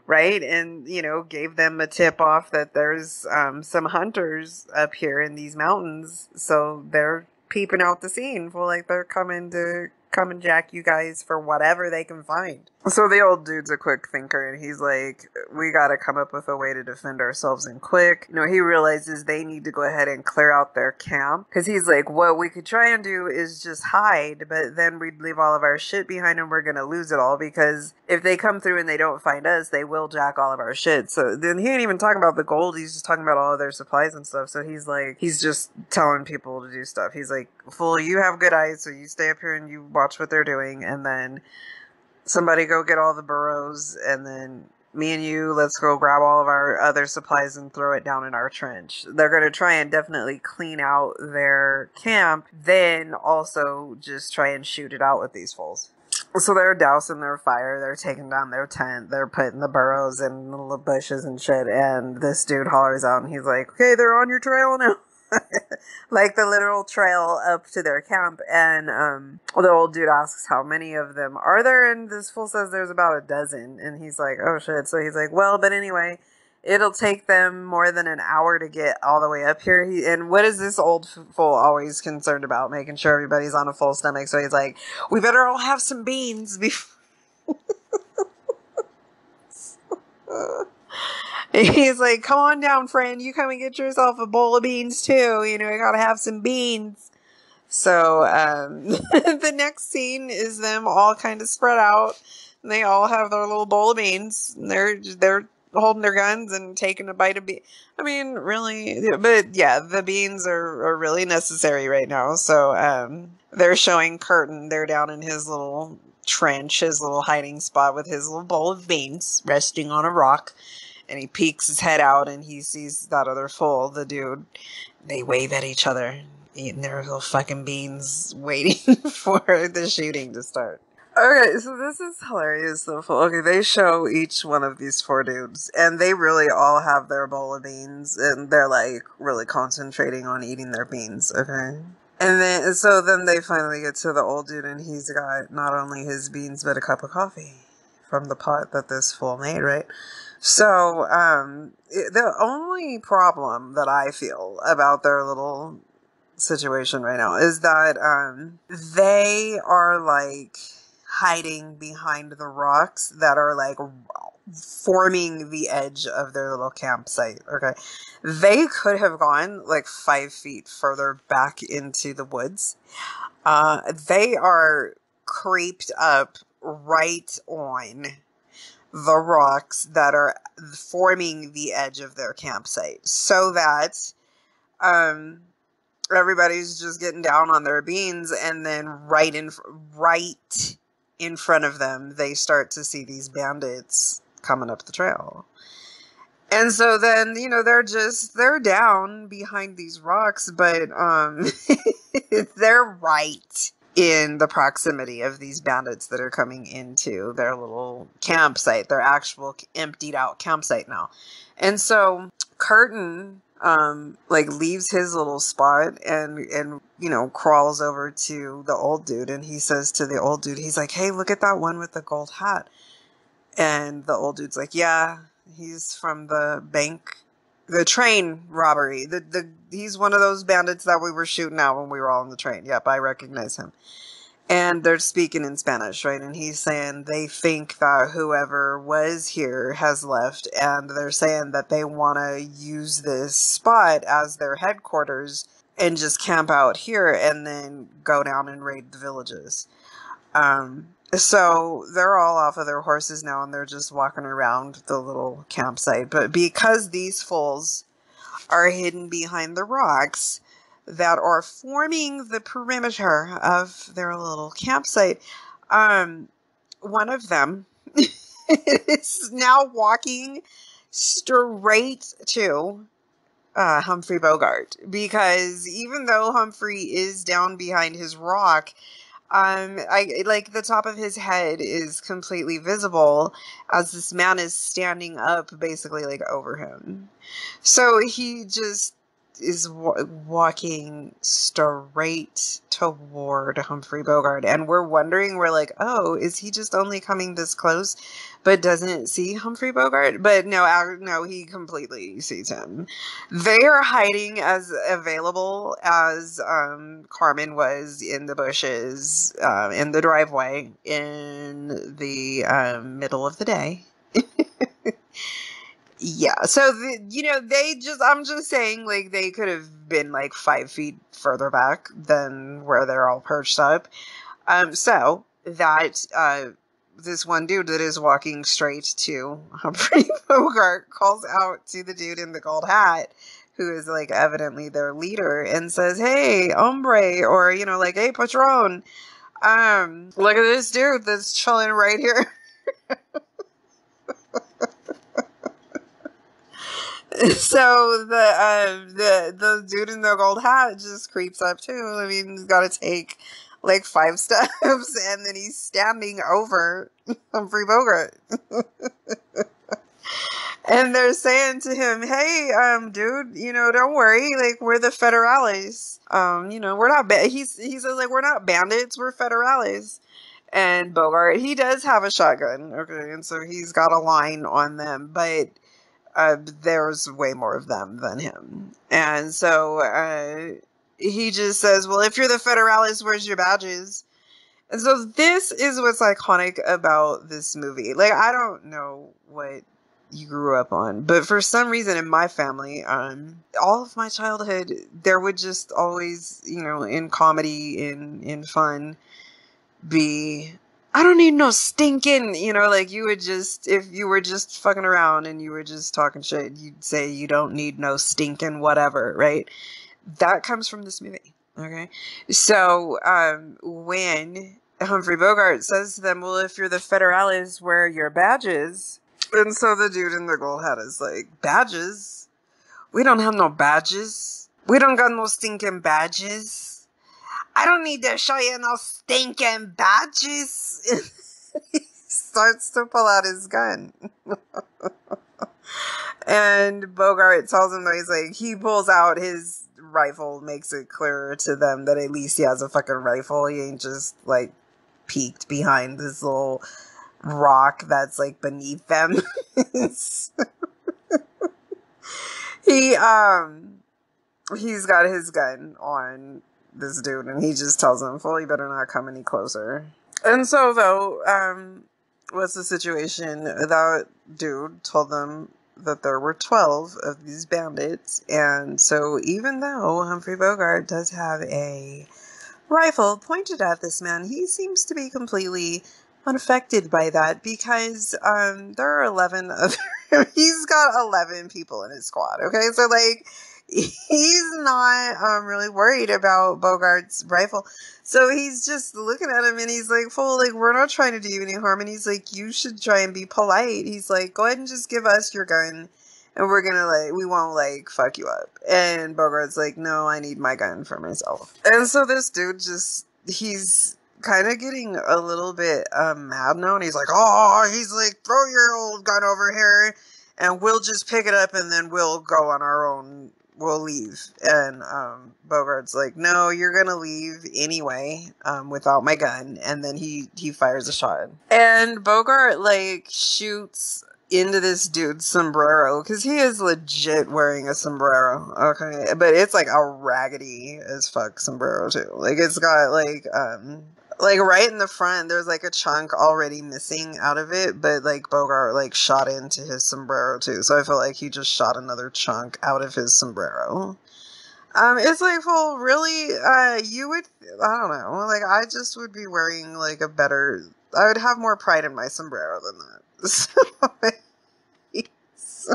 right? And, you know, gave them a tip off that there's um, some hunters up here in these mountains. So they're peeping out the scene for like they're coming to come and jack you guys for whatever they can find. So the old dude's a quick thinker, and he's like, we got to come up with a way to defend ourselves, and quick. You know, he realizes they need to go ahead and clear out their camp, because he's like, what we could try and do is just hide, but then we'd leave all of our shit behind and we're going to lose it all, because if they come through and they don't find us, they will jack all of our shit. So then he ain't even talking about the gold. He's just talking about all of their supplies and stuff. So he's like, he's just telling people to do stuff. He's like, fool, you have good eyes, so you stay up here and you watch what they're doing, and then somebody go get all the burros, and then me and you, let's go grab all of our other supplies and throw it down in our trench. They're going to try and definitely clean out their camp, then also just try and shoot it out with these fools. So they're dousing their fire, they're taking down their tent, they're putting the burros in the bushes and shit, and this dude hollers out, and he's like, okay, they're on your trail now. Like the literal trail up to their camp. And um, the old dude asks how many of them are there, and this fool says there's about a dozen, and he's like, oh shit. So he's like, well, but anyway, it'll take them more than an hour to get all the way up here. He, and what is this old fool always concerned about? Making sure everybody's on a full stomach. So he's like, we better all have some beans before. He's like, come on down, friend. You come and get yourself a bowl of beans, too. You know, you got to have some beans. So um, the next scene is them all kind of spread out. And they all have their little bowl of beans. And they're, they're holding their guns and taking a bite of beans. I mean, really. But, yeah, the beans are, are really necessary right now. So um, they're showing Curtain. They're down in his little trench, his little hiding spot with his little bowl of beans resting on a rock. And he peeks his head out, and he sees that other fool, the dude. They wave at each other, eating their little fucking beans, waiting for the shooting to start. Okay, so this is hilarious, though. Okay, they show each one of these four dudes, and they really all have their bowl of beans, and they're, like, really concentrating on eating their beans, okay? And then, so then they finally get to the old dude, and he's got not only his beans, but a cup of coffee from the pot that this fool made, right? So, um, it, the only problem that I feel about their little situation right now is that, um, they are, like, hiding behind the rocks that are, like, forming the edge of their little campsite. Okay. They could have gone like five feet further back into the woods. Uh, they are creeped up right on the rocks that are forming the edge of their campsite, so that, um, everybody's just getting down on their beans, and then right in, right in front of them, they start to see these bandits coming up the trail. And so then, you know, they're just, they're down behind these rocks, but um, they're right in the proximity of these bandits that are coming into their little campsite, their actual emptied out campsite now. And so Curtin, um, like, leaves his little spot and, and, you know, crawls over to the old dude. And he says to the old dude, he's like, "Hey, look at that one with the gold hat." And the old dude's like, "Yeah, he's from the bank, the train robbery. The the he's one of those bandits that we were shooting out when we were all on the train. Yep, I recognize him." And they're speaking in Spanish, right? And he's saying they think that whoever was here has left, and they're saying that they want to use this spot as their headquarters and just camp out here and then go down and raid the villages. Um, so they're all off of their horses now, and they're just walking around the little campsite. But because these fools are hidden behind the rocks that are forming the perimeter of their little campsite, um, one of them is now walking straight to uh, Humphrey Bogart, because even though Humphrey is down behind his rock, Um, I, like, the top of his head is completely visible as this man is standing up basically, like, over him. So he just is w walking straight toward Humphrey Bogart. And we're wondering, we're like, oh, is he just only coming this close but doesn't see Humphrey Bogart? But no, I, no, he completely sees him. They are hiding as available as um, Carmen was in the bushes, um, in the driveway, in the um, middle of the day. Yeah, so, the, you know, they just, I'm just saying, like, they could have been, like, five feet further back than where they're all perched up. Um, so, that, uh, this one dude that is walking straight to Humphrey Bogart calls out to the dude in the gold hat, who is, like, evidently their leader, and says, "Hey, hombre," or, you know, like, "Hey, patron, um, look at this dude that's chilling right here." So the, uh, the the dude in the gold hat just creeps up too. I mean, he's got to take like five steps, and then he's standing over Humphrey Bogart. And they're saying to him, "Hey, um, dude, you know, don't worry. Like, we're the federales. Um, you know, we're not." Ba he's he says like, "We're not bandits. We're federales." And Bogart, he does have a shotgun, okay, and so he's got a line on them, but. Uh, there's way more of them than him. And so uh, he just says, "Well, if you're the federales, where's your badges?" And so this is what's iconic about this movie. Like, I don't know what you grew up on, but for some reason in my family, um, all of my childhood, there would just always, you know, in comedy, in, in fun, be... I don't need no stinking, you know, like you would just, if you were just fucking around and you were just talking shit, you'd say you don't need no stinking whatever, right? That comes from this movie, okay? So um, when Humphrey Bogart says to them, "Well, if you're the federales, wear your badges." And so the dude in the gold hat is like, "Badges? We don't have no badges. We don't got no stinking badges. I don't need to show you no stinking badges." He starts to pull out his gun. And Bogart tells him that he's like, he pulls out his rifle makes it clearer to them that at least he has a fucking rifle. He ain't just, like, peeked behind this little rock that's, like, beneath them. he, um, he's got his gun on this dude, and he just tells him, well, you better not come any closer. And so, though, um, what's the situation? That dude told them that there were twelve of these bandits, and so even though Humphrey Bogart does have a rifle pointed at this man, he seems to be completely unaffected by that, because um, there are eleven of he's got eleven people in his squad, okay? So, like, he's not um, really worried about Bogart's rifle. So he's just looking at him and he's like, fool, like, we're not trying to do you any harm. And he's like, you should try and be polite. He's like, go ahead and just give us your gun and we're gonna, like, we won't, like, fuck you up. And Bogart's like, no, I need my gun for myself. And so this dude just, he's kind of getting a little bit um, mad now. And he's like, oh, he's like, throw your old gun over here and we'll just pick it up and then we'll go on our own. We'll leave. And um, Bogart's like, no, you're going to leave anyway um, without my gun. And then he, he fires a shot. And Bogart, like, shoots into this dude's sombrero, because he is legit wearing a sombrero, okay? But it's, like, a raggedy as fuck sombrero, too. Like, it's got, like, um... like, right in the front, there's, like, a chunk already missing out of it, but, like, Bogart, like, shot into his sombrero, too. So I feel like he just shot another chunk out of his sombrero. Um, it's like, well, really, uh, you would, I don't know, like, I just would be wearing, like, a better, I would have more pride in my sombrero than that. So, it's,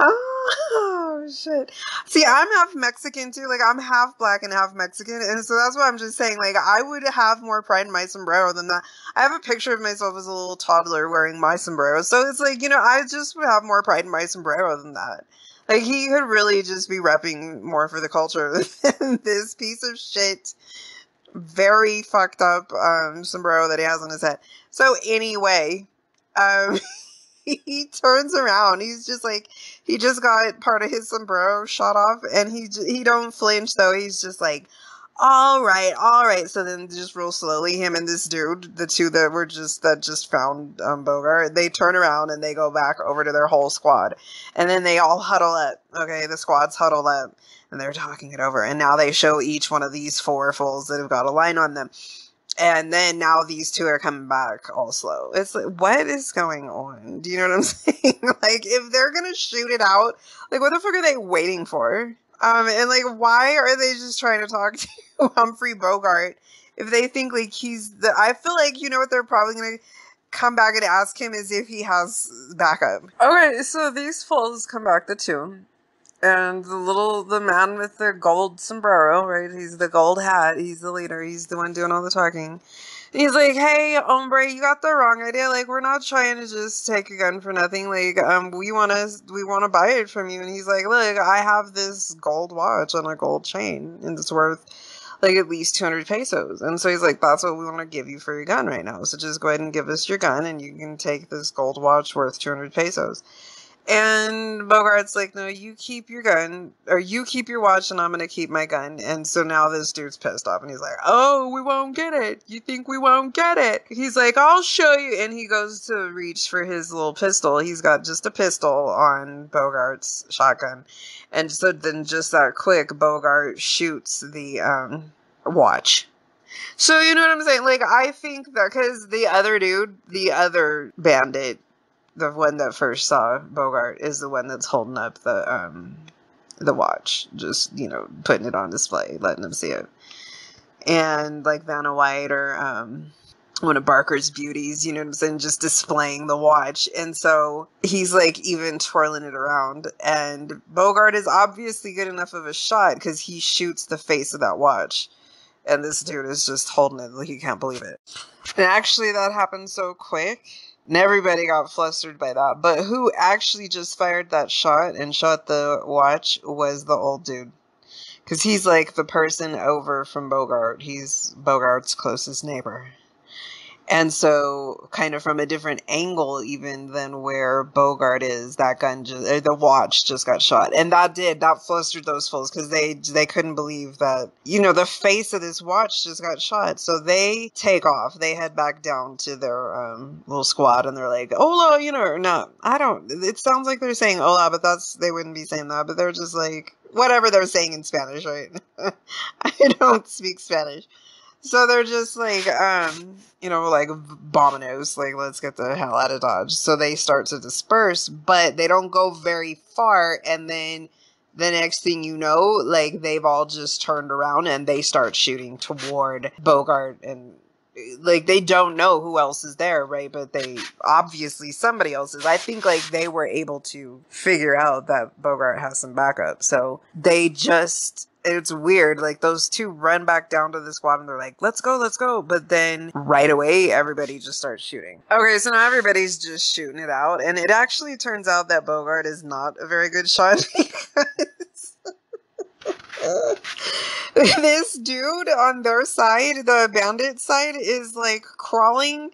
oh, shit. See, I'm half Mexican, too. Like, I'm half black and half Mexican. And so that's why I'm just saying, like, I would have more pride in my sombrero than that. I have a picture of myself as a little toddler wearing my sombrero. So it's like, you know, I just would have more pride in my sombrero than that. Like, he could really just be repping more for the culture than this piece of shit, very fucked up um, sombrero that he has on his head. So anyway, um... he turns around. He's just like, he just got part of his sombrero shot off, and he he don't flinch though. He's just like, all right, all right. So then, just real slowly, him and this dude, the two that were just that just found um, Bogart, they turn around and they go back over to their whole squad, and then they all huddle up. Okay, the squad's huddled up, and they're talking it over. And now they show each one of these four fools that have got a line on them. And then now these two are coming back all slow. It's like, what is going on? Do you know what I'm saying? Like, if they're going to shoot it out, like, what the fuck are they waiting for? Um, and, like, why are they just trying to talk to Humphrey Bogart if they think, like, he's the... I feel like, you know what they're probably going to come back and ask him is if he has backup. Okay, so these fools come back, the two. And the little, the man with the gold sombrero, right? He's the gold hat. He's the leader. He's the one doing all the talking. And he's like, hey, hombre, you got the wrong idea. Like, we're not trying to just take a gun for nothing. Like, um, we want to, we want to buy it from you. And he's like, look, I have this gold watch on a gold chain and it's worth like at least two hundred pesos. And so he's like, that's what we want to give you for your gun right now. So just go ahead and give us your gun and you can take this gold watch worth two hundred pesos. And Bogart's like, no, you keep your gun, or you keep your watch, and I'm going to keep my gun. And so now this dude's pissed off, and he's like, oh, we won't get it. You think we won't get it? He's like, I'll show you. And he goes to reach for his little pistol. He's got just a pistol on Bogart's shotgun. And so then just that quick, Bogart shoots the um, watch. So you know what I'm saying? Like, I think that because the other dude, the other bandit, the one that first saw Bogart is the one that's holding up the, um, the watch. Just, you know, putting it on display, letting them see it. And, like, Vanna White or, um, one of Barker's beauties, you know what I'm saying, just displaying the watch. And so he's, like, even twirling it around. And Bogart is obviously good enough of a shot because he shoots the face of that watch. And this dude is just holding it like he can't believe it. And actually that happened so quick. And everybody got flustered by that. But who actually just fired that shot and shot the watch was the old dude. Because he's like the person over from Bogart. He's Bogart's closest neighbor. And so kind of from a different angle even than where Bogart is, that gun, just, or the watch just got shot. And that did, that flustered those fools because they, they couldn't believe that, you know, the face of this watch just got shot. So they take off. They head back down to their um, little squad and they're like, hola, you know, no, I don't, it sounds like they're saying hola, but that's, they wouldn't be saying that, but they're just like, whatever they're saying in Spanish, right? I don't speak Spanish. So they're just like, um, you know, like bominos, like, let's get the hell out of Dodge. So they start to disperse, but they don't go very far. And then the next thing you know, like they've all just turned around and they start shooting toward Bogart. And like, they don't know who else is there, right? But they obviously somebody else is. I think like they were able to figure out that Bogart has some backup. So they just... it's weird, like those two run back down to the squad and they're like, let's go, let's go. But then right away, everybody just starts shooting. Okay, so now everybody's just shooting it out. And it actually turns out that Bogart is not a very good shot because this dude on their side, the bandit side, is like crawling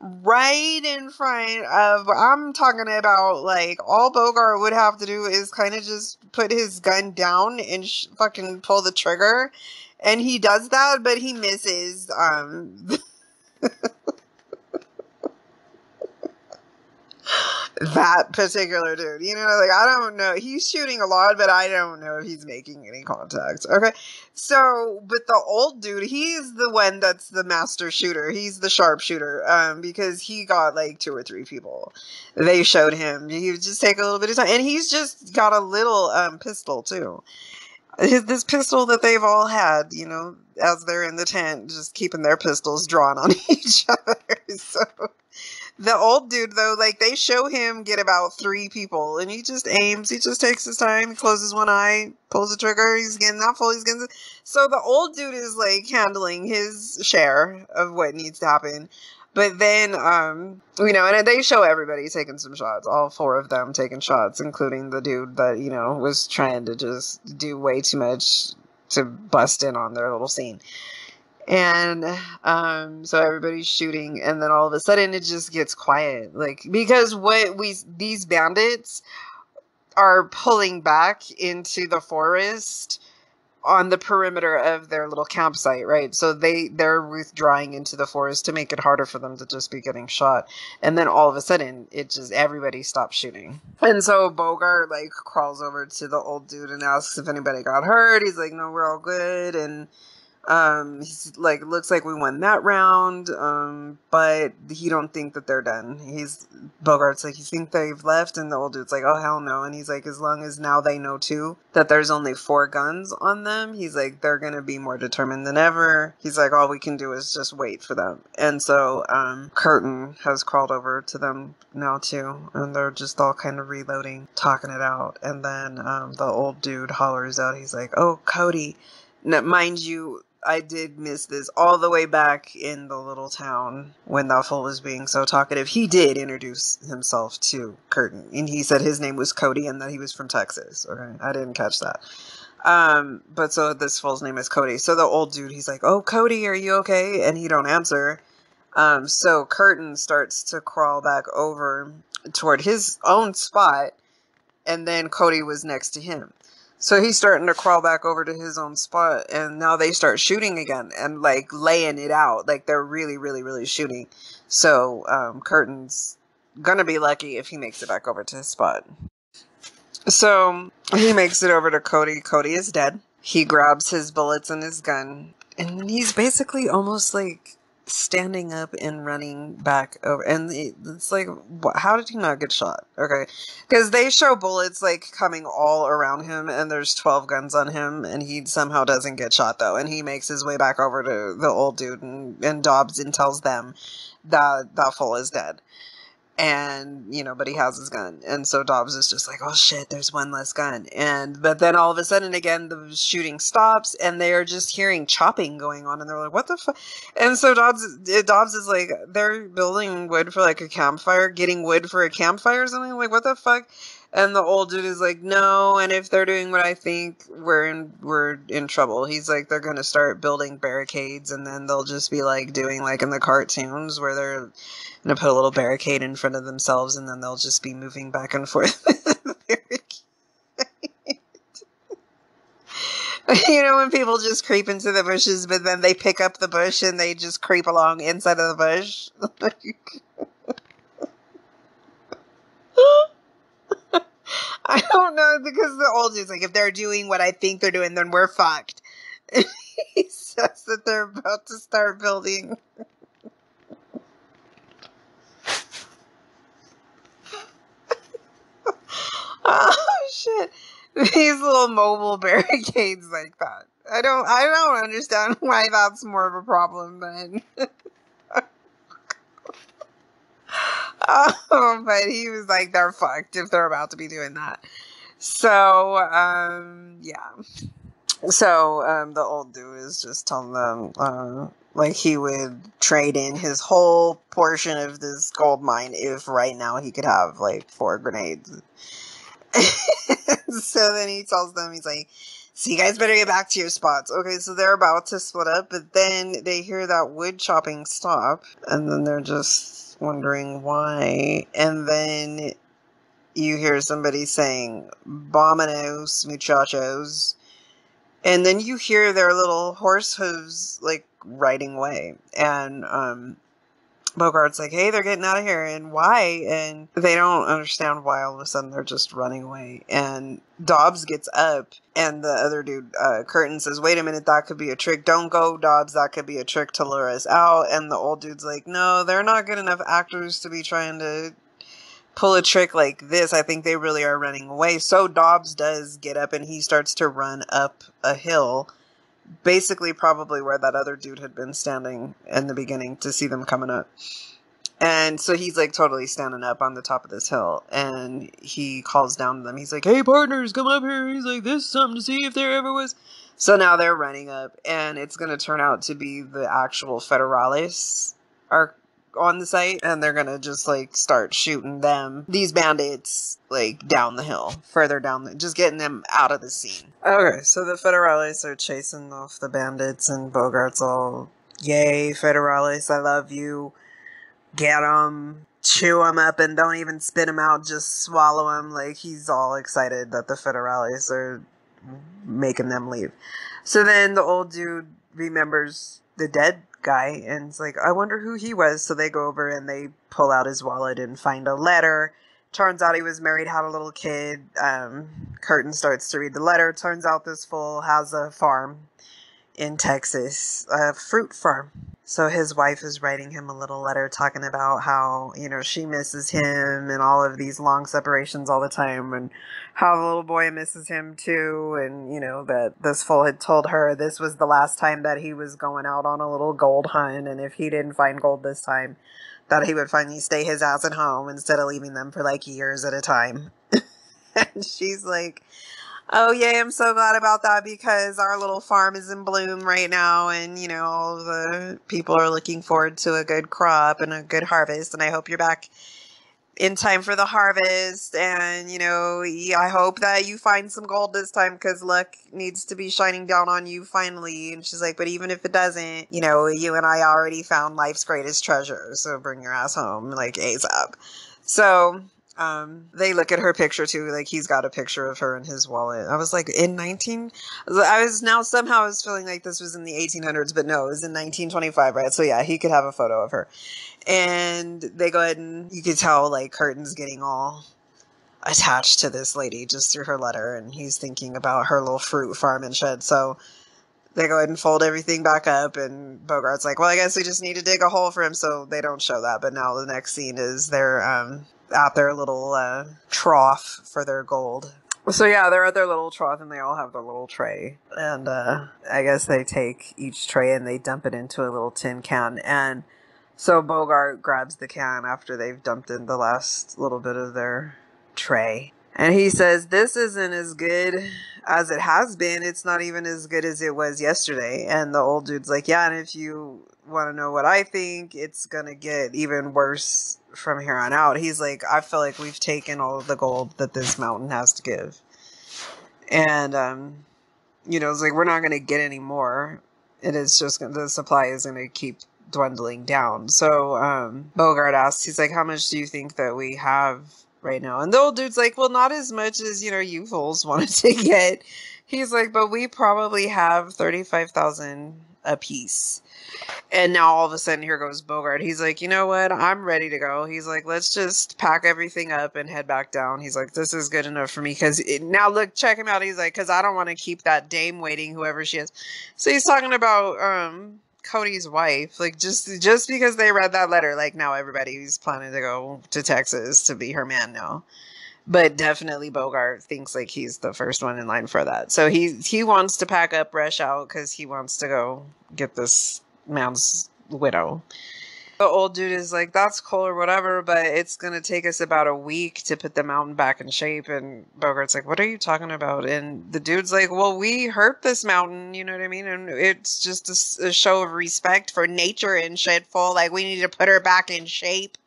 right in front of, I'm talking about like all Bogart would have to do is kind of just put his gun down and sh fucking pull the trigger, and he does that, but he misses. Um, that particular dude, you know, like I don't know, he's shooting a lot, but I don't know if he's making any contact. Okay, so but the old dude, he's the one that's the master shooter, he's the sharpshooter, um because he got like two or three people. They showed him, he would just take a little bit of time, and he's just got a little um pistol too, his this pistol that they've all had, you know, as they're in the tent just keeping their pistols drawn on each other. So the old dude, though, like, they show him get about three people, and he just aims, he just takes his time, he closes one eye, pulls the trigger, he's getting that full, he's getting... So the old dude is, like, handling his share of what needs to happen, but then, um, you know, and they show everybody taking some shots, all four of them taking shots, including the dude that, you know, was trying to just do way too much to bust in on their little scene. And um so everybody's shooting, and then all of a sudden it just gets quiet, like, because what we these bandits are pulling back into the forest on the perimeter of their little campsite, right? So they they're withdrawing into the forest to make it harder for them to just be getting shot. And then all of a sudden it just, everybody stops shooting. And so Bogart like crawls over to the old dude and asks if anybody got hurt. He's like, no, we're all good. And Um, he's like, looks like we won that round, um, but he don't think that they're done. He's, Bogart's like, you think they've left? And the old dude's like, oh, hell no. And he's like, as long as now they know too, that there's only four guns on them, he's like, they're gonna be more determined than ever. He's like, all we can do is just wait for them. And so, um, Curtin has crawled over to them now too, and they're just all kind of reloading, talking it out. And then, um, the old dude hollers out, he's like, oh, Cody. Now, mind you, I did miss this all the way back in the little town when that fool was being so talkative. He did introduce himself to Curtin, and he said his name was Cody and that he was from Texas. Okay, I didn't catch that. Um, but so this fool's name is Cody. So the old dude, he's like, oh, Cody, are you okay? And he don't answer. Um, so Curtin starts to crawl back over toward his own spot, and then Cody was next to him. So he's starting to crawl back over to his own spot, and now they start shooting again and like laying it out. Like they're really, really, really shooting. So um, Curtin's gonna be lucky if he makes it back over to his spot. So he makes it over to Cody. Cody is dead. He grabs his bullets and his gun, and he's basically almost like standing up and running back over, and it's like, how did he not get shot? Okay, because they show bullets like coming all around him, and there's twelve guns on him, and he somehow doesn't get shot though. And he makes his way back over to the old dude and, and Dobbs and tells them that that fool is dead, and you know, but he has his gun. And so Dobbs is just like, oh shit, there's one less gun. And but then all of a sudden again the shooting stops, and they are just hearing chopping going on, and they're like, what the fuck? And so Dobbs Dobbs is like, they're building wood for like a campfire, getting wood for a campfire or something, like what the fuck? And the old dude is like, no, and if they're doing what I think, we're in, we're in trouble. He's like, they're going to start building barricades, and then they'll just be like doing like in the cartoons where they're going to put a little barricade in front of themselves, and then they'll just be moving back and forth. You know, when people just creep into the bushes, but then they pick up the bush and they just creep along inside of the bush. I don't know, because the old dude's like, if they're doing what I think they're doing, then we're fucked. And he says that they're about to start building. Oh, shit. These little mobile barricades like that. I don't, I don't understand why that's more of a problem, but... Oh, but he was like, they're fucked if they're about to be doing that. So, um, yeah. So, um, the old dude is just telling them, uh, like, he would trade in his whole portion of this gold mine if right now he could have, like, four grenades. So then he tells them, he's like, so you guys better get back to your spots. Okay, so they're about to split up, but then they hear that wood chopping stop, and then they're just wondering why. And then you hear somebody saying, "Vámonos, muchachos." And then you hear their little horse hooves, like, riding away. And, um... Bogart's like, hey, they're getting out of here, and why? And they don't understand why all of a sudden they're just running away. And Dobbs gets up, and the other dude, uh, Curtin, says, wait a minute, that could be a trick. Don't go, Dobbs, that could be a trick to lure us out. And the old dude's like, no, they're not good enough actors to be trying to pull a trick like this. I think they really are running away. So Dobbs does get up, and he starts to run up a hill, basically probably where that other dude had been standing in the beginning to see them coming up. And so he's like totally standing up on the top of this hill, and he calls down to them. He's like, hey partners, come up here. He's like, this is something to see if there ever was. So now they're running up, and it's going to turn out to be the actual federales are on the site, and they're going to just like start shooting them, these bandits, like down the hill, further down, the, just getting them out of the scene. Okay, so the federales are chasing off the bandits, and Bogart's all, yay, federales, I love you. Get them, chew them up, and don't even spit them out, just swallow them. Like, he's all excited that the federales are making them leave. So then the old dude remembers the dead guy, and it's like, I wonder who he was. So they go over and they pull out his wallet and find a letter. Turns out he was married, had a little kid. um Curtin starts to read the letter. Turns out this fool has a farm in Texas, a fruit farm. So his wife is writing him a little letter talking about how, you know, she misses him and all of these long separations all the time, and how the little boy misses him too. And, you know, that this fool had told her this was the last time that he was going out on a little gold hunt, and if he didn't find gold this time, that he would finally stay his ass at home instead of leaving them for like years at a time. And she's like, oh, yeah, I'm so glad about that, because our little farm is in bloom right now, and, you know, all the people are looking forward to a good crop and a good harvest, and I hope you're back in time for the harvest, and, you know, I hope that you find some gold this time, because luck needs to be shining down on you finally. And she's like, but even if it doesn't, you know, you and I already found life's greatest treasure, so bring your ass home, like, ASAP. So... Um, they look at her picture too, like he's got a picture of her in his wallet. I was like, in nineteen, I was now somehow I was feeling like this was in the eighteen hundreds, but no, it was in nineteen twenty-five, right? So yeah, he could have a photo of her. And they go ahead, and you could tell like Curtin's getting all attached to this lady just through her letter, and he's thinking about her little fruit farm and shit. So they go ahead and fold everything back up, and Bogart's like, well, I guess we just need to dig a hole for him. So they don't show that, but now the next scene is they're, um... at their little uh, trough for their gold. So yeah, they're at their little trough, and they all have their little tray. And uh, I guess they take each tray and they dump it into a little tin can. And so Bogart grabs the can after they've dumped in the last little bit of their tray. And he says, this isn't as good as it has been. It's not even as good as it was yesterday. And the old dude's like, yeah, and if you want to know what I think. It's going to get even worse from here on out. He's like, I feel like we've taken all of the gold that this mountain has to give. And, um, you know, it's like, we're not going to get any more. It is just going to, the supply is going to keep dwindling down. So, um, Bogart asks, he's like, how much do you think that we have right now? And the old dude's like, well, not as much as, you know, you fools wanted to get. He's like, but we probably have thirty-five thousand a piece. And now all of a sudden, here goes Bogart. He's like, you know what? I'm ready to go. He's like, let's just pack everything up and head back down. He's like, this is good enough for me. Because now look, check him out. He's like, because I don't want to keep that dame waiting, whoever she is. So he's talking about um, Cody's wife. Like, just, just because they read that letter, like now everybody's planning to go to Texas to be her man now. But definitely Bogart thinks like he's the first one in line for that. So he, he wants to pack up, rush out, because he wants to go get this man's widow. The old dude is like, that's cool or whatever, but it's going to take us about a week to put the mountain back in shape. And Bogart's like, what are you talking about? And the dude's like, well, we hurt this mountain, you know what I mean? And it's just a, a show of respect for nature and shit, full. Like, we need to put her back in shape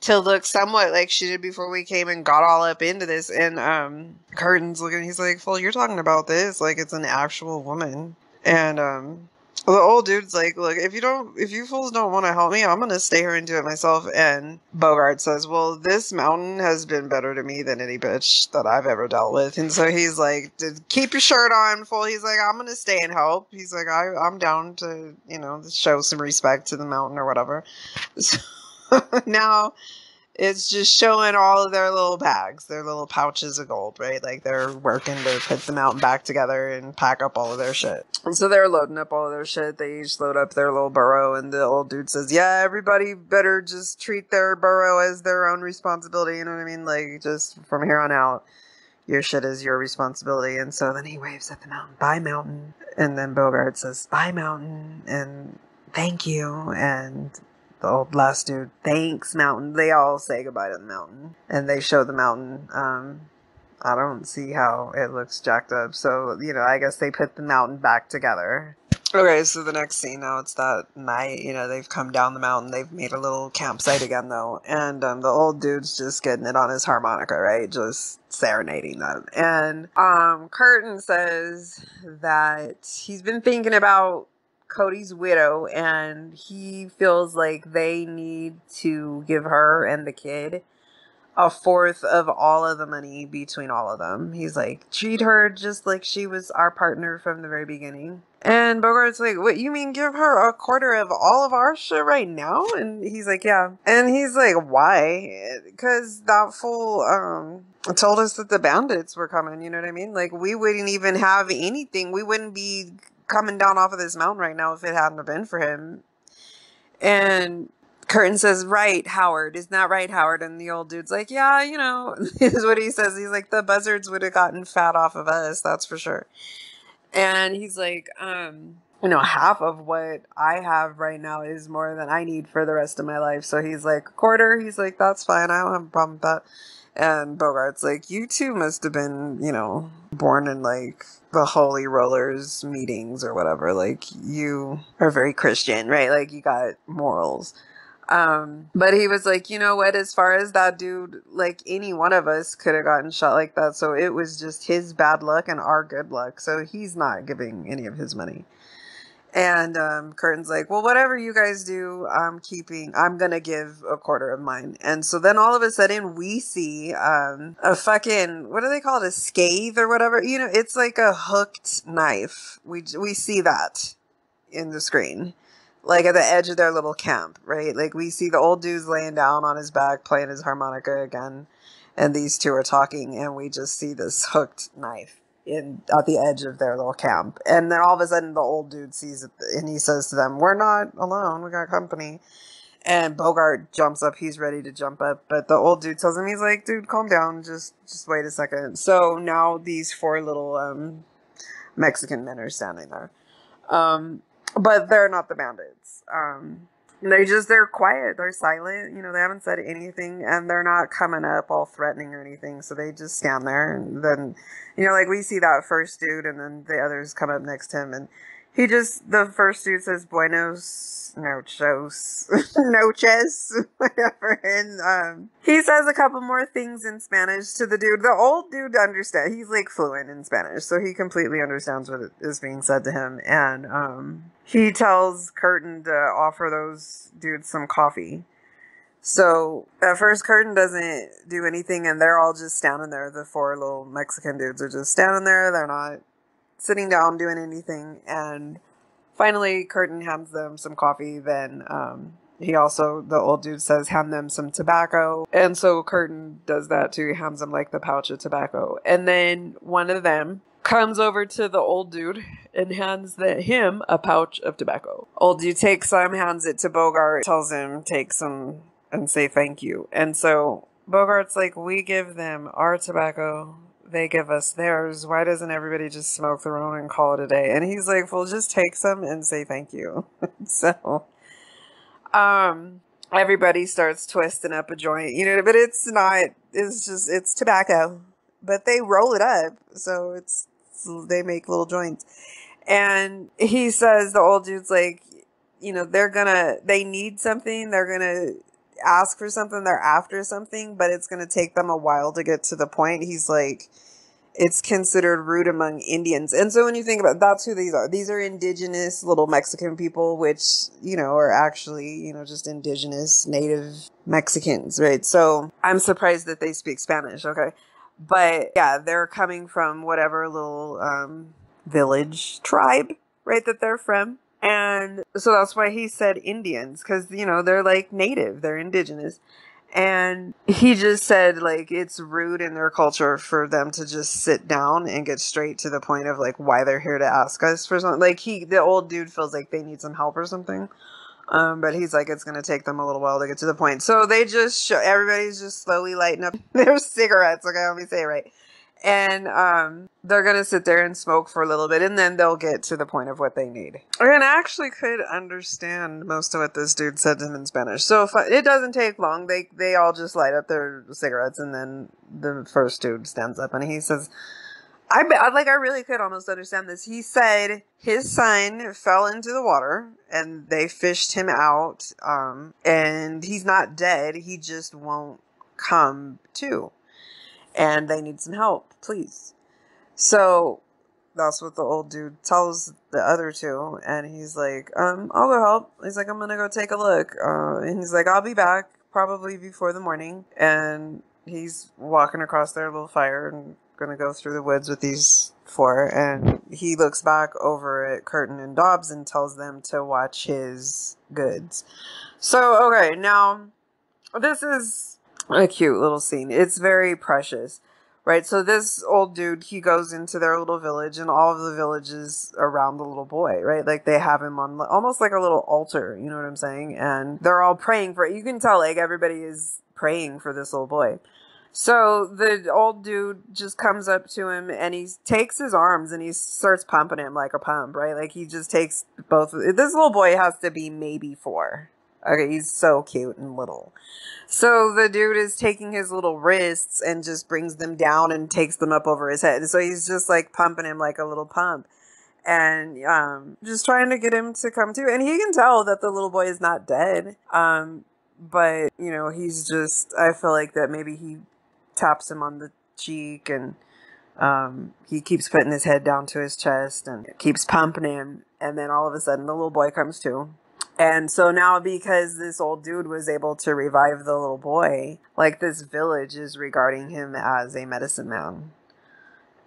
to look somewhat like she did before we came and got all up into this. And um, Curtin's looking, he's like, well, you're talking about this like it's an actual woman. And um, the old dude's like, look, if you don't, if you fools don't want to help me, I'm going to stay here and do it myself. And Bogart says, well, this mountain has been better to me than any bitch that I've ever dealt with. And so he's like, keep your shirt on, fool. He's like, I'm going to stay and help. He's like, I, I'm down to, you know, show some respect to the mountain or whatever. So now it's just showing all of their little bags, their little pouches of gold, right? Like they're working to put the mountain back together and pack up all of their shit. And so they're loading up all of their shit. They each load up their little burrow, and the old dude says, yeah, everybody better just treat their burrow as their own responsibility. You know what I mean? Like, just from here on out, your shit is your responsibility. And so then he waves at the mountain, bye mountain. And then Bogart says, bye mountain, and thank you, and the old last dude, thanks mountain. They all say goodbye to the mountain, and they show the mountain. Um, I don't see how it looks jacked up. So, you know, I guess they put the mountain back together. Okay, so the next scene now, it's that night, you know, they've come down the mountain. They've made a little campsite again, though. And um, the old dude's just getting it on his harmonica, right? Just serenading them. And um, Curtin says that he's been thinking about Cody's widow, and he feels like they need to give her and the kid a fourth of all of the money between all of them. He's like, treat her just like she was our partner from the very beginning. And Bogart's like, what, you mean give her a quarter of all of our shit right now? And he's like, yeah. And he's like, why? Because that fool um, told us that the bandits were coming, you know what I mean? Like, we wouldn't even have anything. We wouldn't be coming down off of this mountain right now if it hadn't have been for him. And Curtin says, right, Howard, isn't that right, Howard? And the old dude's like, yeah, you know, is what he says. He's like, the buzzards would have gotten fat off of us, that's for sure. And he's like, um, you know, half of what I have right now is more than I need for the rest of my life. So he's like, a quarter? He's like, that's fine, I don't have a problem with that. And Bogart's like, you two must have been, you know, born in, like, the Holy Rollers meetings or whatever. Like, you are very Christian, right? Like, you got morals. Um, but he was like, you know what, as far as that dude, like, any one of us could have gotten shot like that. So it was just his bad luck and our good luck. So he's not giving any of his money. And um, Curtin's like, well, whatever you guys do, I'm keeping, I'm going to give a quarter of mine. And so then all of a sudden we see um, a fucking, what do they call it? A scathe or whatever. You know, it's like a hooked knife. We, we see that in the screen, like at the edge of their little camp, right? Like, we see the old dude's laying down on his back, playing his harmonica again. And these two are talking, and we just see this hooked knife in at the edge of their little camp. And then all of a sudden the old dude sees it, and he says to them, we're not alone, we got company. And Bogart jumps up, he's ready to jump up, but the old dude tells him, he's like, dude, calm down, just just wait a second. So now these four little um Mexican men are standing there, um but they're not the bandits. um They just, they're quiet, they're silent, you know, they haven't said anything, and they're not coming up all threatening or anything, so they just stand there. And then, you know, like, we see that first dude, and then the others come up next to him, and He just, the first dude says buenos noches, noches, whatever, and um, he says a couple more things in Spanish to the dude. The old dude understands, he's like fluent in Spanish, so he completely understands what is being said to him, and um, he tells Curtin to offer those dudes some coffee. So, at first, Curtin doesn't do anything, and they're all just standing there. The four little Mexican dudes are just standing there. They're not sitting down, doing anything. And finally, Curtin hands them some coffee. Then, um, he also, the old dude says, hand them some tobacco. And so, Curtin does that, too. He hands them, like, the pouch of tobacco. And then, one of them comes over to the old dude and hands the, him a pouch of tobacco. Old dude takes some, hands it to Bogart, tells him, take some and say thank you. And so Bogart's like, we give them our tobacco, they give us theirs, why doesn't everybody just smoke their own and call it a day? And he's like, well, just take some and say thank you. So um everybody starts twisting up a joint, you know, but it's not, it's just, it's tobacco, but they roll it up, so it's, they make little joints. And he says, the old dude's like, you know, they're gonna, they need something, they're gonna ask for something, they're after something, but it's going to take them a while to get to the point. He's like, it's considered rude among Indians. And so when you think about it, that's who these are. These are indigenous little Mexican people, which, you know, are actually, you know, just indigenous native Mexicans, right? So I'm surprised that they speak Spanish, okay? But yeah, they're coming from whatever little um, village tribe, right, that they're from. And so that's why he said Indians, because, you know, they're like native, they're indigenous. And he just said, like, it's rude in their culture for them to just sit down and get straight to the point of, like, why they're here to ask us for something. Like, he, the old dude feels like they need some help or something. Um, but he's like, it's going to take them a little while to get to the point. So they just show, everybody's just slowly lighting up their cigarettes. Okay, let me say it right. And um, they're going to sit there and smoke for a little bit, and then they'll get to the point of what they need. And I actually could understand most of what this dude said to him in Spanish. So if I, it doesn't take long. They, they all just light up their cigarettes, and then the first dude stands up, and he says, I, like, I really could almost understand this. He said his son fell into the water, and they fished him out, um, and he's not dead. He just won't come to. And they need some help, please. So that's what the old dude tells the other two. And he's like, um, I'll go help. He's like, I'm going to go take a look. Uh, and he's like, I'll be back probably before the morning. And he's walking across their little fire and going to go through the woods with these four. And he looks back over at Curtin and Dobbs and tells them to watch his goods. So, okay, now this is a cute little scene. It's very precious, right? So this old dude, he goes into their little village, and all of the villages around the little boy, right? Like, they have him on almost like a little altar, you know what I'm saying? And they're all praying for it. You can tell, like, everybody is praying for this little boy. So the old dude just comes up to him, and he takes his arms, and he starts pumping him like a pump, right? Like, he just takes both. This little boy has to be maybe four. Okay, he's so cute and little. So the dude is taking his little wrists and just brings them down and takes them up over his head. So he's just like pumping him like a little pump, and um, just trying to get him to come to. And he can tell that the little boy is not dead. Um, but, you know, he's just, I feel like that maybe he taps him on the cheek, and um, he keeps putting his head down to his chest and keeps pumping him. And then all of a sudden the little boy comes to. And so now, because this old dude was able to revive the little boy, like, this village is regarding him as a medicine man.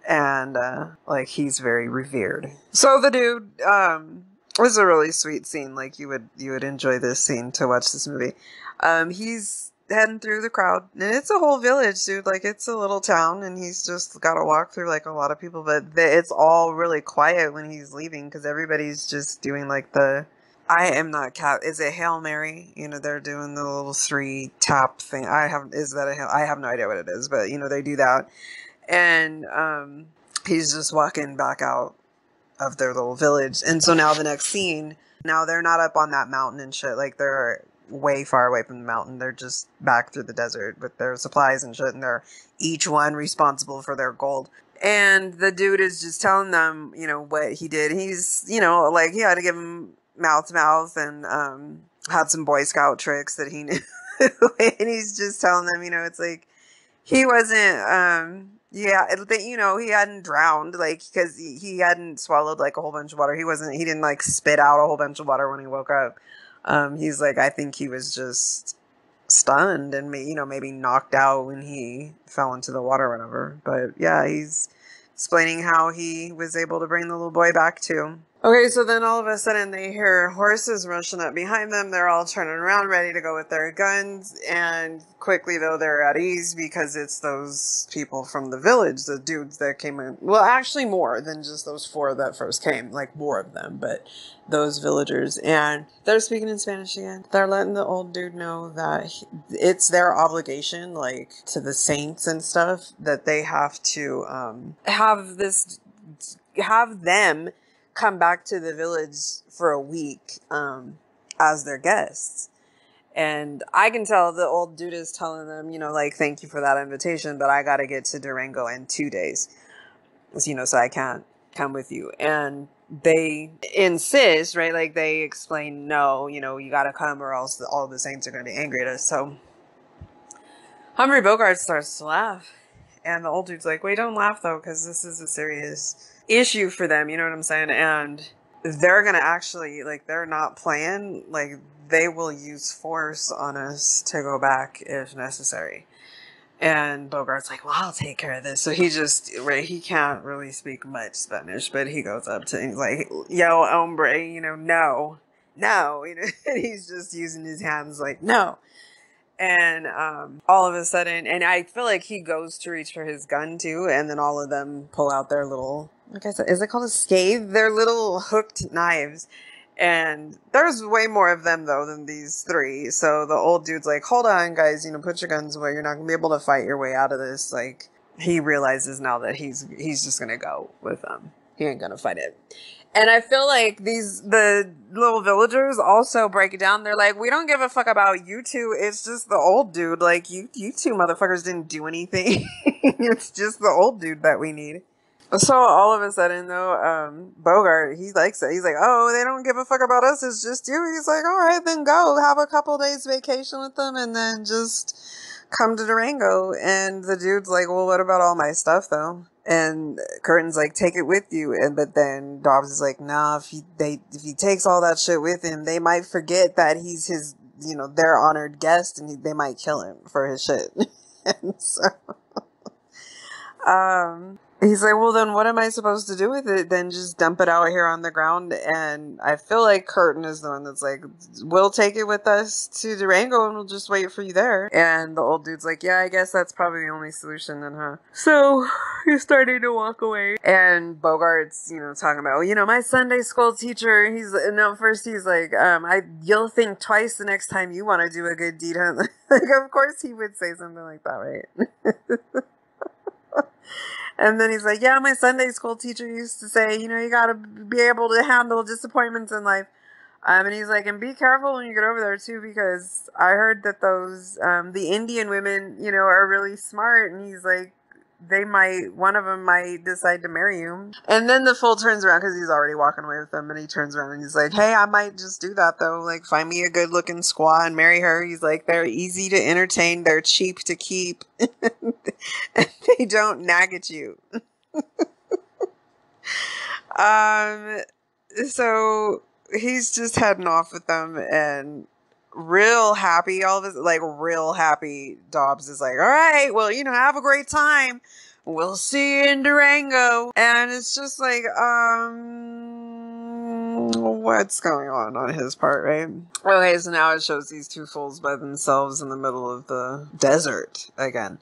And, uh, like, he's very revered. So the dude, um, this is a really sweet scene. Like, you would, you would enjoy this scene to watch this movie. Um, he's heading through the crowd, and it's a whole village, dude. Like, it's a little town, and he's just got to walk through, like, a lot of people. But it's all really quiet when he's leaving, because everybody's just doing, like, the... I am not cat. Is it Hail Mary? You know, they're doing the little three tap thing. I have, is that a Hail? I have no idea what it is, but, you know, they do that. And, um, he's just walking back out of their little village. And so now the next scene, now they're not up on that mountain and shit. Like, they're way far away from the mountain. They're just back through the desert with their supplies and shit. And they're each one responsible for their gold. And the dude is just telling them, you know, what he did. He's, you know, like, he had to give him mouth to mouth and um, had some Boy Scout tricks that he knew. And he's just telling them, you know, it's like, he wasn't, um, yeah, you know, he hadn't drowned, like, because he hadn't swallowed, like, a whole bunch of water. He wasn't, he didn't, like, spit out a whole bunch of water when he woke up. Um, he's like, I think he was just stunned and, you know, maybe knocked out when he fell into the water or whatever. But, yeah, he's explaining how he was able to bring the little boy back to. Okay, so then all of a sudden they hear horses rushing up behind them. They're all turning around, ready to go with their guns. And quickly, though, they're at ease because it's those people from the village, the dudes that came in. Well, actually more than just those four that first came, like more of them, but those villagers. And they're speaking in Spanish again. They're letting the old dude know that he, it's their obligation, like to the saints and stuff, that they have to um, have this, have them come back to the village for a week um, as their guests. And I can tell the old dude is telling them, you know, like, thank you for that invitation, but I got to get to Durango in two days, you know, so I can't come with you. And they insist, right? Like, they explain, no, you know, you got to come or else all the saints are going to be angry at us. So Humphrey Bogart starts to laugh. And the old dude's like, wait, don't laugh, though, because this is a serious issue for them. You know what I'm saying? And they're going to actually, like, they're not playing. Like, they will use force on us to go back if necessary. And Bogart's like, well, I'll take care of this. So he just, right, he can't really speak much Spanish, but he goes up to, he's like, yo, hombre, you know, no, no. You know? And he's just using his hands like, no. And um, all of a sudden, and I feel like he goes to reach for his gun too, and then all of them pull out their little, like I said, is it called a scathe? Their little hooked knives. And there's way more of them though than these three. So the old dude's like, hold on guys, you know, put your guns away. You're not gonna be able to fight your way out of this. Like, he realizes now that he's, he's just gonna go with them. He ain't gonna fight it. And I feel like these, the little villagers also break it down. They're like, we don't give a fuck about you two. It's just the old dude. Like, you, you two motherfuckers didn't do anything. It's just the old dude that we need. So all of a sudden though, um, Bogart, he likes it. He's like, oh, they don't give a fuck about us. It's just you. He's like, all right, then go have a couple days vacation with them and then just come to Durango. And the dude's like, well, what about all my stuff though? And Curtin's like, take it with you. And but then Dobbs is like, nah, if he, they, if he takes all that shit with him, they might forget that he's his, you know, their honored guest, and he, they might kill him for his shit. And so um, he's like, well, then what am I supposed to do with it? Then just dump it out here on the ground. And I feel like Curtin is the one that's like, we'll take it with us to Durango and we'll just wait for you there. And the old dude's like, yeah, I guess that's probably the only solution then, huh? So he's starting to walk away. And Bogart's, you know, talking about, well, you know, my Sunday school teacher, he's, no, first he's like, um, I, you'll think twice the next time you want to do a good deed, huh? Like, of course he would say something like that, right? And then he's like, yeah, my Sunday school teacher used to say, you know, you got to be able to handle disappointments in life. Um, and he's like, and be careful when you get over there, too, because I heard that those, um, the Indian women, you know, are really smart. And he's like, they might, one of them might decide to marry you. And then the fool turns around because he's already walking away with them. And he turns around and he's like, hey, I might just do that, though. Like, find me a good looking squaw and marry her. He's like, they're easy to entertain. They're cheap to keep. And they don't nag at you. um, so he's just heading off with them and real happy. All of us, like, real happy. Dobbs is like, all right, well, you know, have a great time. We'll see you in Durango. And it's just like, um, what's going on on his part, right? Okay, so now it shows these two fools by themselves in the middle of the desert again.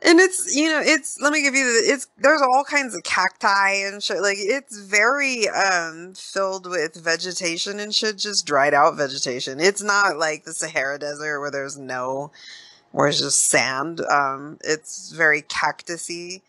And it's, you know, it's, let me give you the, it's, there's all kinds of cacti and shit. Like, it's very, um, filled with vegetation and shit, just dried out vegetation. It's not like the Sahara Desert where there's no, where it's just sand. Um, it's very cactus-y,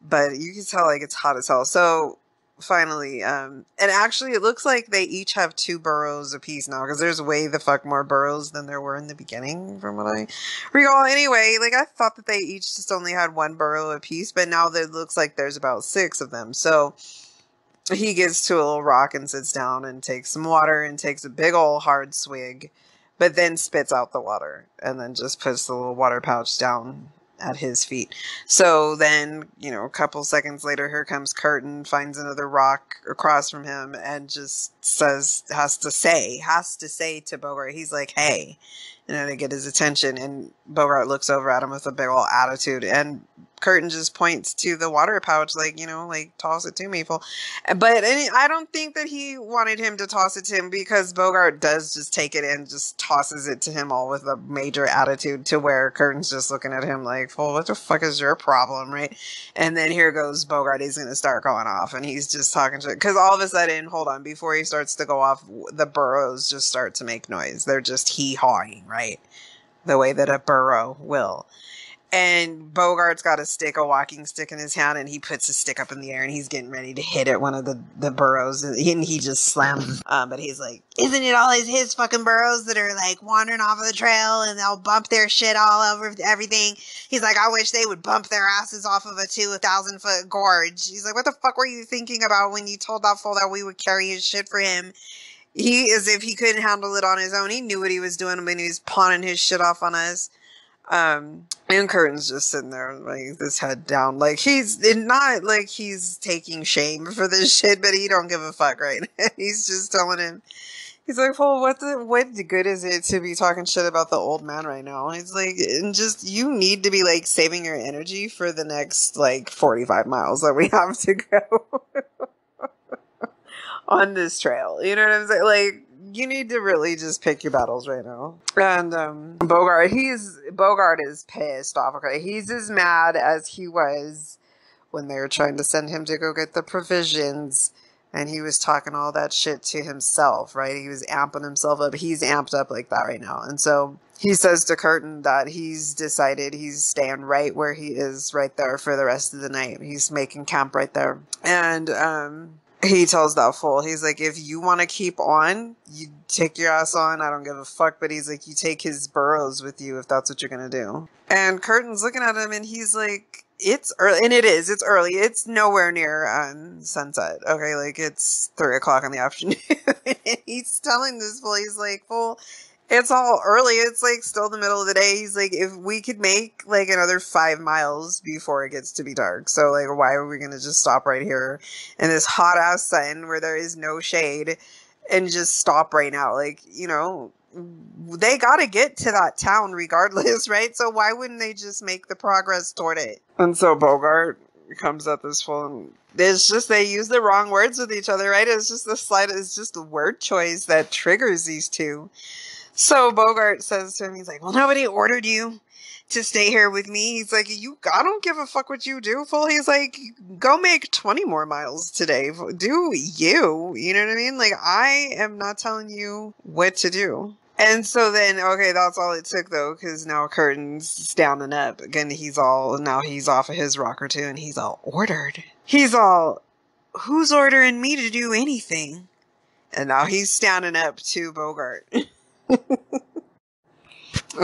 but you can tell, like, it's hot as hell. So finally. Um, and actually, it looks like they each have two burrows apiece now, because there's way the fuck more burrows than there were in the beginning, from what I recall. Anyway, like, I thought that they each just only had one burrow apiece, but now it looks like there's about six of them. So he gets to a little rock and sits down and takes some water and takes a big old hard swig, but then spits out the water and then just puts the little water pouch down at his feet. So then, you know, a couple seconds later, here comes Curtin, finds another rock across from him and just says, has to say, has to say to Bogart, he's like, hey, you know, to get his attention. And Bogart looks over at him with a big old attitude, and Curtin just points to the water pouch, like, you know, like, toss it to me, fool. But I don't think that he wanted him to toss it to him, because Bogart does just take it and just tosses it to him all with a major attitude, to where Curtin's just looking at him like, fool, what the fuck is your problem, right? And then here goes Bogart. He's going to start going off, and he's just talking to it. Because all of a sudden, hold on, before he starts to go off, the burrows just start to make noise. They're just hee-hawing, right? Right, the way that a burrow will. And Bogart's got a stick, a walking stick in his hand, and he puts his stick up in the air, and he's getting ready to hit at one of the, the burrows, and he, and he just slams. Um, but he's like, isn't it always his fucking burrows that are, like, wandering off of the trail, and they'll bump their shit all over everything? He's like, I wish they would bump their asses off of a two thousand foot gorge. He's like, what the fuck were you thinking about when you told that fool that we would carry his shit for him? He, as if he couldn't handle it on his own, he knew what he was doing when he was pawning his shit off on us. Um, and Curtin's just sitting there, like, his head down. Like, he's not, like, he's taking shame for this shit, but he don't give a fuck, right? He's just telling him, he's like, well, what the, what good is it to be talking shit about the old man right now? He's like, and just, you need to be, like, saving your energy for the next, like, forty-five miles that we have to go. On this trail, you know what I'm saying? Like, you need to really just pick your battles right now. And um, Bogart, he's Bogart is pissed off. Okay, he's as mad as he was when they were trying to send him to go get the provisions, and he was talking all that shit to himself, right? He was amping himself up. He's amped up like that right now, and so he says to Curtin that he's decided he's staying right where he is, right there for the rest of the night. He's making camp right there, and um. He tells that fool, he's like, if you want to keep on, you take your ass on. I don't give a fuck. But he's like, you take his burrows with you if that's what you're going to do. And Curtin's looking at him, and he's like, it's early. And it is. It's early. It's nowhere near um, sunset. Okay, like, it's three o'clock in the afternoon. And he's telling this fool, he's like, fool, it's all early. It's, like, still the middle of the day. He's like, if we could make, like, another five miles before it gets to be dark. So, like, why are we going to just stop right here in this hot-ass sun where there is no shade and just stop right now? Like, you know, they got to get to that town regardless, right? So why wouldn't they just make the progress toward it? And so Bogart comes at this fool, and it's just they use the wrong words with each other, right? It's just the slight, it's just the word choice that triggers these two. So Bogart says to him, he's like, well, nobody ordered you to stay here with me. He's like, you, I don't give a fuck what you do, fool. He's like, go make twenty more miles today. Do you, you know what I mean? Like, I am not telling you what to do. And so then, okay, that's all it took, though, because now Curtin's down and up. Again, he's all, now he's off of his rocker, too, and he's all ordered. He's all, who's ordering me to do anything? And now he's standing up to Bogart.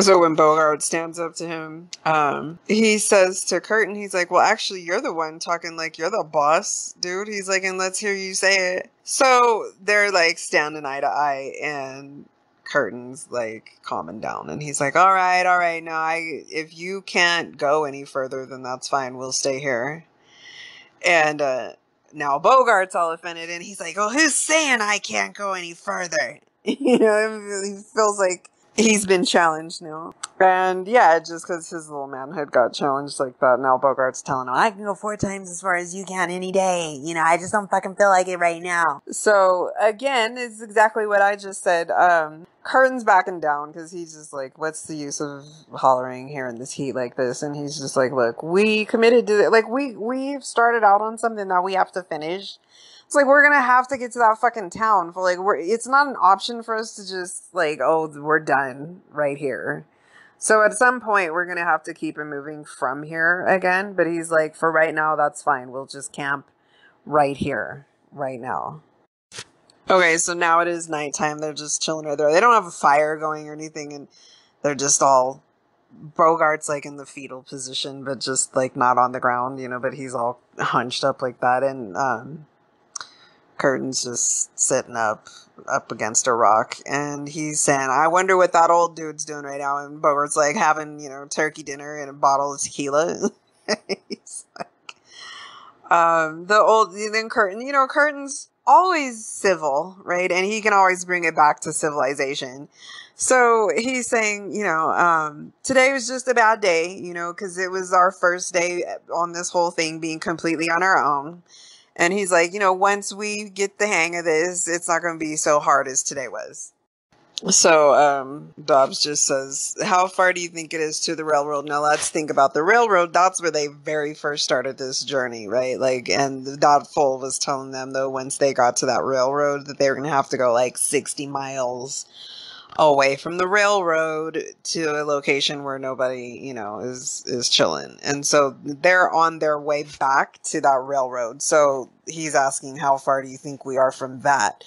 So when Bogart stands up to him, um, he says to Curtin, he's like, well, actually, you're the one talking, like, you're the boss, dude. He's like, and let's hear you say it. So they're, like, standing eye to eye, and Curtin's, like, calming down, and he's like, all right, all right, now I, if you can't go any further, then that's fine. We'll stay here. And uh, now Bogart's all offended, and he's like, well, who's saying I can't go any further? You know, he feels like he's been challenged now. And yeah, just because his little manhood got challenged like that, now Bogart's telling him, I can go four times as far as you can any day. You know, I just don't fucking feel like it right now. So again, it's exactly what I just said. Um, Curtin's backing down because he's just like, what's the use of hollering here in this heat like this? And he's just like, look, we committed to it. Like, we, we've started out on something that we have to finish. It's like, we're going to have to get to that fucking town. For like, we're, it's not an option for us to just, like, oh, we're done right here. So at some point, we're going to have to keep him moving from here again. But he's like, for right now, that's fine. We'll just camp right here. right now. Okay, so now it is nighttime. They're just chilling right there. They don't have a fire going or anything, and they're just all... Bogart's, like, in the fetal position, but just, like, not on the ground, you know, but he's all hunched up like that, and, um... Curtin's just sitting up, up against a rock, and he's saying, I wonder what that old dude's doing right now, and Bogart's, like, having, you know, turkey dinner and a bottle of tequila. He's like... Um, the old... Then Curtin, you know, Curtin's always civil, right? And he can always bring it back to civilization. So he's saying, you know, um, today was just a bad day, you know, because it was our first day on this whole thing being completely on our own. And he's like, you know, once we get the hang of this, it's not going to be so hard as today was. So um, Dobbs just says, how far do you think it is to the railroad? Now let's think about the railroad. That's where they very first started this journey, right? Like, and the Doubtful was telling them, though, once they got to that railroad, that they were going to have to go like sixty miles away from the railroad to a location where nobody, you know, is is chilling. And so they're on their way back to that railroad. So he's asking, how far do you think we are from that?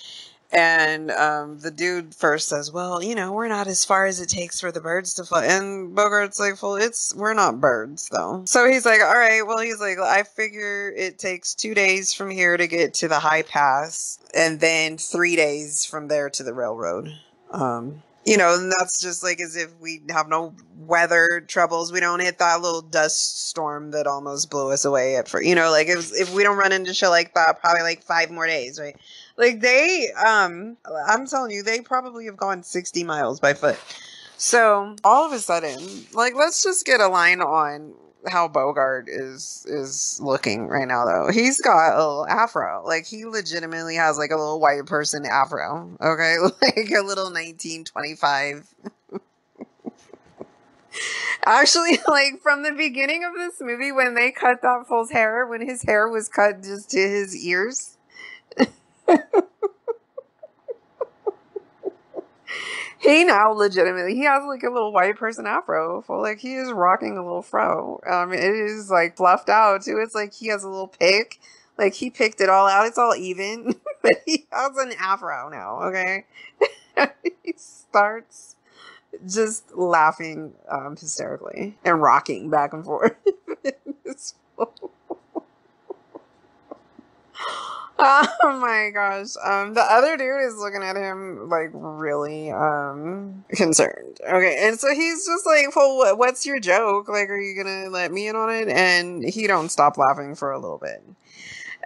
And um, the dude first says, well, you know, we're not as far as it takes for the birds to fly. And Bogart's like, well, it's, we're not birds, though. So he's like, all right, well, he's like, I figure it takes two days from here to get to the high pass, and then three days from there to the railroad. Um, you know, and that's just like as if we have no weather troubles. We don't hit that little dust storm that almost blew us away. At first. You know, like if, if we don't run into shit like that, probably like five more days, right? Like they, um, I'm telling you, they probably have gone sixty miles by foot. So all of a sudden, like, let's just get a line on how Bogart is, is looking right now, though. He's got a little afro. Like he legitimately has like a little white person afro. Okay. Like a little nineteen twenty-five. Actually, like from the beginning of this movie, when they cut that fool's hair, when his hair was cut just to his ears, he now legitimately he has like a little white person afro for, like he is rocking a little fro. Um it is like fluffed out too. It's like he has a little pick, like he picked it all out. It's all even. But he has an afro now, okay? He starts just laughing um hysterically and rocking back and forth. It's oh my gosh. Um, the other dude is looking at him like really um, concerned. Okay. And so he's just like, well, what's your joke? Like, are you going to let me in on it? And he don't stop laughing for a little bit.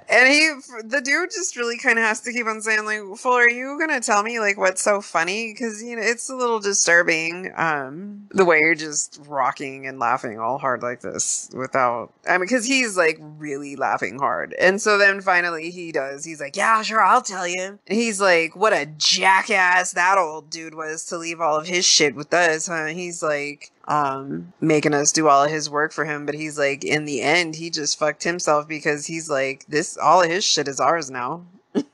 And he, the dude just really kind of has to keep on saying like, well, are you going to tell me like what's so funny? Cause you know, it's a little disturbing. Um, the way you're just rocking and laughing all hard like this without, I mean, cause he's like really laughing hard. And so then finally he does, he's like, yeah, sure. I'll tell you. And he's like, what a jackass that old dude was to leave all of his shit with us. Huh? And he's like, um, making us do all of his work for him. But he's like, in the end, he just fucked himself because he's like, this, all of his shit is ours now.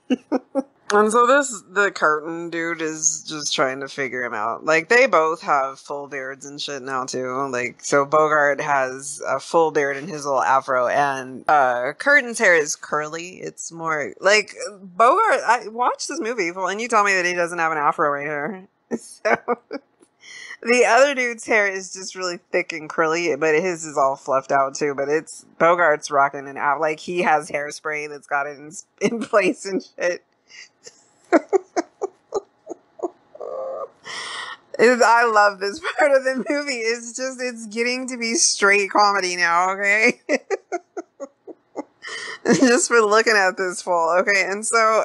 And so this, the Curtin dude is just trying to figure him out. Like they both have full beards and shit now too. Like, so Bogart has a full beard in his little afro, and, uh, Curtin's hair is curly. It's more like Bogart. I watched this movie and you tell me that he doesn't have an afro right here. So the other dude's hair is just really thick and curly, but his is all fluffed out too. But it's Bogart's rocking and out. Like he has hairspray that's got it in, in place and shit. I love this part of the movie. It's just, it's getting to be straight comedy now, okay? Just for looking at this fool, okay? And so...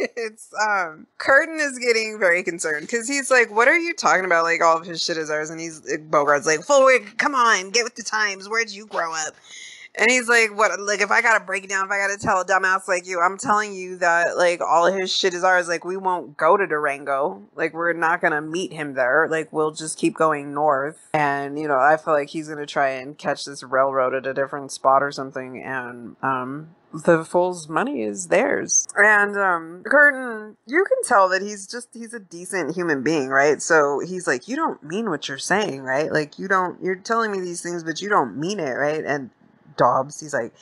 It's, um, Curtin is getting very concerned because he's like, what are you talking about? Like, all of his shit is ours. And he's, Bogart's like, forward, come on, get with the times. Where'd you grow up? And he's like, what, like, if I gotta break it down, if I gotta tell a dumbass like you, I'm telling you that, like, all of his shit is ours. Like, we won't go to Durango. Like, we're not gonna meet him there. Like, we'll just keep going north. And, you know, I feel like he's gonna try and catch this railroad at a different spot or something. And, um... the fool's money is theirs. And um Curtin, you can tell that he's just he's a decent human being, right? So he's like, you don't mean what you're saying, right? Like, you don't you're telling me these things, but you don't mean it, right? And Dobbs. He's like,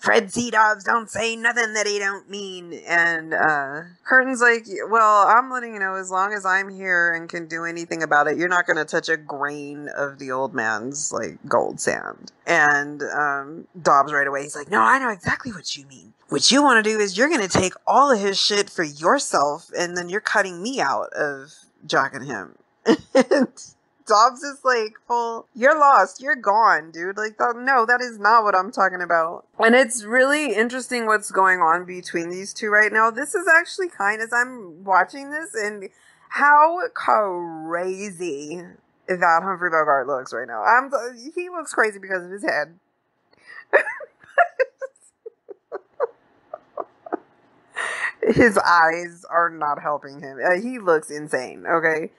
Fred C. Dobbs don't say nothing that he don't mean. And uh, Curtin's like, well, I'm letting you know, as long as I'm here and can do anything about it, you're not going to touch a grain of the old man's, like, gold sand. And um, Dobbs right away, he's like, no, I know exactly what you mean. What you want to do is you're going to take all of his shit for yourself, and then you're cutting me out of Jack and him. And Dobbs is like, well, you're lost. You're gone, dude. Like, that, no, that is not what I'm talking about. And it's really interesting what's going on between these two right now. This is actually kind of, as I'm watching this, and how crazy that Humphrey Bogart looks right now. I'm, he looks crazy because of his head. His eyes are not helping him. Uh, he looks insane, okay?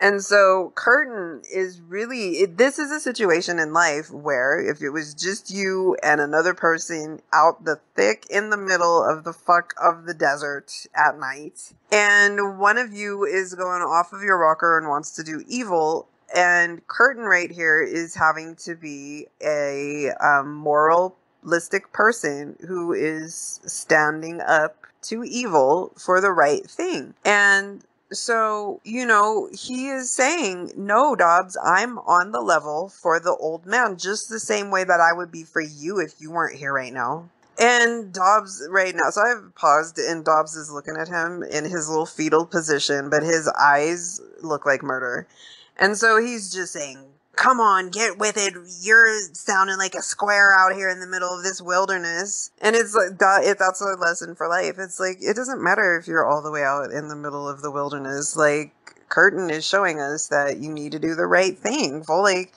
And so Curtin is really, it, this is a situation in life where if it was just you and another person out the thick in the middle of the fuck of the desert at night, and one of you is going off of your rocker and wants to do evil, and Curtin right here is having to be a um, moralistic person who is standing up to evil for the right thing. And so, you know, he is saying, no, Dobbs, I'm on the level for the old man, just the same way that I would be for you if you weren't here right now. And Dobbs right now, so I've paused, and Dobbs is looking at him in his little fetal position, but his eyes look like murder. And so he's just saying, come on, get with it. You're sounding like a square out here in the middle of this wilderness. And it's like, that, it, that's a lesson for life. It's like, it doesn't matter if you're all the way out in the middle of the wilderness. Like, Curtin is showing us that you need to do the right thing. Well, like,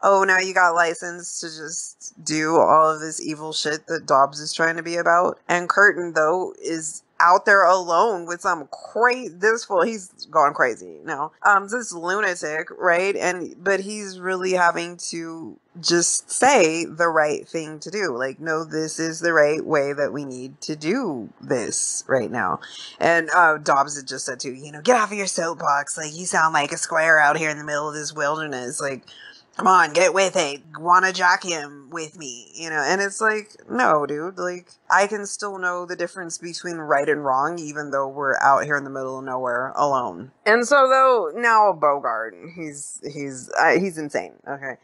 oh, now you got license to just do all of this evil shit that Dobbs is trying to be about. And Curtin, though, is out there alone with some crazy, this fool, he's gone crazy now. Um, this lunatic, right? And, but he's really having to just say the right thing to do. Like, no, this is the right way that we need to do this right now. And, uh, Dobbs had just said too, you know, get off of your soapbox. Like, you sound like a square out here in the middle of this wilderness. Like, come on, get with it. Wanna jack him with me, you know? And it's like, no, dude, like, I can still know the difference between right and wrong, even though we're out here in the middle of nowhere alone. And so, though, now Bogart, he's, he's, uh, he's insane. Okay.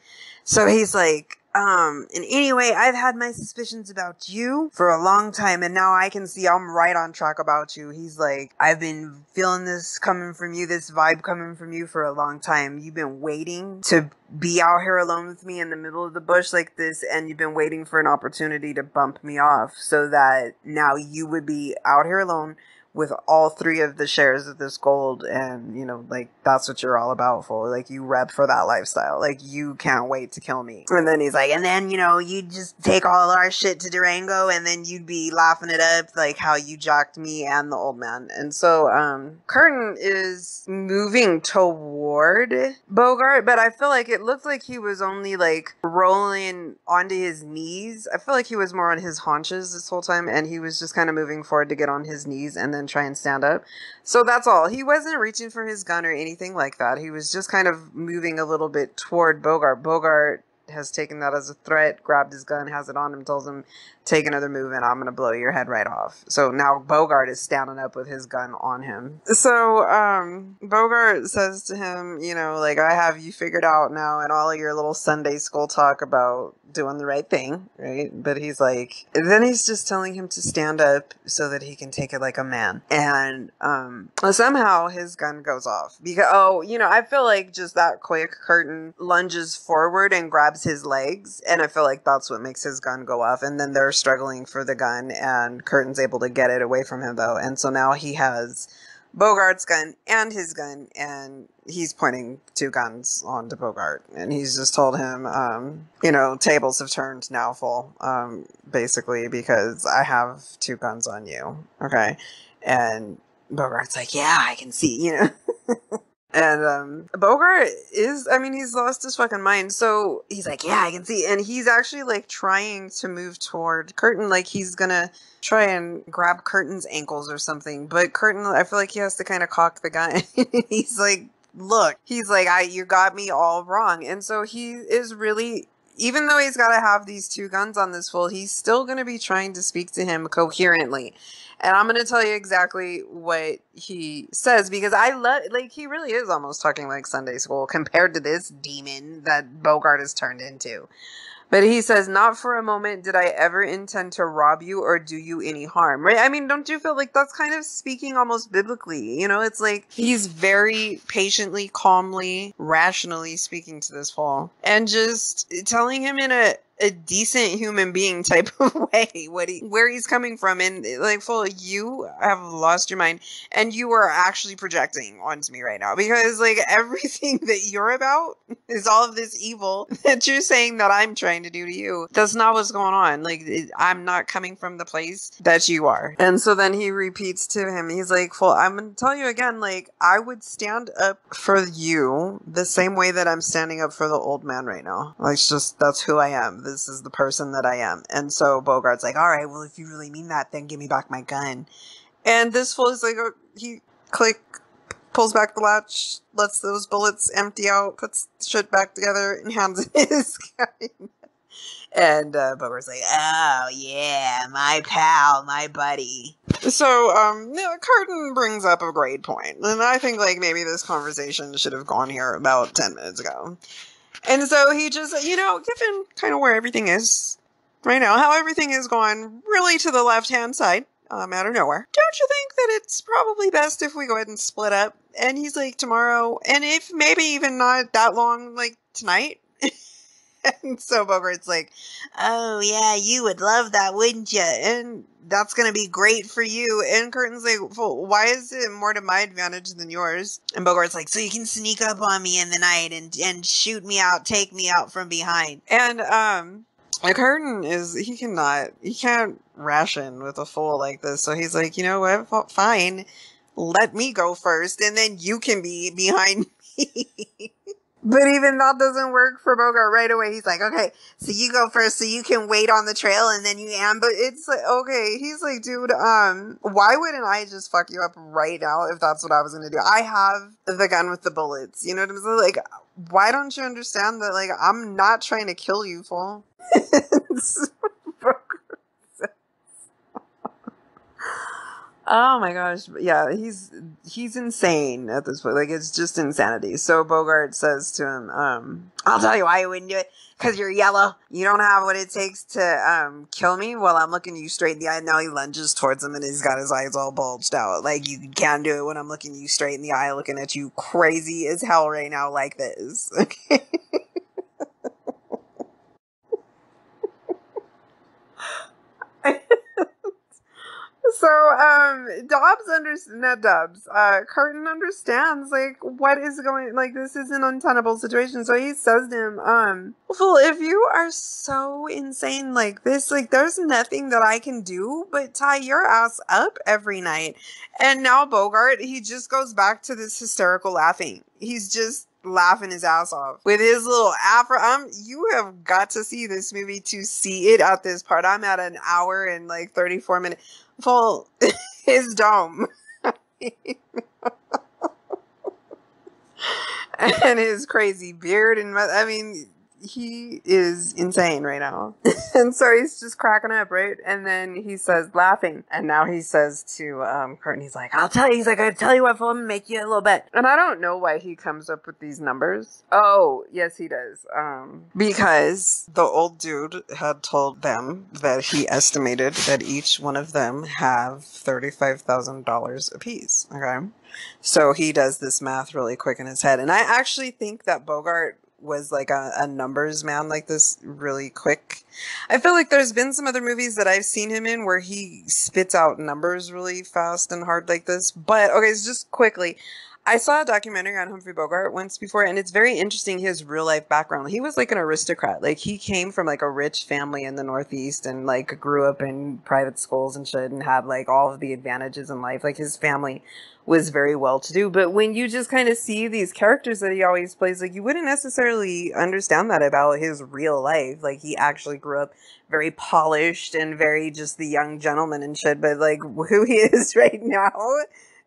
So he's like, um, and anyway, I've had my suspicions about you for a long time, and now I can see I'm right on track about you. He's like, I've been feeling this coming from you, this vibe coming from you for a long time. You've been waiting to be out here alone with me in the middle of the bush like this, and you've been waiting for an opportunity to bump me off so that now you would be out here alone with all three of the shares of this gold. And, you know, like, that's what you're all about, for like, you rep for that lifestyle. Like, you can't wait to kill me. And then he's like, and then, you know, you just take all our shit to Durango, and then you'd be laughing it up like how you jocked me and the old man. And so um Curtin is moving toward Bogart, but I feel like it looked like he was only like rolling onto his knees. I feel like he was more on his haunches this whole time, and he was just kind of moving forward to get on his knees and then and try and stand up. So that's all. He wasn't reaching for his gun or anything like that. He was just kind of moving a little bit toward Bogart. Bogart has taken that as a threat, grabbed his gun, has it on him, tells him, take another move and I'm going to blow your head right off. So now Bogart is standing up with his gun on him. So um, Bogart says to him, you know, like, I have you figured out now, and all of your little Sunday school talk about doing the right thing, right? But he's like, then he's just telling him to stand up so that he can take it like a man. And um, somehow his gun goes off because, oh, you know, I feel like just that quick, Curtin lunges forward and grabs his legs, and I feel like that's what makes his gun go off. And then there's struggling for the gun, and Curtin's able to get it away from him, though. And so now he has Bogart's gun and his gun, and he's pointing two guns onto Bogart, and he's just told him, um, you know, tables have turned now, fool, um, basically, because I have two guns on you, okay? And Bogart's like, yeah, I can see, you know? And um, Bogart is, I mean, he's lost his fucking mind. So he's like, yeah, I can see. And he's actually like trying to move toward Curtin. Like, he's going to try and grab Curtin's ankles or something. But Curtin, I feel like he has to kind of cock the gun. He's like, look, he's like, I, you got me all wrong. And so he is really, even though he's got to have these two guns on this fool, he's still going to be trying to speak to him coherently. And I'm going to tell you exactly what he says, because I love, like, he really is almost talking like Sunday school compared to this demon that Bogart has turned into. But he says, not for a moment did I ever intend to rob you or do you any harm, right? I mean, don't you feel like that's kind of speaking almost biblically? You know, it's like he's very patiently, calmly, rationally speaking to this fool and just telling him in a, a decent human being type of way what he, where he's coming from. And like, fool, you have lost your mind and you are actually projecting onto me right now, because like everything that you're about is all of this evil that you're saying that I'm trying to do to you. That's not what's going on. Like, it, I'm not coming from the place that you are. And so then he repeats to him, he's like, fool, I'm going to tell you again, like, I would stand up for you the same way that I'm standing up for the old man right now. Like, it's just, that's who I am. This is the person that I am. And so Bogart's like, all right, well, if you really mean that, then give me back my gun. And this fool is like, oh, he click, pulls back the latch, lets those bullets empty out, puts shit back together, and hands it his gun. And uh, Bogart's like, oh, yeah, my pal, my buddy. So, um, yeah, Carton brings up a great point. And I think, like, maybe this conversation should have gone here about ten minutes ago. And so he just, you know, given kind of where everything is right now, how everything is going really to the left-hand side, um, out of nowhere, don't you think that it's probably best if we go ahead and split up? And he's like, tomorrow, and if maybe even not that long, like tonight. And so Bogart's like, oh yeah, you would love that, wouldn't you? And that's going to be great for you. And Curtin's like, well, why is it more to my advantage than yours? And Bogart's like, so you can sneak up on me in the night and, and shoot me out, take me out from behind. And, um, Curtin is, he cannot, he can't ration with a fool like this. So he's like, you know what, fine, let me go first and then you can be behind me. But even that doesn't work for Bogart right away. He's like, okay, so you go first so you can wait on the trail and then you ambush. It's like, okay. He's like, dude, um, why wouldn't I just fuck you up right now if that's what I was going to do? I have the gun with the bullets. You know what I'm saying? Like, why don't you understand that, like, I'm not trying to kill you, fool? Oh my gosh. Yeah, he's he's insane at this point. Like, it's just insanity. So Bogart says to him, um, I'll tell you why you wouldn't do it. Because you're yellow. You don't have what it takes to um, kill me while I'm looking you straight in the eye. Now he lunges towards him and he's got his eyes all bulged out. Like, you can do it when I'm looking you straight in the eye, looking at you crazy as hell right now like this. Okay. So, um, Dobbs understands, not Dobbs, uh, Carton understands, like, what is going, like, this is an untenable situation. So he says to him, um, well, if you are so insane like this, like, there's nothing that I can do but tie your ass up every night. And now Bogart, he just goes back to this hysterical laughing. He's just laughing his ass off with his little afro. Um, you have got to see this movie to see it at this part. I'm at an hour and, like, thirty-four minutes. Full his dome and his crazy beard, and I mean, he is insane right now. And so he's just cracking up, right? And then he says, laughing, and now he says to um Curtin, he's like, I'll tell you, he's like, I'll tell you what, fool, I'm gonna make you a little bet. And I don't know why he comes up with these numbers. Oh yes, he does. Um because the old dude had told them that he estimated that each one of them have thirty-five thousand dollars apiece. Okay, so he does this math really quick in his head, and I actually think that Bogart was like a, a numbers man like this really quick. I feel like there's been some other movies that I've seen him in where he spits out numbers really fast and hard like this. But okay, so just quickly, I saw a documentary on Humphrey Bogart once before, and it's very interesting, his real life background. He was like an aristocrat. Like, he came from like a rich family in the Northeast and like grew up in private schools and shit and had like all of the advantages in life. Like, his family was very well to do. But when you just kind of see these characters that he always plays, like, you wouldn't necessarily understand that about his real life. Like, he actually grew up very polished and very just the young gentleman and shit. But like, who he is right now,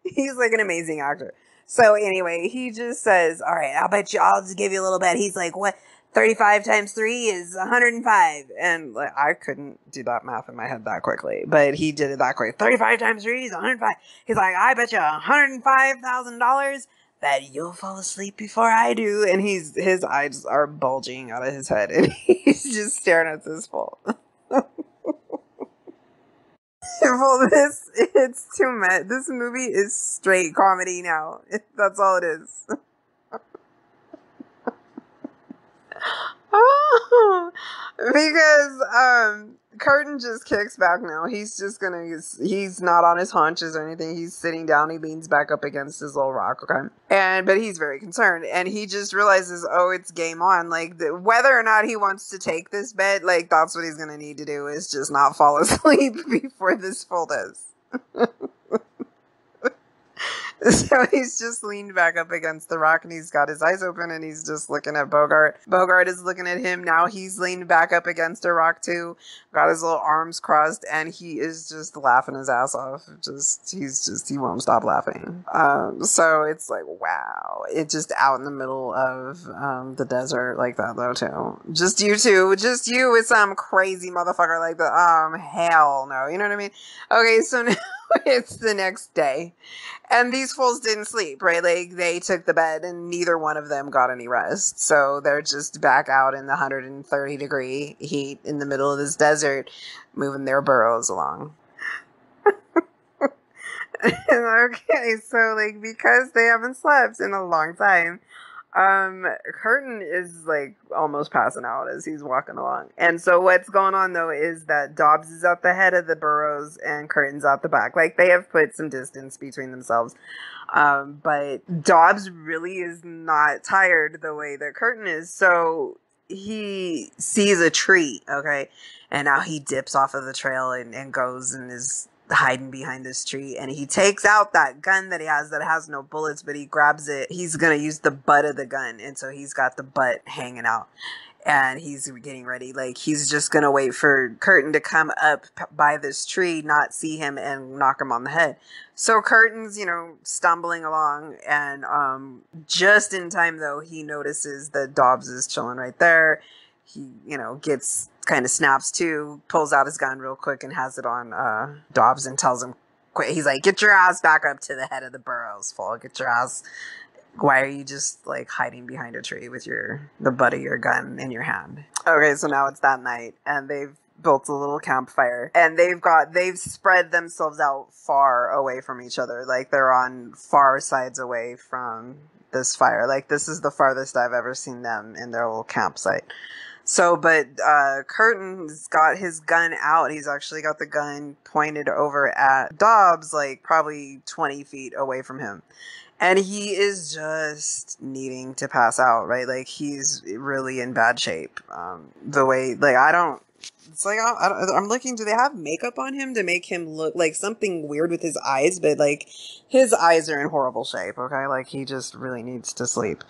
he's like an amazing actor. So anyway, he just says, all right, I'll bet you, I'll just give you a little bet. He's like, what? thirty-five times three is one hundred five. And like, I couldn't do that math in my head that quickly, but he did it that quick. thirty-five times three is one hundred five. He's like, I bet you one hundred five thousand dollars that you'll fall asleep before I do. And he's, his eyes are bulging out of his head and he's just staring at this fool. Well, this, it's too much. This movie is straight comedy now. It, that's all it is. Oh, because um, Curtin just kicks back now. He's just gonna, he's, he's not on his haunches or anything. He's sitting down. He leans back up against his little rock. Okay. And, but he's very concerned and he just realizes, oh, it's game on. Like the, whether or not he wants to take this bet, like that's what he's going to need to do is just not fall asleep before this fool does. So he's just leaned back up against the rock and he's got his eyes open and he's just looking at Bogart. Bogart is looking at him. Now he's leaned back up against a rock too. Got his little arms crossed and he is just laughing his ass off. Just, he's just, he won't stop laughing. Um, so it's like, wow. It's just out in the middle of um, the desert like that though too. Just you two, just you with some crazy motherfucker like that. Um, hell no. You know what I mean? Okay, so now it's the next day. And these fools didn't sleep, right? Like, they took the bed and neither one of them got any rest. So they're just back out in the one hundred thirty degree heat in the middle of this desert, moving their burros along. Okay, so, like, because they haven't slept in a long time, um, Curtin is, like, almost passing out as he's walking along. And so what's going on, though, is that Dobbs is at the head of the burros and Curtin's at the back. Like, they have put some distance between themselves. Um, but Dobbs really is not tired the way that Curtin is. So he sees a tree, okay? And now he dips off of the trail and, and goes and is hiding behind this tree, and he takes out that gun that he has that has no bullets, but he grabs it. He's gonna use the butt of the gun, and so he's got the butt hanging out and he's getting ready. Like, he's just gonna wait for Curtin to come up by this tree, not see him, and knock him on the head. So Curtin's, you know, stumbling along, and um just in time though, he notices that Dobbs is chilling right there. He, you know, gets kind of snaps too, pulls out his gun real quick and has it on uh, Dobbs and tells him, "Quit." He's like, "Get your ass back up to the head of the burros, fool. Get your ass. Why are you just like hiding behind a tree with your the butt of your gun in your hand?" Okay, so now it's that night, and they've built a little campfire, and they've got they've spread themselves out far away from each other. Like, they're on far sides away from this fire. Like, this is the farthest I've ever seen them in their little campsite. So, but uh, Curtin's got his gun out. He's actually got the gun pointed over at Dobbs, like probably twenty feet away from him. And he is just needing to pass out, right? Like, he's really in bad shape. Um, the way, like, I don't, it's like, I, I don't, I'm looking, do they have makeup on him to make him look like something weird with his eyes? But like, his eyes are in horrible shape, okay? Like, he just really needs to sleep.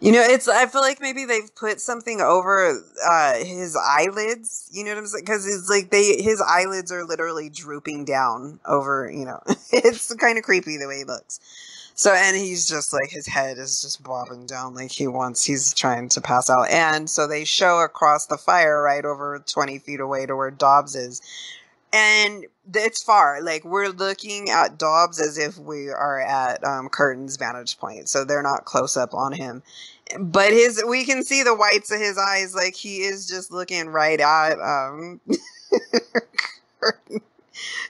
You know, it's, I feel like maybe they've put something over uh, his eyelids, you know what I'm saying? Because it's like they, his eyelids are literally drooping down over, you know, it's kind of creepy the way he looks. So, and he's just like, his head is just bobbing down like he wants, he's trying to pass out. And so they show across the fire right over twenty feet away to where Dobbs is. And it's far, like we're looking at Dobbs as if we are at um, Curtin's vantage point. So they're not close up on him. But his, we can see the whites of his eyes. Like, he is just looking right at um, Curtin.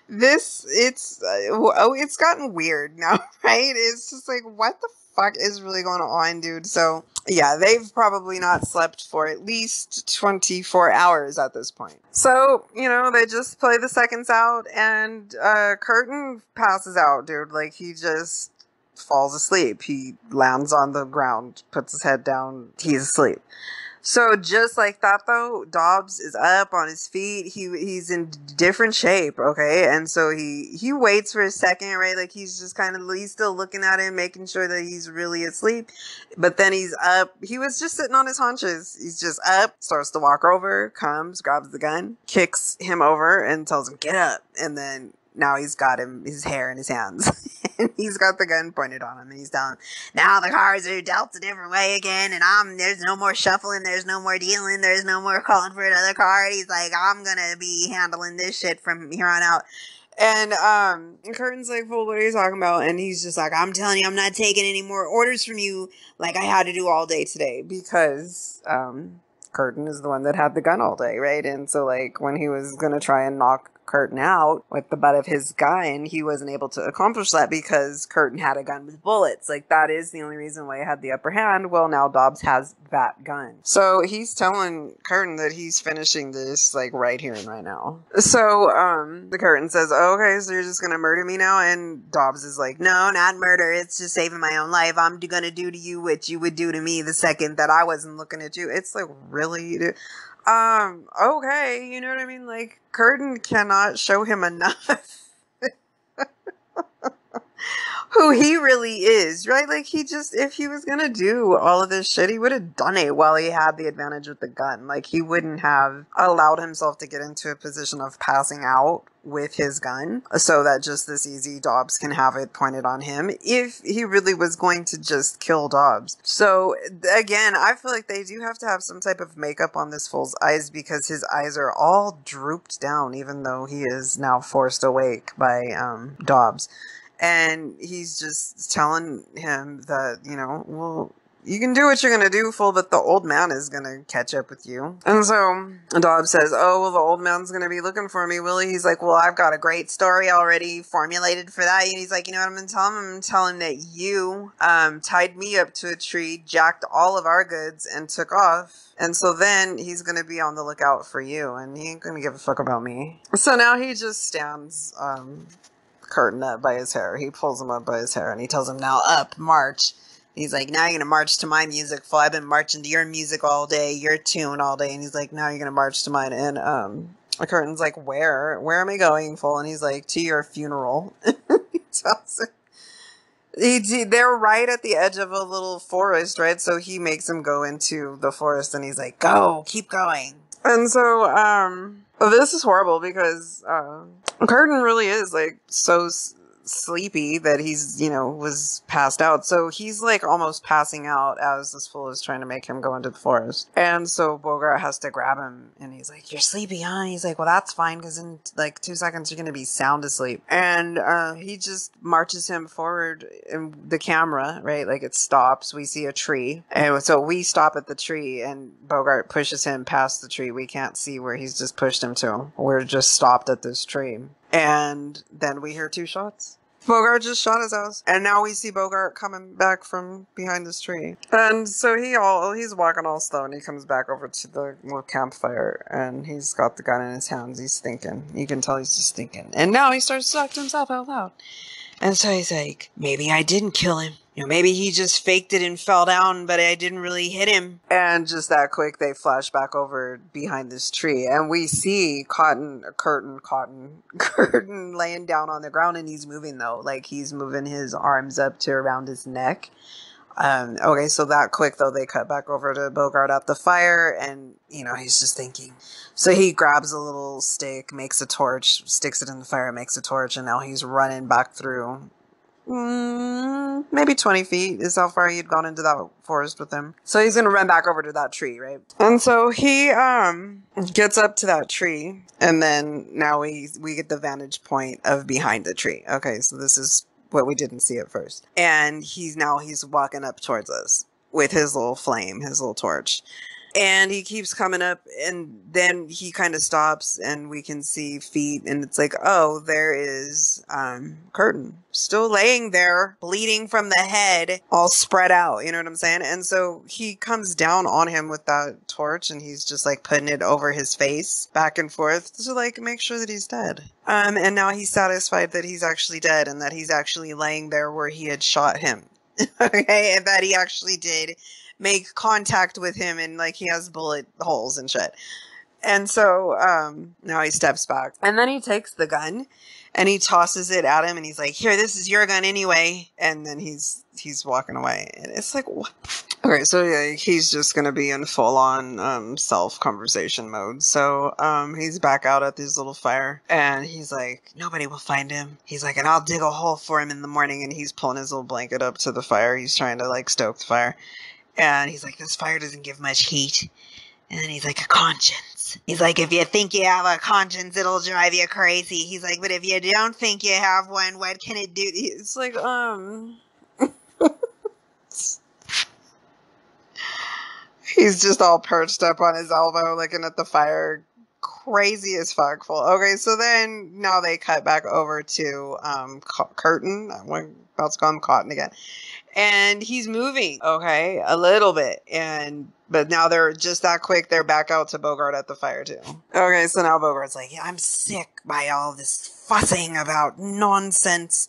This, it's, uh, oh, it's gotten weird now, right? It's just like, what the fuck is really going on, dude? So, yeah, they've probably not slept for at least twenty-four hours at this point. So, you know, they just play the seconds out, and uh, Curtin passes out, dude. Like, he just falls asleep. He lands on the ground, puts his head down, he's asleep. So just like that though, Dobbs is up on his feet. He he's in different shape, okay? And so he he waits for a second, right? Like, he's just kind of, he's still looking at him, making sure that he's really asleep. But then he's up. He was just sitting on his haunches. He's just up, starts to walk over, comes, grabs the gun, kicks him over and tells him, "Get up." And then now he's got him, his hair in his hands. and he's got the gun pointed on him, and he's telling him, now the cards are dealt a different way again, and I'm, there's no more shuffling, there's no more dealing, there's no more calling for another card. He's like, I'm gonna be handling this shit from here on out. And um, Curtin's like, well, what are you talking about? And he's just like, I'm telling you, I'm not taking any more orders from you like I had to do all day today, because um, Curtin is the one that had the gun all day, right? And so, like, when he was going to try and knock Curtin out with the butt of his gun, he wasn't able to accomplish that because Curtin had a gun with bullets. Like, that is the only reason why he had the upper hand. Well, now Dobbs has that gun. So he's telling Curtin that he's finishing this, like, right here and right now. So, um, the Curtin says, oh, okay, so you're just gonna murder me now? And Dobbs is like, no, not murder. It's just saving my own life. I'm gonna do to you what you would do to me the second that I wasn't looking at you. It's like, really? Dude? Um, okay, you know what I mean? Like, Curtin cannot show him enough who he really is, right? Like, he just, if he was gonna do all of this shit, he would have done it while he had the advantage with the gun. Like, he wouldn't have allowed himself to get into a position of passing out with his gun so that just this easy Dobbs can have it pointed on him if he really was going to just kill Dobbs. So again, I feel like they do have to have some type of makeup on this fool's eyes, because his eyes are all drooped down, even though he is now forced awake by um, Dobbs. And he's just telling him that, you know, well, you can do what you're going to do, fool, but the old man is going to catch up with you. And so Dobbs says, oh, well, the old man's going to be looking for me, will he? He's like, well, I've got a great story already formulated for that. And he's like, you know what I'm going to tell him? I'm going to tell him that you um, tied me up to a tree, jacked all of our goods, and took off. And so then he's going to be on the lookout for you, and he ain't going to give a fuck about me. So now he just stands um, Curtin up by his hair. He pulls him up by his hair, and he tells him, now up, march. He's like, now you're going to march to my music, fool. I've been marching to your music all day, your tune all day. And he's like, now you're going to march to mine. And um, Curtin's like, where? Where am I going, fool? And he's like, to your funeral. He tells him. He, they're right at the edge of a little forest, right? So he makes him go into the forest, and he's like, go, keep going. And so um, this is horrible, because uh, Curtin really is, like, so... sleepy that he's, you know, was passed out. So he's like almost passing out as this fool is trying to make him go into the forest. And so Bogart has to grab him, and he's like, you're sleepy, huh? He's like, well, that's fine, because in like two seconds you're gonna be sound asleep. And uh he just marches him forward, and the camera, right, like, it stops. We see a tree, and so we stop at the tree, and Bogart pushes him past the tree. We can't see where he's just pushed him to. We're just stopped at this tree. And then we hear two shots. Bogart just shot his ass. And now we see Bogart coming back from behind this tree. And so he all he's walking all slow, and he comes back over to the little campfire, and he's got the gun in his hands. He's thinking. You can tell he's just thinking. And now he starts talking to himself out loud. And so he's like, maybe I didn't kill him. You know, maybe he just faked it and fell down, but I didn't really hit him. And just that quick, they flash back over behind this tree, and we see Cotton, Curtin, Cotton, Curtin laying down on the ground, and he's moving, though. Like, he's moving his arms up to around his neck. Um, okay, so that quick, though, they cut back over to Bogart at the fire, and, you know, he's just thinking. So he grabs a little stick, makes a torch, sticks it in the fire, makes a torch, and now he's running back through. Mm, maybe twenty feet is how far he'd gone into that forest with him. So he's gonna run back over to that tree, right? And so he um gets up to that tree, and then now we we get the vantage point of behind the tree. Okay, so this is what we didn't see at first. And he's now he's walking up towards us with his little flame, his little torch. And he keeps coming up, and then he kind of stops, and we can see feet, and it's like, oh, there is um, Curtin still laying there, bleeding from the head, all spread out, you know what I'm saying? And so he comes down on him with that torch, and he's just, like, putting it over his face, back and forth, to, like, make sure that he's dead. Um, and now he's satisfied that he's actually dead, and that he's actually laying there where he had shot him, okay, and that he actually did make contact with him, and, like, he has bullet holes and shit. And so um now he steps back, and then he takes the gun, and he tosses it at him, and he's like, here, this is your gun anyway. And then he's he's walking away, and it's like, what? Okay, so yeah, he's just gonna be in full on um self conversation mode. So um he's back out at this little fire and he's like, nobody will find him. He's like, and I'll dig a hole for him in the morning, and he's pulling his little blanket up to the fire. He's trying to like stoke the fire. And he's like, this fire doesn't give much heat. And then he's like, a conscience. He's like, if you think you have a conscience, it'll drive you crazy. He's like, but if you don't think you have one, what can it do? It's like, um... he's just all perched up on his elbow, looking at the fire. Crazy as fuck. Full. Okay, so then, now they cut back over to um, Curtin. I'm about to call him Cotton again. And he's moving, okay, a little bit. And but now they're just that quick. They're back out to Bogart at the fire too. Okay, so now Bogart's like, yeah, I'm sick by all this fussing about nonsense.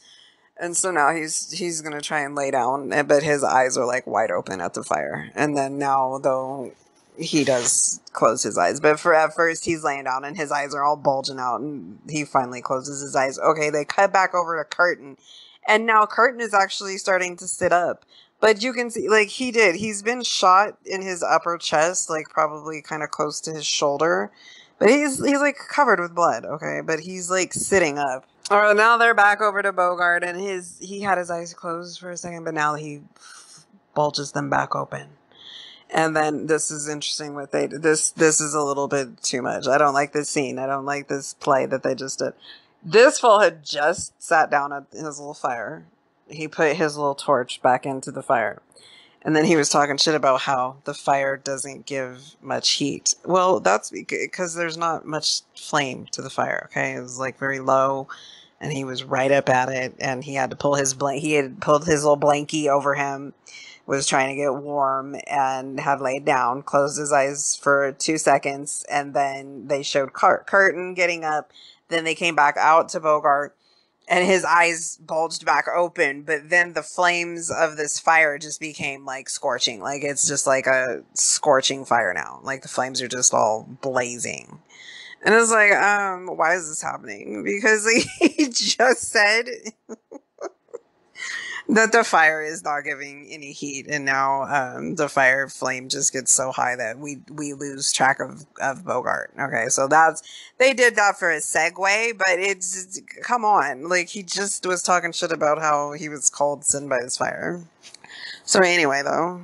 And so now he's he's gonna try and lay down, but his eyes are like wide open at the fire. And then now though he does close his eyes, but for at first he's laying down and his eyes are all bulging out, and he finally closes his eyes. Okay, they cut back over to Curtin. And now Curtin is actually starting to sit up. But you can see, like, he did. He's been shot in his upper chest, like, probably kind of close to his shoulder. But he's, he's, like, covered with blood, okay? But he's, like, sitting up. All right, now they're back over to Bogart, and his he had his eyes closed for a second, but now he bulges them back open. And then this is interesting what they did. This, this is a little bit too much. I don't like this scene. I don't like this play that they just did. This fool had just sat down at his little fire. He put his little torch back into the fire. And then he was talking shit about how the fire doesn't give much heat. Well, that's because there's not much flame to the fire, okay? It was like very low, and he was right up at it, and he had to pull his blanket. He had pulled his little blankie over him, was trying to get warm, and had laid down, closed his eyes for two seconds, and then they showed Cur- Curtin getting up. Then they came back out to Bogart, and his eyes bulged back open. But then the flames of this fire just became, like, scorching. Like, it's just like a scorching fire now. Like, the flames are just all blazing. And it's like, um, why is this happening? Because like, he just said that the fire is not giving any heat. And now um, the fire flame just gets so high that we we lose track of, of Bogart. Okay, so that's... They did that for a segue, but it's... Come on. Like, he just was talking shit about how he was called sin by his fire. So anyway, though.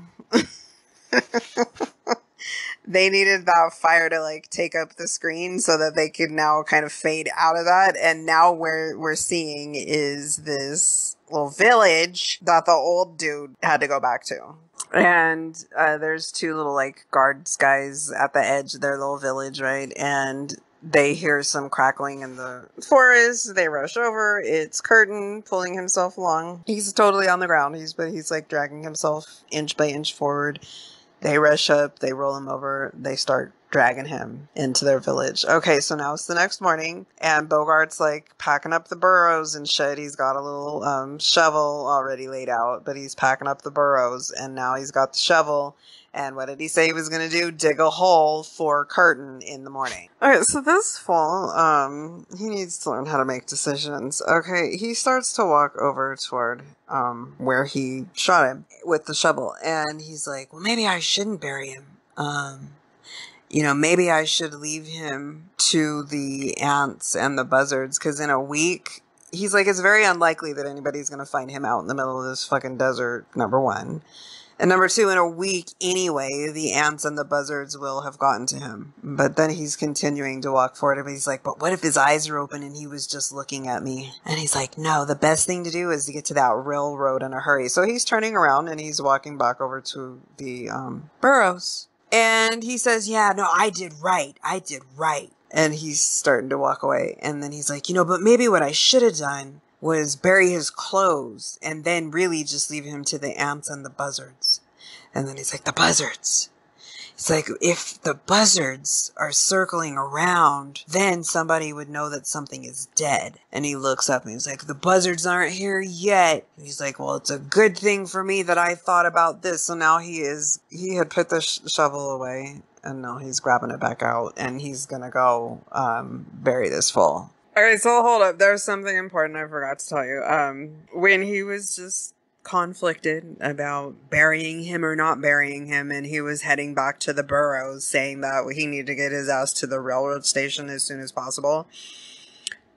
They needed that fire to, like, take up the screen so that they could now kind of fade out of that. And now we're, we're seeing is this... little village that the old dude had to go back to. And uh, there's two little, like, guards guys at the edge of their little village, right? And they hear some crackling in the forest. They rush over. It's Curtin pulling himself along. He's totally on the ground. He's, but he's, like, dragging himself inch by inch forward. They rush up. They roll him over. They start dragging him into their village. Okay, so now it's the next morning, and Bogart's like packing up the burrows and shit. He's got a little um, shovel already laid out, but he's packing up the burrows, and now he's got the shovel. And what did he say he was going to do? Dig a hole for Curtin in the morning. Okay, so this fool, um, he needs to learn how to make decisions. Okay, he starts to walk over toward um, where he shot him with the shovel, and he's like, well, maybe I shouldn't bury him. Um... You know, maybe I should leave him to the ants and the buzzards, because in a week, he's like, it's very unlikely that anybody's going to find him out in the middle of this fucking desert, number one. And number two, in a week anyway, the ants and the buzzards will have gotten to him. But then he's continuing to walk forward, and he's like, but what if his eyes are open and he was just looking at me? And he's like, no, the best thing to do is to get to that railroad in a hurry. So he's turning around, and he's walking back over to the um, burrows. And he says, yeah, no, I did right. I did right. And he's starting to walk away. And then he's like, you know, but maybe what I should have done was bury his clothes and then really just leave him to the ants and the buzzards. And then he's like, the buzzards. It's like, if the buzzards are circling around, then somebody would know that something is dead. And he looks up and he's like, the buzzards aren't here yet. And he's like, well, it's a good thing for me that I thought about this. So now he is, he had put the sh- shovel away, and now he's grabbing it back out, and he's going to go um, bury this fool. Okay, so hold up. There's something important I forgot to tell you. Um, when he was just conflicted about burying him or not burying him, and he was heading back to the burrows, saying that he needed to get his ass to the railroad station as soon as possible.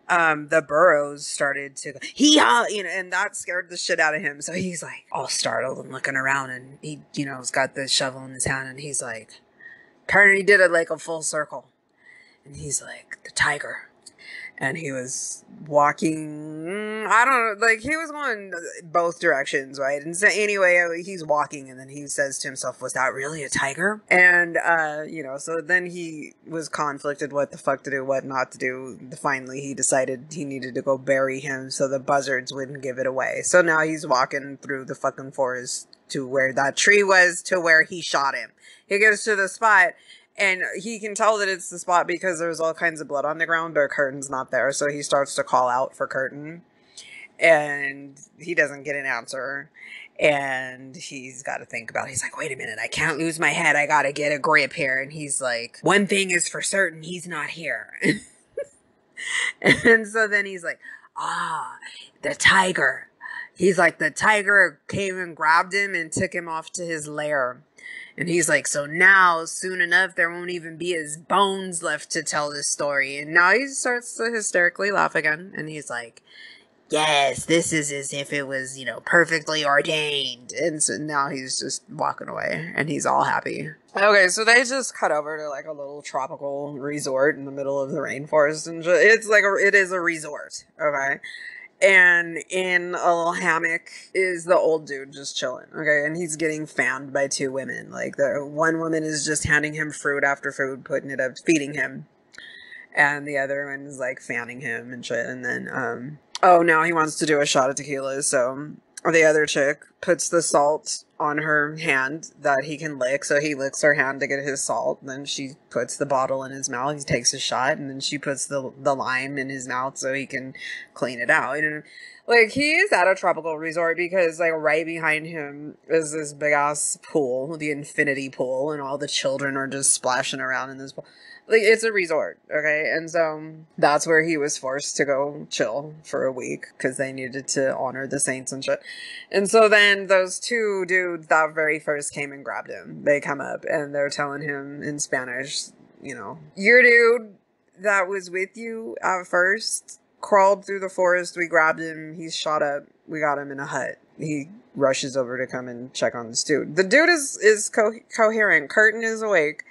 Um, the burros started to, he, uh, you know, and that scared the shit out of him. So he's like all startled and looking around, and he, you know, has got the shovel in his hand, and he's like, turn, he did it like a full circle. And he's like, the tiger. And he was walking, I don't know, like he was going both directions, right? And so anyway, he's walking, and then he says to himself, was that really a tiger? And, uh, you know, so then he was conflicted what the fuck to do, what not to do. Finally, he decided he needed to go bury him so the buzzards wouldn't give it away. So now he's walking through the fucking forest to where that tree was, to where he shot him. He gets to the spot, and he can tell that it's the spot because there's all kinds of blood on the ground, but Curtin's not there. So he starts to call out for Curtin, and he doesn't get an answer. And he's got to think about it. He's like, wait a minute, I can't lose my head. I got to get a grip here. And he's like, one thing is for certain, he's not here. And so then he's like, ah, the tiger. He's like, the tiger came and grabbed him and took him off to his lair. And he's like, so now, soon enough, there won't even be his bones left to tell this story. And now he starts to hysterically laugh again. And he's like, yes, this is as if it was, you know, perfectly ordained. And so now he's just walking away, and he's all happy. Okay, so they just cut over to like a little tropical resort in the middle of the rainforest. And just, it's like, a, it is a resort, okay? And in a little hammock is the old dude just chilling, okay? And he's getting fanned by two women. Like, the one woman is just handing him fruit after food, putting it up, feeding him. And the other one is, like, fanning him and shit. And then, um, oh, now he wants to do a shot of tequila, so the other chick puts the salt on her hand that he can lick, so he licks her hand to get his salt. Then she puts the bottle in his mouth, he takes a shot, and then she puts the the lime in his mouth so he can clean it out. And like, he is at a tropical resort because like right behind him is this big ass pool, the infinity pool, and all the children are just splashing around in this pool. Like, it's a resort, okay? And so that's where he was forced to go chill for a week because they needed to honor the saints and shit. And so then those two dudes that very first came and grabbed him, they come up and they're telling him in Spanish, you know, your dude that was with you at first crawled through the forest. We grabbed him. He's shot up. We got him in a hut. He rushes over to come and check on this dude. The dude is, is co- coherent. Curtin is awake.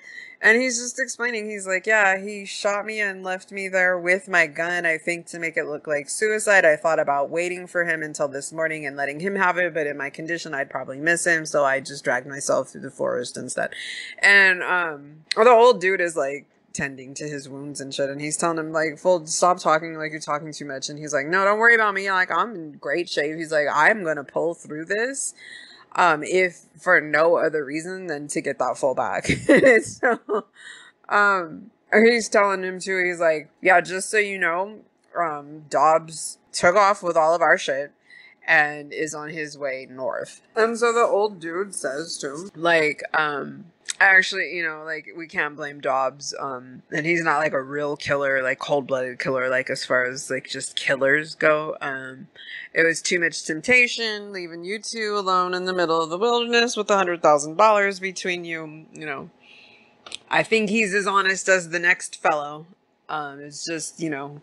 And he's just explaining, he's like, yeah, he shot me and left me there with my gun, I think, to make it look like suicide. I thought about waiting for him until this morning and letting him have it, but in my condition, I'd probably miss him, so I just dragged myself through the forest instead. And um, the old dude is, like, tending to his wounds and shit, and he's telling him, like, full, stop talking, like, you're talking too much. And he's like, no, don't worry about me, like, I'm in great shape. He's like, I'm gonna pull through this. Um, if for no other reason than to get that full back. So, um, he's telling him too, he's like, yeah, just so you know, um, Dobbs took off with all of our shit and is on his way north. And so the old dude says to him, like, um, actually, you know, like, we can't blame Dobbs, um, and he's not, like, a real killer, like, cold-blooded killer, like, as far as, like, just killers go. Um, it was too much temptation, leaving you two alone in the middle of the wilderness with one hundred thousand dollars between you, you know. I think he's as honest as the next fellow. Um, it's just, you know,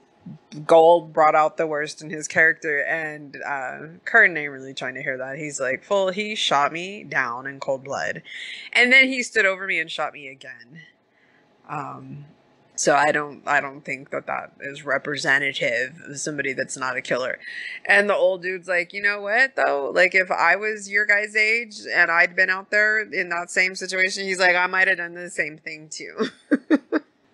gold brought out the worst in his character, and, uh, Curtin ain't really trying to hear that. He's like, full, he shot me down in cold blood, and then he stood over me and shot me again. Um, so I don't, I don't think that that is representative of somebody that's not a killer. And the old dude's like, you know what, though? Like, if I was your guy's age, and I'd been out there in that same situation, he's like, I might have done the same thing, too.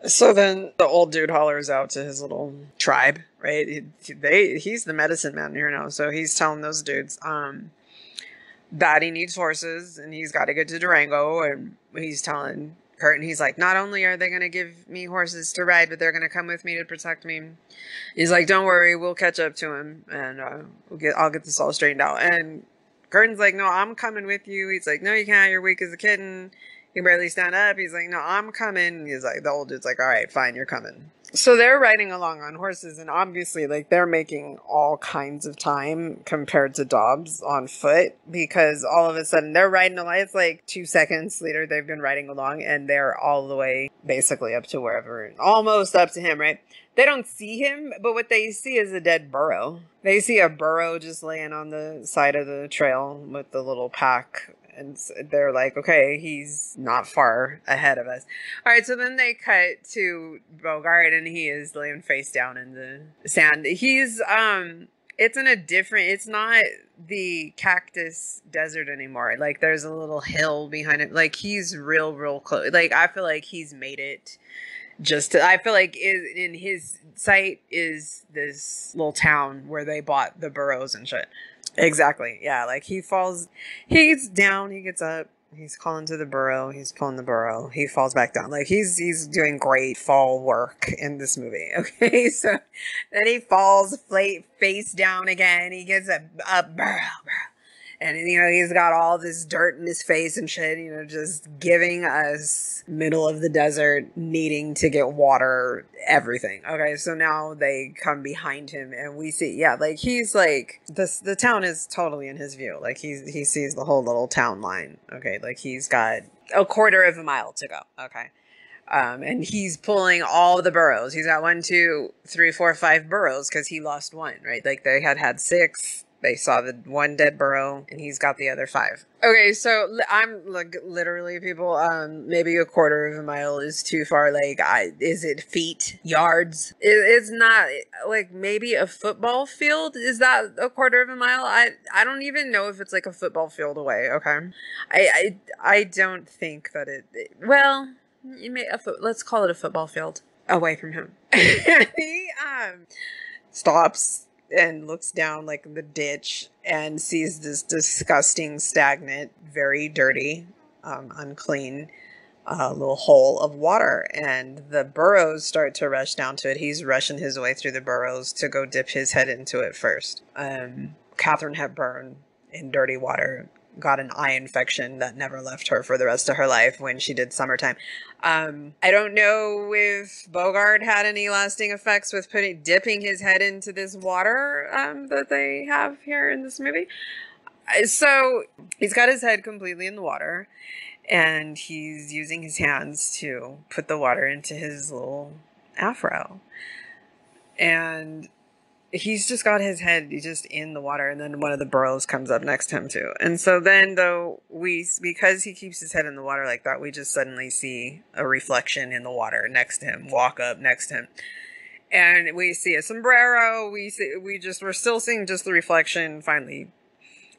So then the old dude hollers out to his little tribe, right? They, he's the medicine man here now. So he's telling those dudes um, that he needs horses and he's got to get to Durango. And he's telling Curtin, he's like, not only are they going to give me horses to ride, but they're going to come with me to protect me. He's like, don't worry, we'll catch up to him and uh, we'll get, I'll get this all straightened out. And Curtin's like, no, I'm coming with you. He's like, no, you can't. You're weak as a kitten. You barely stand up. He's like, no, I'm coming. He's like, the old dude's like, all right, fine, you're coming. So they're riding along on horses, and obviously, like, they're making all kinds of time compared to Dobbs on foot, because all of a sudden they're riding along. It's like two seconds later they've been riding along, and they're all the way basically up to wherever, almost up to him, right? They don't see him, but what they see is a dead burro. They see a burro just laying on the side of the trail with the little pack. And they're like, okay, he's not far ahead of us. All right, so then they cut to Bogart, and he is laying face down in the sand. He's, um, it's in a different, it's not the cactus desert anymore. Like, there's a little hill behind it. Like, he's real, real close. Like, I feel like he's made it. Just, to, I feel like is, in his sight is this little town where they bought the burros and shit. Exactly. Yeah. Like, he falls, he gets down, he gets up, he's calling to the burro, he's pulling the burro, he falls back down. Like, he's, he's doing great fall work in this movie. Okay. So then he falls flat, face down again. He gets up, up, burro, burro. And, you know, he's got all this dirt in his face and shit, you know, just giving us middle of the desert, needing to get water, everything. Okay, so now they come behind him, and we see, yeah, like, he's like, this, the town is totally in his view. Like, he's, he sees the whole little town line. Okay, like, he's got a quarter of a mile to go. Okay. Um, and he's pulling all the burros. He's got one, two, three, four, five burros, because he lost one, right? Like, they had had six. They saw the one dead burro, and he's got the other five. Okay, so I'm, like, literally, people, um, maybe a quarter of a mile is too far. Like, I, is it feet, yards? It, it's not, like, maybe a football field? Is that a quarter of a mile? I, I don't even know if it's, like, a football field away, okay? I, I, I don't think that it, it well, you may, a fo- let's call it a football field away from him. He, um, stops. And looks down, like, the ditch, and sees this disgusting, stagnant, very dirty, um, unclean uh, little hole of water. And the burros start to rush down to it. He's rushing his way through the burros to go dip his head into it first. Um, Katharine Hepburn in dirty water got an eye infection that never left her for the rest of her life when she did Summertime. Um, I don't know if Bogart had any lasting effects with putting dipping his head into this water um, that they have here in this movie. So he's got his head completely in the water, and he's using his hands to put the water into his little afro. And he's just got his head just in the water, and then one of the burros comes up next to him too. And so then, though, we, because he keeps his head in the water like that, we just suddenly see a reflection in the water next to him, walk up next to him. And we see a sombrero. We see, we just, we're still seeing just the reflection. Finally,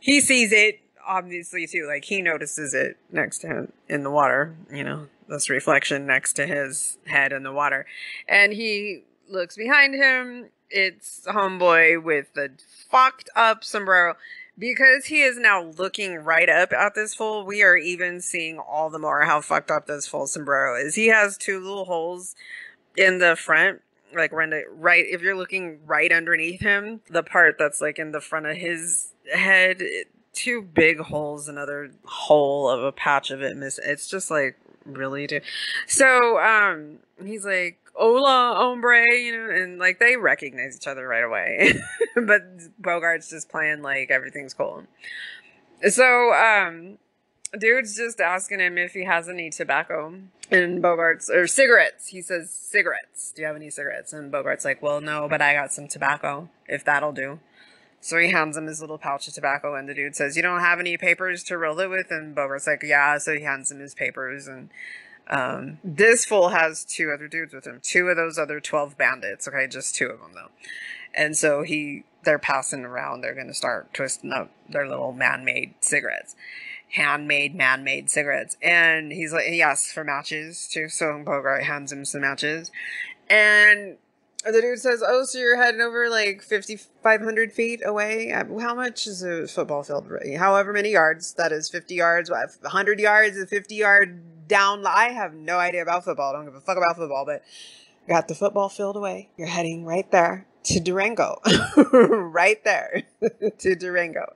he sees it, obviously, too. Like, he notices it next to him in the water, you know, this reflection next to his head in the water. And he looks behind him. It's homeboy with the fucked up sombrero, because he is now looking right up at this fool. We are even seeing all the more how fucked up this fool sombrero is. He has two little holes in the front, like right, if you're looking right underneath him, the part that's like in the front of his head, two big holes, another hole of a patch of it miss. It's just like, really, dude. So, um, he's like, hola, hombre, you know, and, like, they recognize each other right away. But Bogart's just playing like everything's cool. So, um, dude's just asking him if he has any tobacco, and Bogart's, or cigarettes. He says, cigarettes. Do you have any cigarettes? And Bogart's like, well, no, but I got some tobacco, if that'll do. So he hands him his little pouch of tobacco, and the dude says, you don't have any papers to roll it with? And Bogart's like, yeah. So he hands him his papers, and Um, this fool has two other dudes with him, two of those other twelve bandits. Okay. Just two of them, though. And so he, they're passing around. They're going to start twisting up their little man-made cigarettes, handmade, man-made cigarettes. And he's like, he asks for matches too. So Bogart hands him some matches, and the dude says, oh, so you're heading over like fifty-five hundred feet away? How much is a football field? However many yards, that is fifty yards, one hundred yards, a fifty yard down. I have no idea about football. I don't give a fuck about football, but got the football field away. You're heading right there to Durango. Right there to Durango.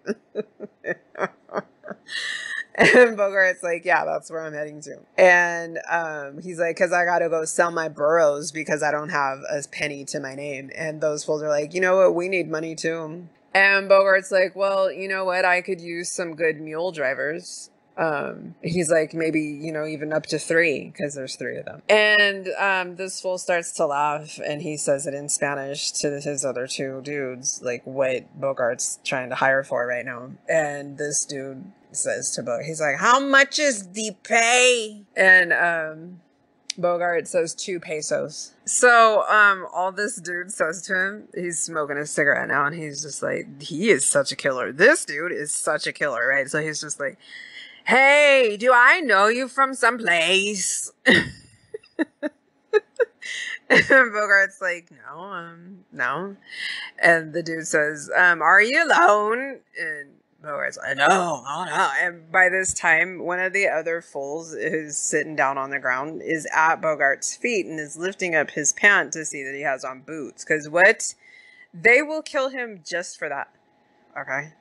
And Bogart's like, yeah, that's where I'm heading to. And um, he's like, because I got to go sell my burros because I don't have a penny to my name. And those fools are like, you know what? We need money too. And Bogart's like, well, you know what? I could use some good mule drivers. Um, he's like, maybe, you know, even up to three, because there's three of them. And um, this fool starts to laugh, and he says it in Spanish to his other two dudes, like what Bogart's trying to hire for right now. And this dude says to Bogart, he's like, how much is the pay? And um, Bogart says two pesos. So um, all this dude says to him, he's smoking a cigarette now, and he's just like, he is such a killer. This dude is such a killer, right? So he's just like, hey, do I know you from someplace? And Bogart's like, no, um, no. And the dude says, um, are you alone? And Bogart's like, no, no, no. And by this time, one of the other fools who's sitting down on the ground is at Bogart's feet and is lifting up his pant to see that he has on boots. Because what? They will kill him just for that. Okay.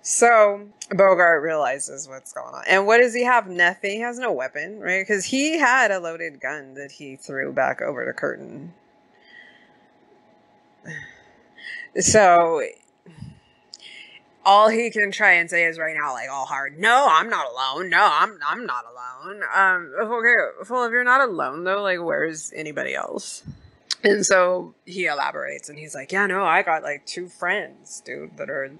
So Bogart realizes what's going on. And what does he have? Nothing. He has no weapon, right? Because he had a loaded gun that he threw back over the curtain. So all he can try and say is right now, like, all hard, no, I'm not alone. No, I'm I'm not alone. Um, okay, well, if you're not alone, though, like, where's anybody else? And so he elaborates, and he's like, yeah, no, I got, like, two friends, dude, that are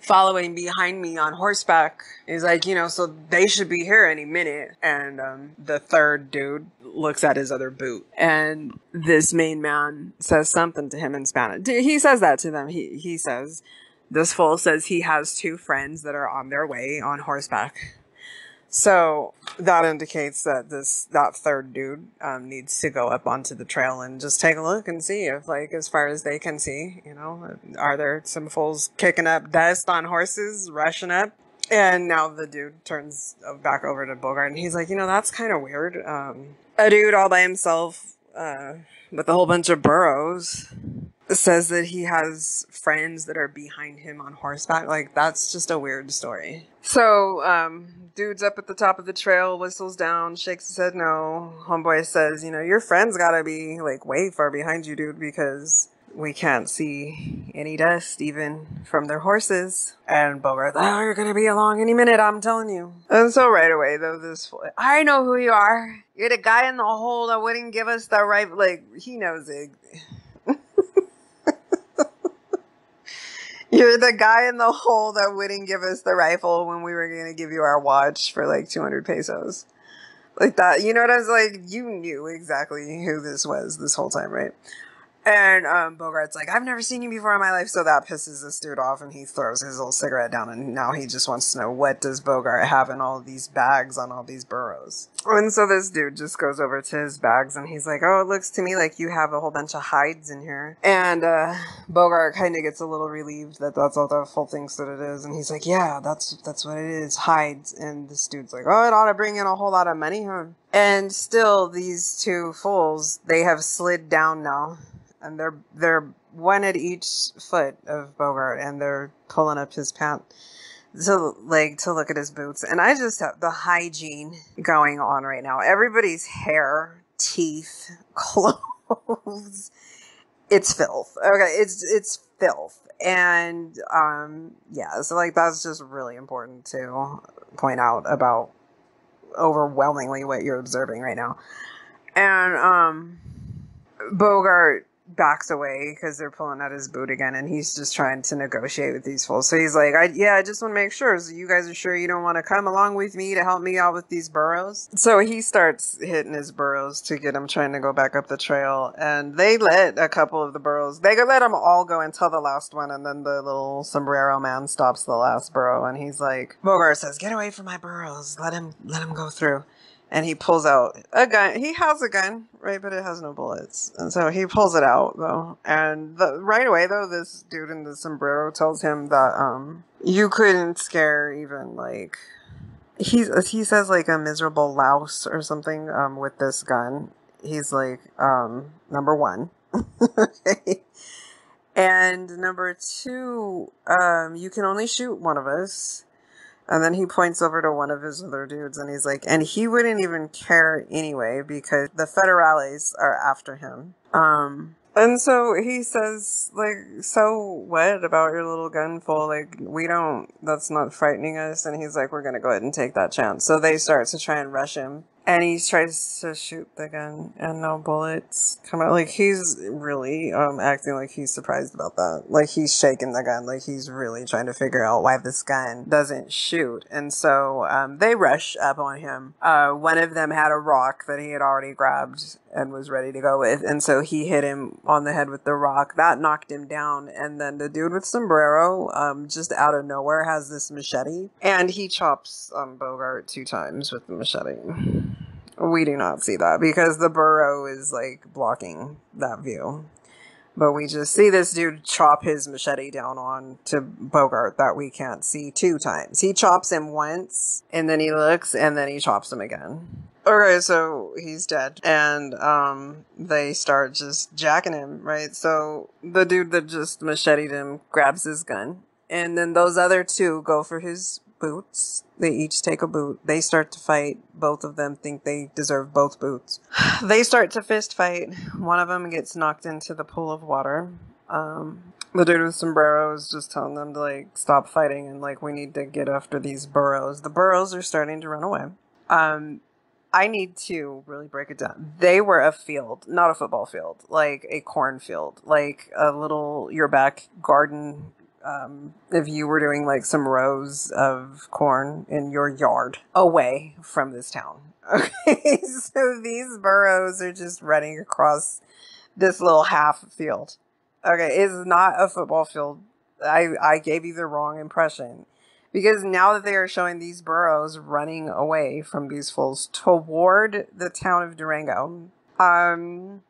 following behind me on horseback. He's like, you know, so they should be here any minute. And um, the third dude looks at his other boot, and this main man says something to him in Spanish. He says that to them. He, he says, this fool says he has two friends that are on their way on horseback. So that indicates that this, that third dude um, needs to go up onto the trail and just take a look and see if, like, as far as they can see, you know, are there some fools kicking up dust on horses, rushing up? And now the dude turns back over to Bogart, and he's like, you know, that's kind of weird. Um, a dude all by himself uh, with a whole bunch of burros says that he has friends that are behind him on horseback. Like, that's just a weird story. So, um, dude's up at the top of the trail, whistles down, shakes his head no. Homeboy says, you know, your friend's gotta be, like, way far behind you, dude, because we can't see any dust, even from their horses. And Bogart's like, oh, you're gonna be along any minute, I'm telling you. And so right away, though, this fool, I know who you are. You're the guy in the hole that wouldn't give us the right, like, he knows it. You're the guy in the hole that wouldn't give us the rifle when we were going to give you our watch for like two hundred pesos. Like that. You know what I was like? You knew exactly who this was this whole time, right? And um, Bogart's like, I've never seen you before in my life. So that pisses this dude off, and he throws his little cigarette down, and now he just wants to know, what does Bogart have in all these bags on all these burros? And so this dude just goes over to his bags, and he's like, oh, it looks to me like you have a whole bunch of hides in here. And uh, Bogart kind of gets a little relieved that that's all the whole thing that it is. And he's like, yeah, that's that's what it is, hides. And this dude's like, oh, it ought to bring in a whole lot of money, huh? And still these two fools, they have slid down now. And they're they're one at each foot of Bogart, and they're pulling up his pant to like to look at his boots. And I just have the hygiene going on right now. Everybody's hair, teeth, clothes. It's filth. Okay, it's it's filth. And um yeah, so like that's just really important to point out about overwhelmingly what you're observing right now. And um Bogart backs away because they're pulling out his boot again, and he's just trying to negotiate with these fools. So he's like, I, yeah, I just want to make sure. So you guys are sure you don't want to come along with me to help me out with these burros? So he starts hitting his burros to get him trying to go back up the trail, and they let a couple of the burros, they let them all go until the last one, and then the little sombrero man stops the last burro, and he's like, Bogart says, get away from my burros. Let him, let him go through. And he pulls out a gun. He has a gun, right? But it has no bullets. And so he pulls it out, though. And the, right away, though, this dude in the sombrero tells him that um, you couldn't scare even, like... He's, he says, like, a miserable louse or something um, with this gun. He's like, um, number one. Okay. And number two, um, you can only shoot one of us. And then he points over to one of his other dudes and he's like, and he wouldn't even care anyway because the federales are after him. Um, and so he says, like, so what about your little gun full? Like, we don't, that's not frightening us. And he's like, we're going to go ahead and take that chance. So they start to try and rush him. And he tries to shoot the gun, and no bullets come out. Like, he's really um acting like he's surprised about that. Like, he's shaking the gun. Like, he's really trying to figure out why this gun doesn't shoot. And so um they rush up on him. Uh, one of them had a rock that he had already grabbed and was ready to go with. And so he hit him on the head with the rock. That knocked him down. And then the dude with sombrero, um, just out of nowhere, has this machete. And he chops um, Bogart two times with the machete. We do not see that because the burro is, like, blocking that view. But we just see this dude chop his machete down on to Bogart that we can't see two times. He chops him once, and then he looks, and then he chops him again. Okay, so he's dead, and um, they start just jacking him, right? So the dude that just macheted him grabs his gun, and then those other two go for his boots. They each take a boot. They start to fight. Both of them think they deserve both boots. They start to fist fight. One of them gets knocked into the pool of water. Um, the dude with sombrero is just telling them to, like, stop fighting, and, like, we need to get after these burros. The burros are starting to run away. Um... I need to really break it down. They were a field, not a football field, like a cornfield, like a little, your back garden. Um, if you were doing like some rows of corn in your yard away from this town. Okay, so these burros are just running across this little half field. Okay, it's not a football field. I, I gave you the wrong impression. Because now that they are showing these burros running away from these fools toward the town of Durango, um,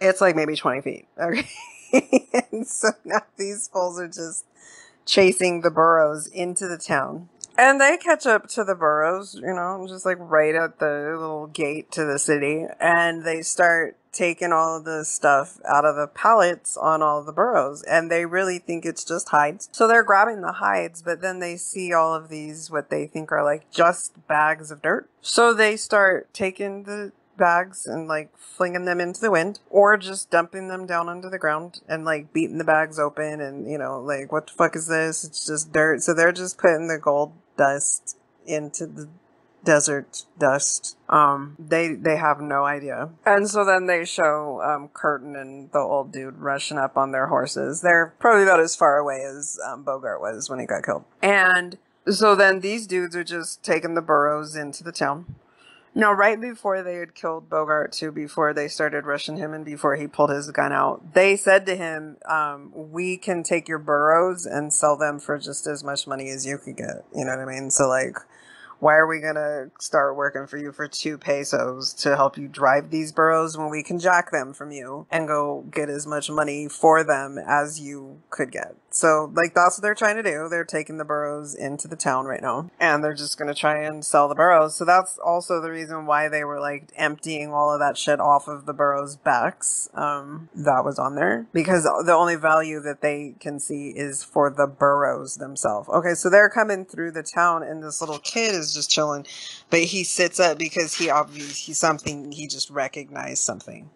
it's like maybe twenty feet. Okay. And so now these fools are just chasing the burros into the town. And they catch up to the burros, you know, just like right at the little gate to the city. And they start taking all of the stuff out of the pallets on all the burros, and they really think it's just hides. So they're grabbing the hides, but then they see all of these, what they think are like just bags of dirt. So they start taking the bags and like flinging them into the wind, or just dumping them down onto the ground and like beating the bags open and, you know, like, what the fuck is this? It's just dirt. So they're just putting the gold dust into the desert dust. Um, they they have no idea. And so then they show um, Curtin and the old dude rushing up on their horses. They're probably about as far away as um, Bogart was when he got killed. And so then these dudes are just taking the burros into the town. Now, right before they had killed Bogart, too, before they started rushing him and before he pulled his gun out, they said to him, um, we can take your burros and sell them for just as much money as you could get. You know what I mean? So, like, why are we going to start working for you for two pesos to help you drive these burros when we can jack them from you and go get as much money for them as you could get? So, like, that's what they're trying to do. They're taking the burros into the town right now, and they're just going to try and sell the burros. So that's also the reason why they were, like, emptying all of that shit off of the burros' backs um, that was on there, because the only value that they can see is for the burros themselves. Okay, so they're coming through the town, and this little kid is just chilling, but he sits up because he obviously he's something he just recognized something.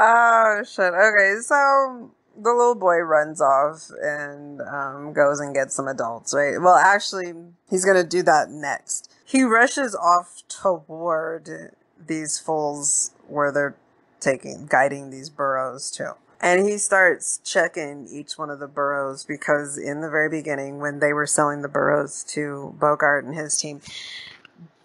Oh shit. Okay, so the little boy runs off and um goes and gets some adults, right? Well, actually, he's gonna do that next. He rushes off toward these fools where they're taking guiding these burros to. And he starts checking each one of the burros, because in the very beginning, when they were selling the burros to Bogart and his team,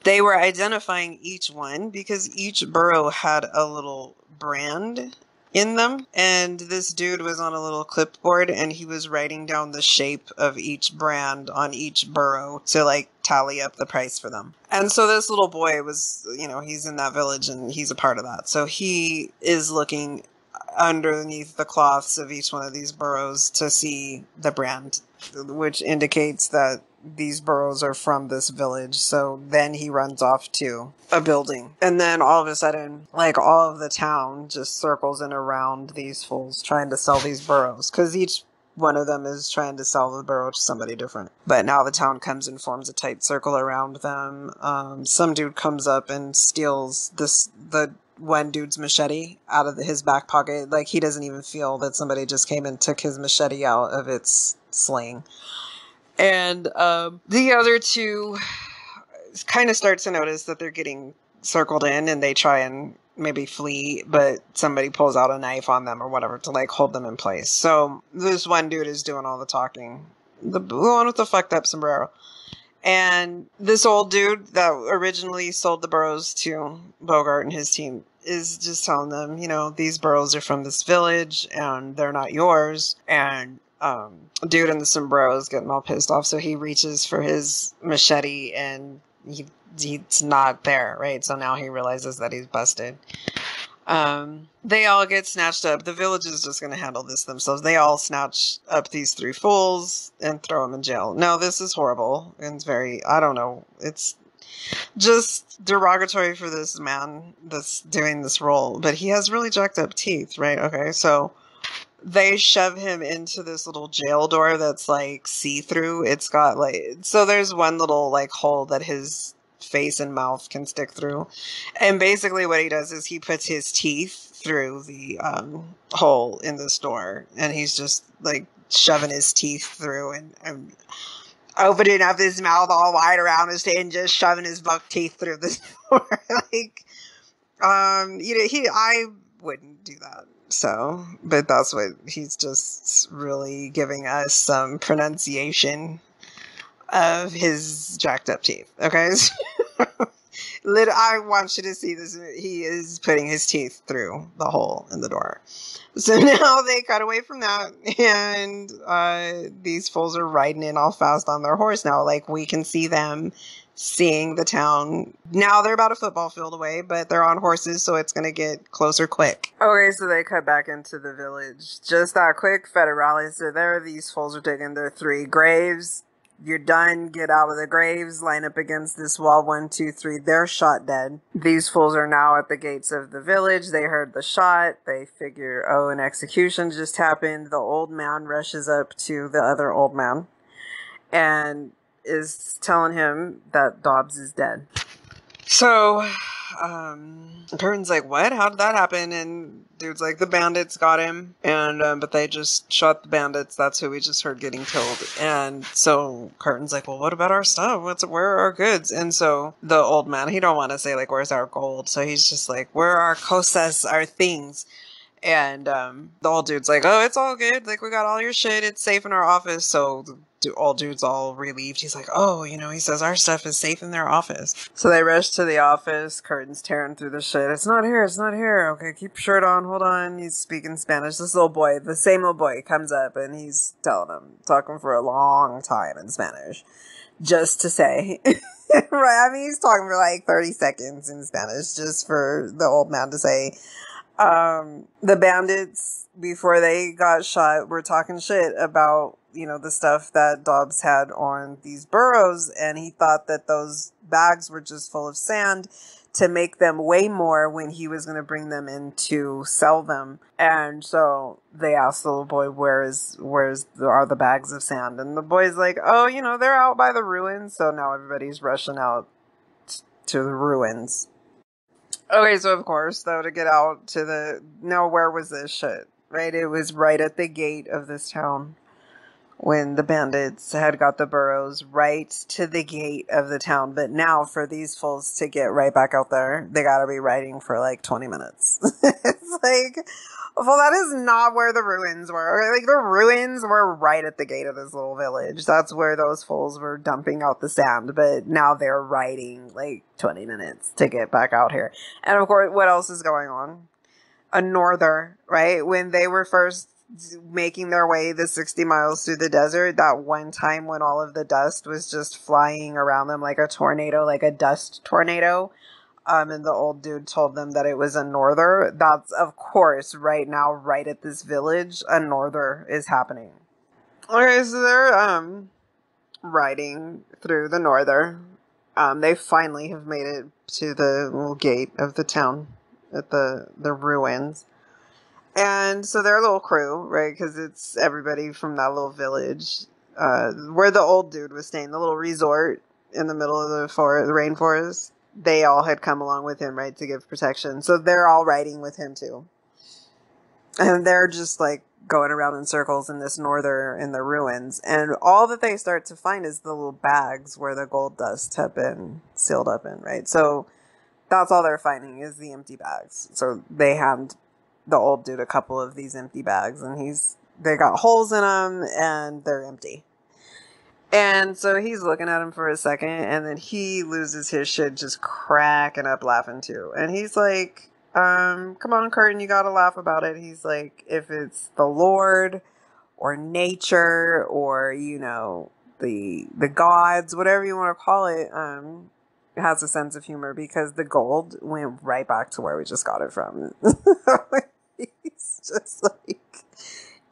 they were identifying each one because each burro had a little brand in them. And this dude was on a little clipboard, and he was writing down the shape of each brand on each burro to, like, tally up the price for them. And so this little boy was, you know, he's in that village and he's a part of that. So he is looking underneath the cloths of each one of these burros to see the brand, which indicates that these burros are from this village. So then he runs off to a building, and then all of a sudden, like, all of the town just circles in around these fools trying to sell these burros, because each One of them is trying to sell the burrow to somebody different. But now the town comes and forms a tight circle around them. Um, some dude comes up and steals this the one dude's machete out of the, his back pocket. Like, he doesn't even feel that somebody just came and took his machete out of its sling. And um, the other two kind of start to notice that they're getting circled in, and they try and maybe flee, but somebody pulls out a knife on them or whatever to, like, hold them in place. So this one dude is doing all the talking. The one with the fucked up sombrero. And this old dude that originally sold the burros to Bogart and his team is just telling them, you know, these burros are from this village and they're not yours. And um, dude in the sombrero is getting all pissed off, so he reaches for his machete and he he's not there, right? So now he realizes that he's busted. Um, they all get snatched up. The village is just going to handle this themselves. They all snatch up these three fools and throw them in jail. No, this is horrible. And it's very, I don't know. It's just derogatory for this man that's doing this role. But he has really jacked up teeth, right? Okay, so they shove him into this little jail door that's, like, see-through. It's got, like, so there's one little, like, hole that his face and mouth can stick through. And basically what he does is he puts his teeth through the um, hole in this door. And he's just, like, shoving his teeth through and, and opening up his mouth all wide around his head and just shoving his buck teeth through this door. Like, um, you know, he, I wouldn't do that. So, but that's what he's just really giving us some pronunciation of his jacked up teeth. Okay. I want you to see this. He is putting his teeth through the hole in the door. So now they cut away from that, and uh, these fools are riding in all fast on their horse now. Like, we can see them seeing the town. Now they're about a football field away, but they're on horses, so it's going to get closer quick. Okay, so they cut back into the village. Just that quick, federales are there. These fools are digging their three graves. You're done. Get out of the graves. Line up against this wall. One, two, three. They're shot dead. These fools are now at the gates of the village. They heard the shot. They figure, oh, an execution just happened. The old man rushes up to the other old man and is telling him that Dobbs is dead. So, um, Burton's like, what? How did that happen? And dude's like, the bandits got him. And, um, but they just shot the bandits. That's who we just heard getting killed. And so Carton's like, well, what about our stuff? What's, where are our goods? And so the old man, he don't want to say, like, where's our gold? So he's just like, where are our cosas, our things? And, um, the old dude's like, oh, it's all good. Like, we got all your shit. It's safe in our office. So the old dude's all relieved. He's like, oh, you know, he says our stuff is safe in their office. So they rush to the office. Curtain's tearing through the shit. It's not here. It's not here. Okay, keep your shirt on. Hold on. He's speaking Spanish. This little boy, the same old boy, comes up and he's telling him, talking for a long time in Spanish. Just to say. Right? I mean, he's talking for like thirty seconds in Spanish just for the old man to say, Um, the bandits, before they got shot, were talking shit about, you know, the stuff that Dobbs had on these burros, and he thought that those bags were just full of sand to make them weigh more when he was going to bring them in to sell them. And so they asked the little boy, where is, where's the, are the bags of sand? And the boy's like, oh, you know, they're out by the ruins. So now everybody's rushing out t- to the ruins. Okay, so of course, though, to get out to the... No, where was this shit? Right? It was right at the gate of this town when the bandits had got the burros right to the gate of the town. But now, for these fools to get right back out there, they gotta be riding for, like, twenty minutes. It's like... Well, that is not where the ruins were. Okay, like, the ruins were right at the gate of this little village. That's where those fools were dumping out the sand. But now they're riding, like, twenty minutes to get back out here. And, of course, what else is going on? A norther, right? When they were first making their way the sixty miles through the desert, that one time when all of the dust was just flying around them like a tornado, like a dust tornado. Um, and the old dude told them that it was a norther. That's, of course, right now, right at this village, a norther is happening. Okay, so they're, um, riding through the norther. Um, they finally have made it to the little gate of the town at the, the ruins. And so their little crew, right? Because it's everybody from that little village uh, where the old dude was staying, the little resort in the middle of the forest, the rainforest. They all had come along with him, right, to give protection. So they're all riding with him too, and they're just like going around in circles in this northern in the ruins. And all that they start to find is the little bags where the gold dust had been sealed up in, right? So that's all they're finding is the empty bags. So they hand the old dude a couple of these empty bags, and he's they got holes in them and they're empty. And so he's looking at him for a second, and then he loses his shit, just cracking up laughing too. And he's like, um, come on, Curtin, you gotta laugh about it. He's like, if it's the Lord or nature or, you know, the the gods, whatever you want to call it, um, it has a sense of humor because the gold went right back to where we just got it from. He's just like...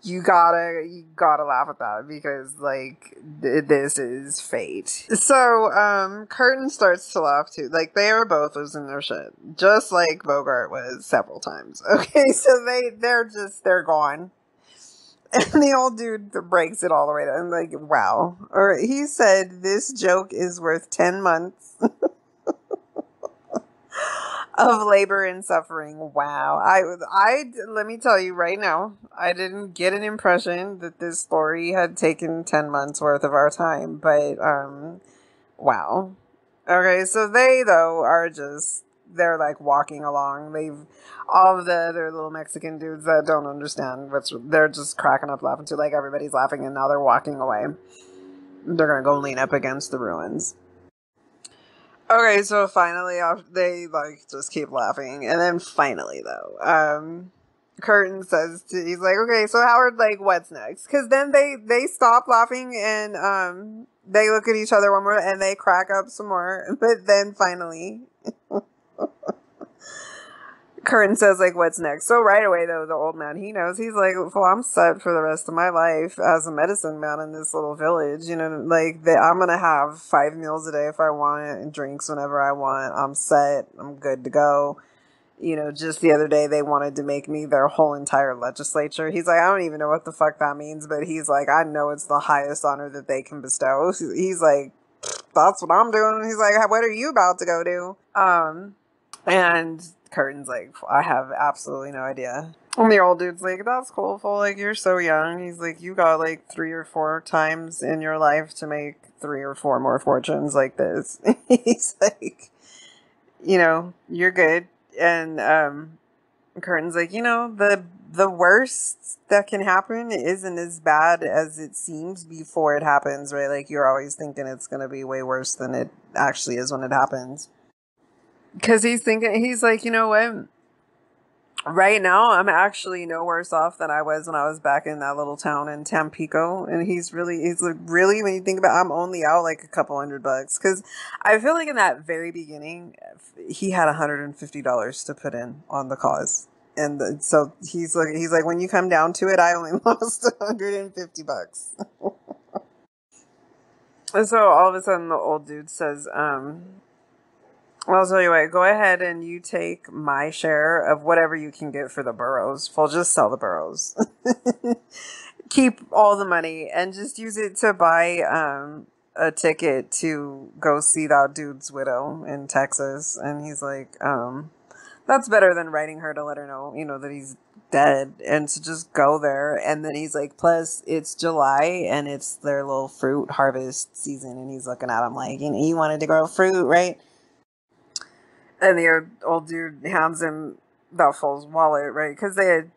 You gotta, you gotta laugh at that because, like, th this is fate. So, um, Curtin starts to laugh too. Like, they are both losing their shit. Just like Bogart was several times. Okay, so they, they're just, they're gone. And the old dude breaks it all the way down. I'm like, wow. All right, he said, this joke is worth ten months. Of labor and suffering. Wow. I, I, let me tell you right now, I didn't get an impression that this story had taken ten months worth of our time, but, um, wow. Okay. So they though are just, they're like walking along. They've all of the other little Mexican dudes that don't understand what's, they're just cracking up laughing too. Like everybody's laughing and now they're walking away. They're going to go lean up against the ruins. Okay, so finally, they, like, just keep laughing. And then finally, though, um, Curtin says, to, he's like, okay, so Howard, like, what's next? Because then they, they stop laughing, and um, they look at each other one more, and they crack up some more. But then finally, Curtin says, like, what's next? So right away, though, the old man, he knows. He's like, well, I'm set for the rest of my life as a medicine man in this little village. You know, like, the, I'm going to have five meals a day if I want and drinks whenever I want. I'm set. I'm good to go. You know, just the other day, they wanted to make me their whole entire legislature. He's like, I don't even know what the fuck that means. But he's like, I know it's the highest honor that they can bestow. He's like, that's what I'm doing. He's like, what are you about to go do? Um, and... Curtin's like, I have absolutely no idea. And the old dude's like, that's cool, fool. Like, you're so young. He's like, you got like three or four times in your life to make three or four more fortunes like this. He's like, you know, you're good. And um, Curtin's like, you know, the the worst that can happen isn't as bad as it seems before it happens, right? Like, you're always thinking it's going to be way worse than it actually is when it happens. Because he's thinking, he's like, you know what? Right now, I'm actually no worse off than I was when I was back in that little town in Tampico. And he's really, he's like, really, when you think about it, I'm only out like a couple hundred bucks. Because I feel like in that very beginning, he had a hundred fifty dollars to put in on the cause. And the, so he's like, he's like, when you come down to it, I only lost a hundred fifty bucks. And so all of a sudden, the old dude says, um... I'll tell you what, go ahead and you take my share of whatever you can get for the burros. Well, just sell the burros. Keep all the money and just use it to buy um, a ticket to go see that dude's widow in Texas. And he's like, um, that's better than writing her to let her know, you know, that he's dead and to just go there. And then he's like, plus it's July and it's their little fruit harvest season. And he's looking at him like, you know, he wanted to grow fruit, right? And the old dude hands him that fool's wallet, right? Because they had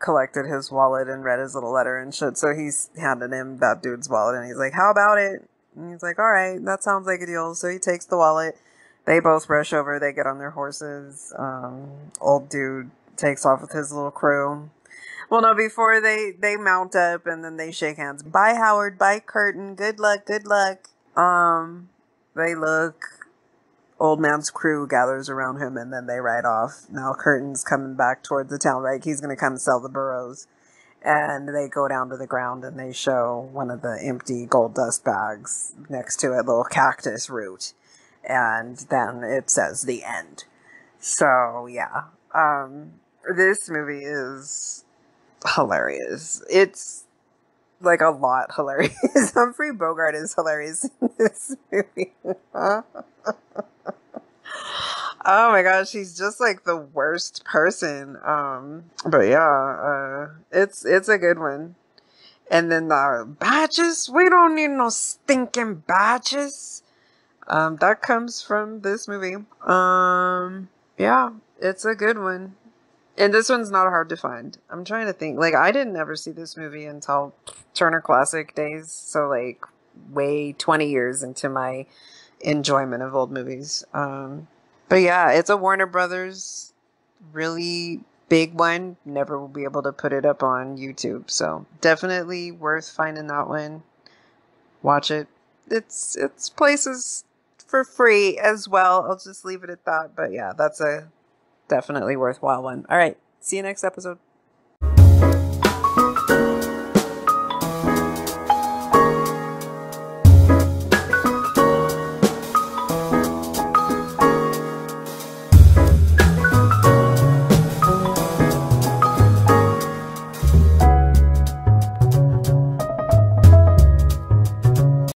collected his wallet and read his little letter and shit. So he's handed him that dude's wallet. And he's like, how about it? And he's like, all right, that sounds like a deal. So he takes the wallet. They both rush over. They get on their horses. Um, old dude takes off with his little crew. Well, no, before they, they mount up and then they shake hands. Bye, Howard. Bye, Curtin. Good luck. Good luck. Um, they look. Old man's crew gathers around him, and then they ride off. Now Curtin's coming back towards the town, right? He's going to come sell the burros. And they go down to the ground, and they show one of the empty gold dust bags next to a little cactus root. And then it says the end. So, yeah. Um, This movie is hilarious. It's like a lot hilarious. Humphrey Bogart is hilarious in this movie. Oh my gosh, he's just like the worst person. Um, but yeah, uh, it's it's a good one. And then the badges. We don't need no stinking badges. Um, that comes from this movie. Um, yeah, it's a good one. And this one's not hard to find. I'm trying to think. Like, I didn't ever see this movie until Turner Classic days. So like way twenty years into my enjoyment of old movies. Um, But yeah, it's a Warner Brothers really big one. Never will be able to put it up on YouTube. So definitely worth finding that one. Watch it. It's it's places for free as well. I'll just leave it at that. But yeah, that's a definitely worthwhile one. All right. See you next episode.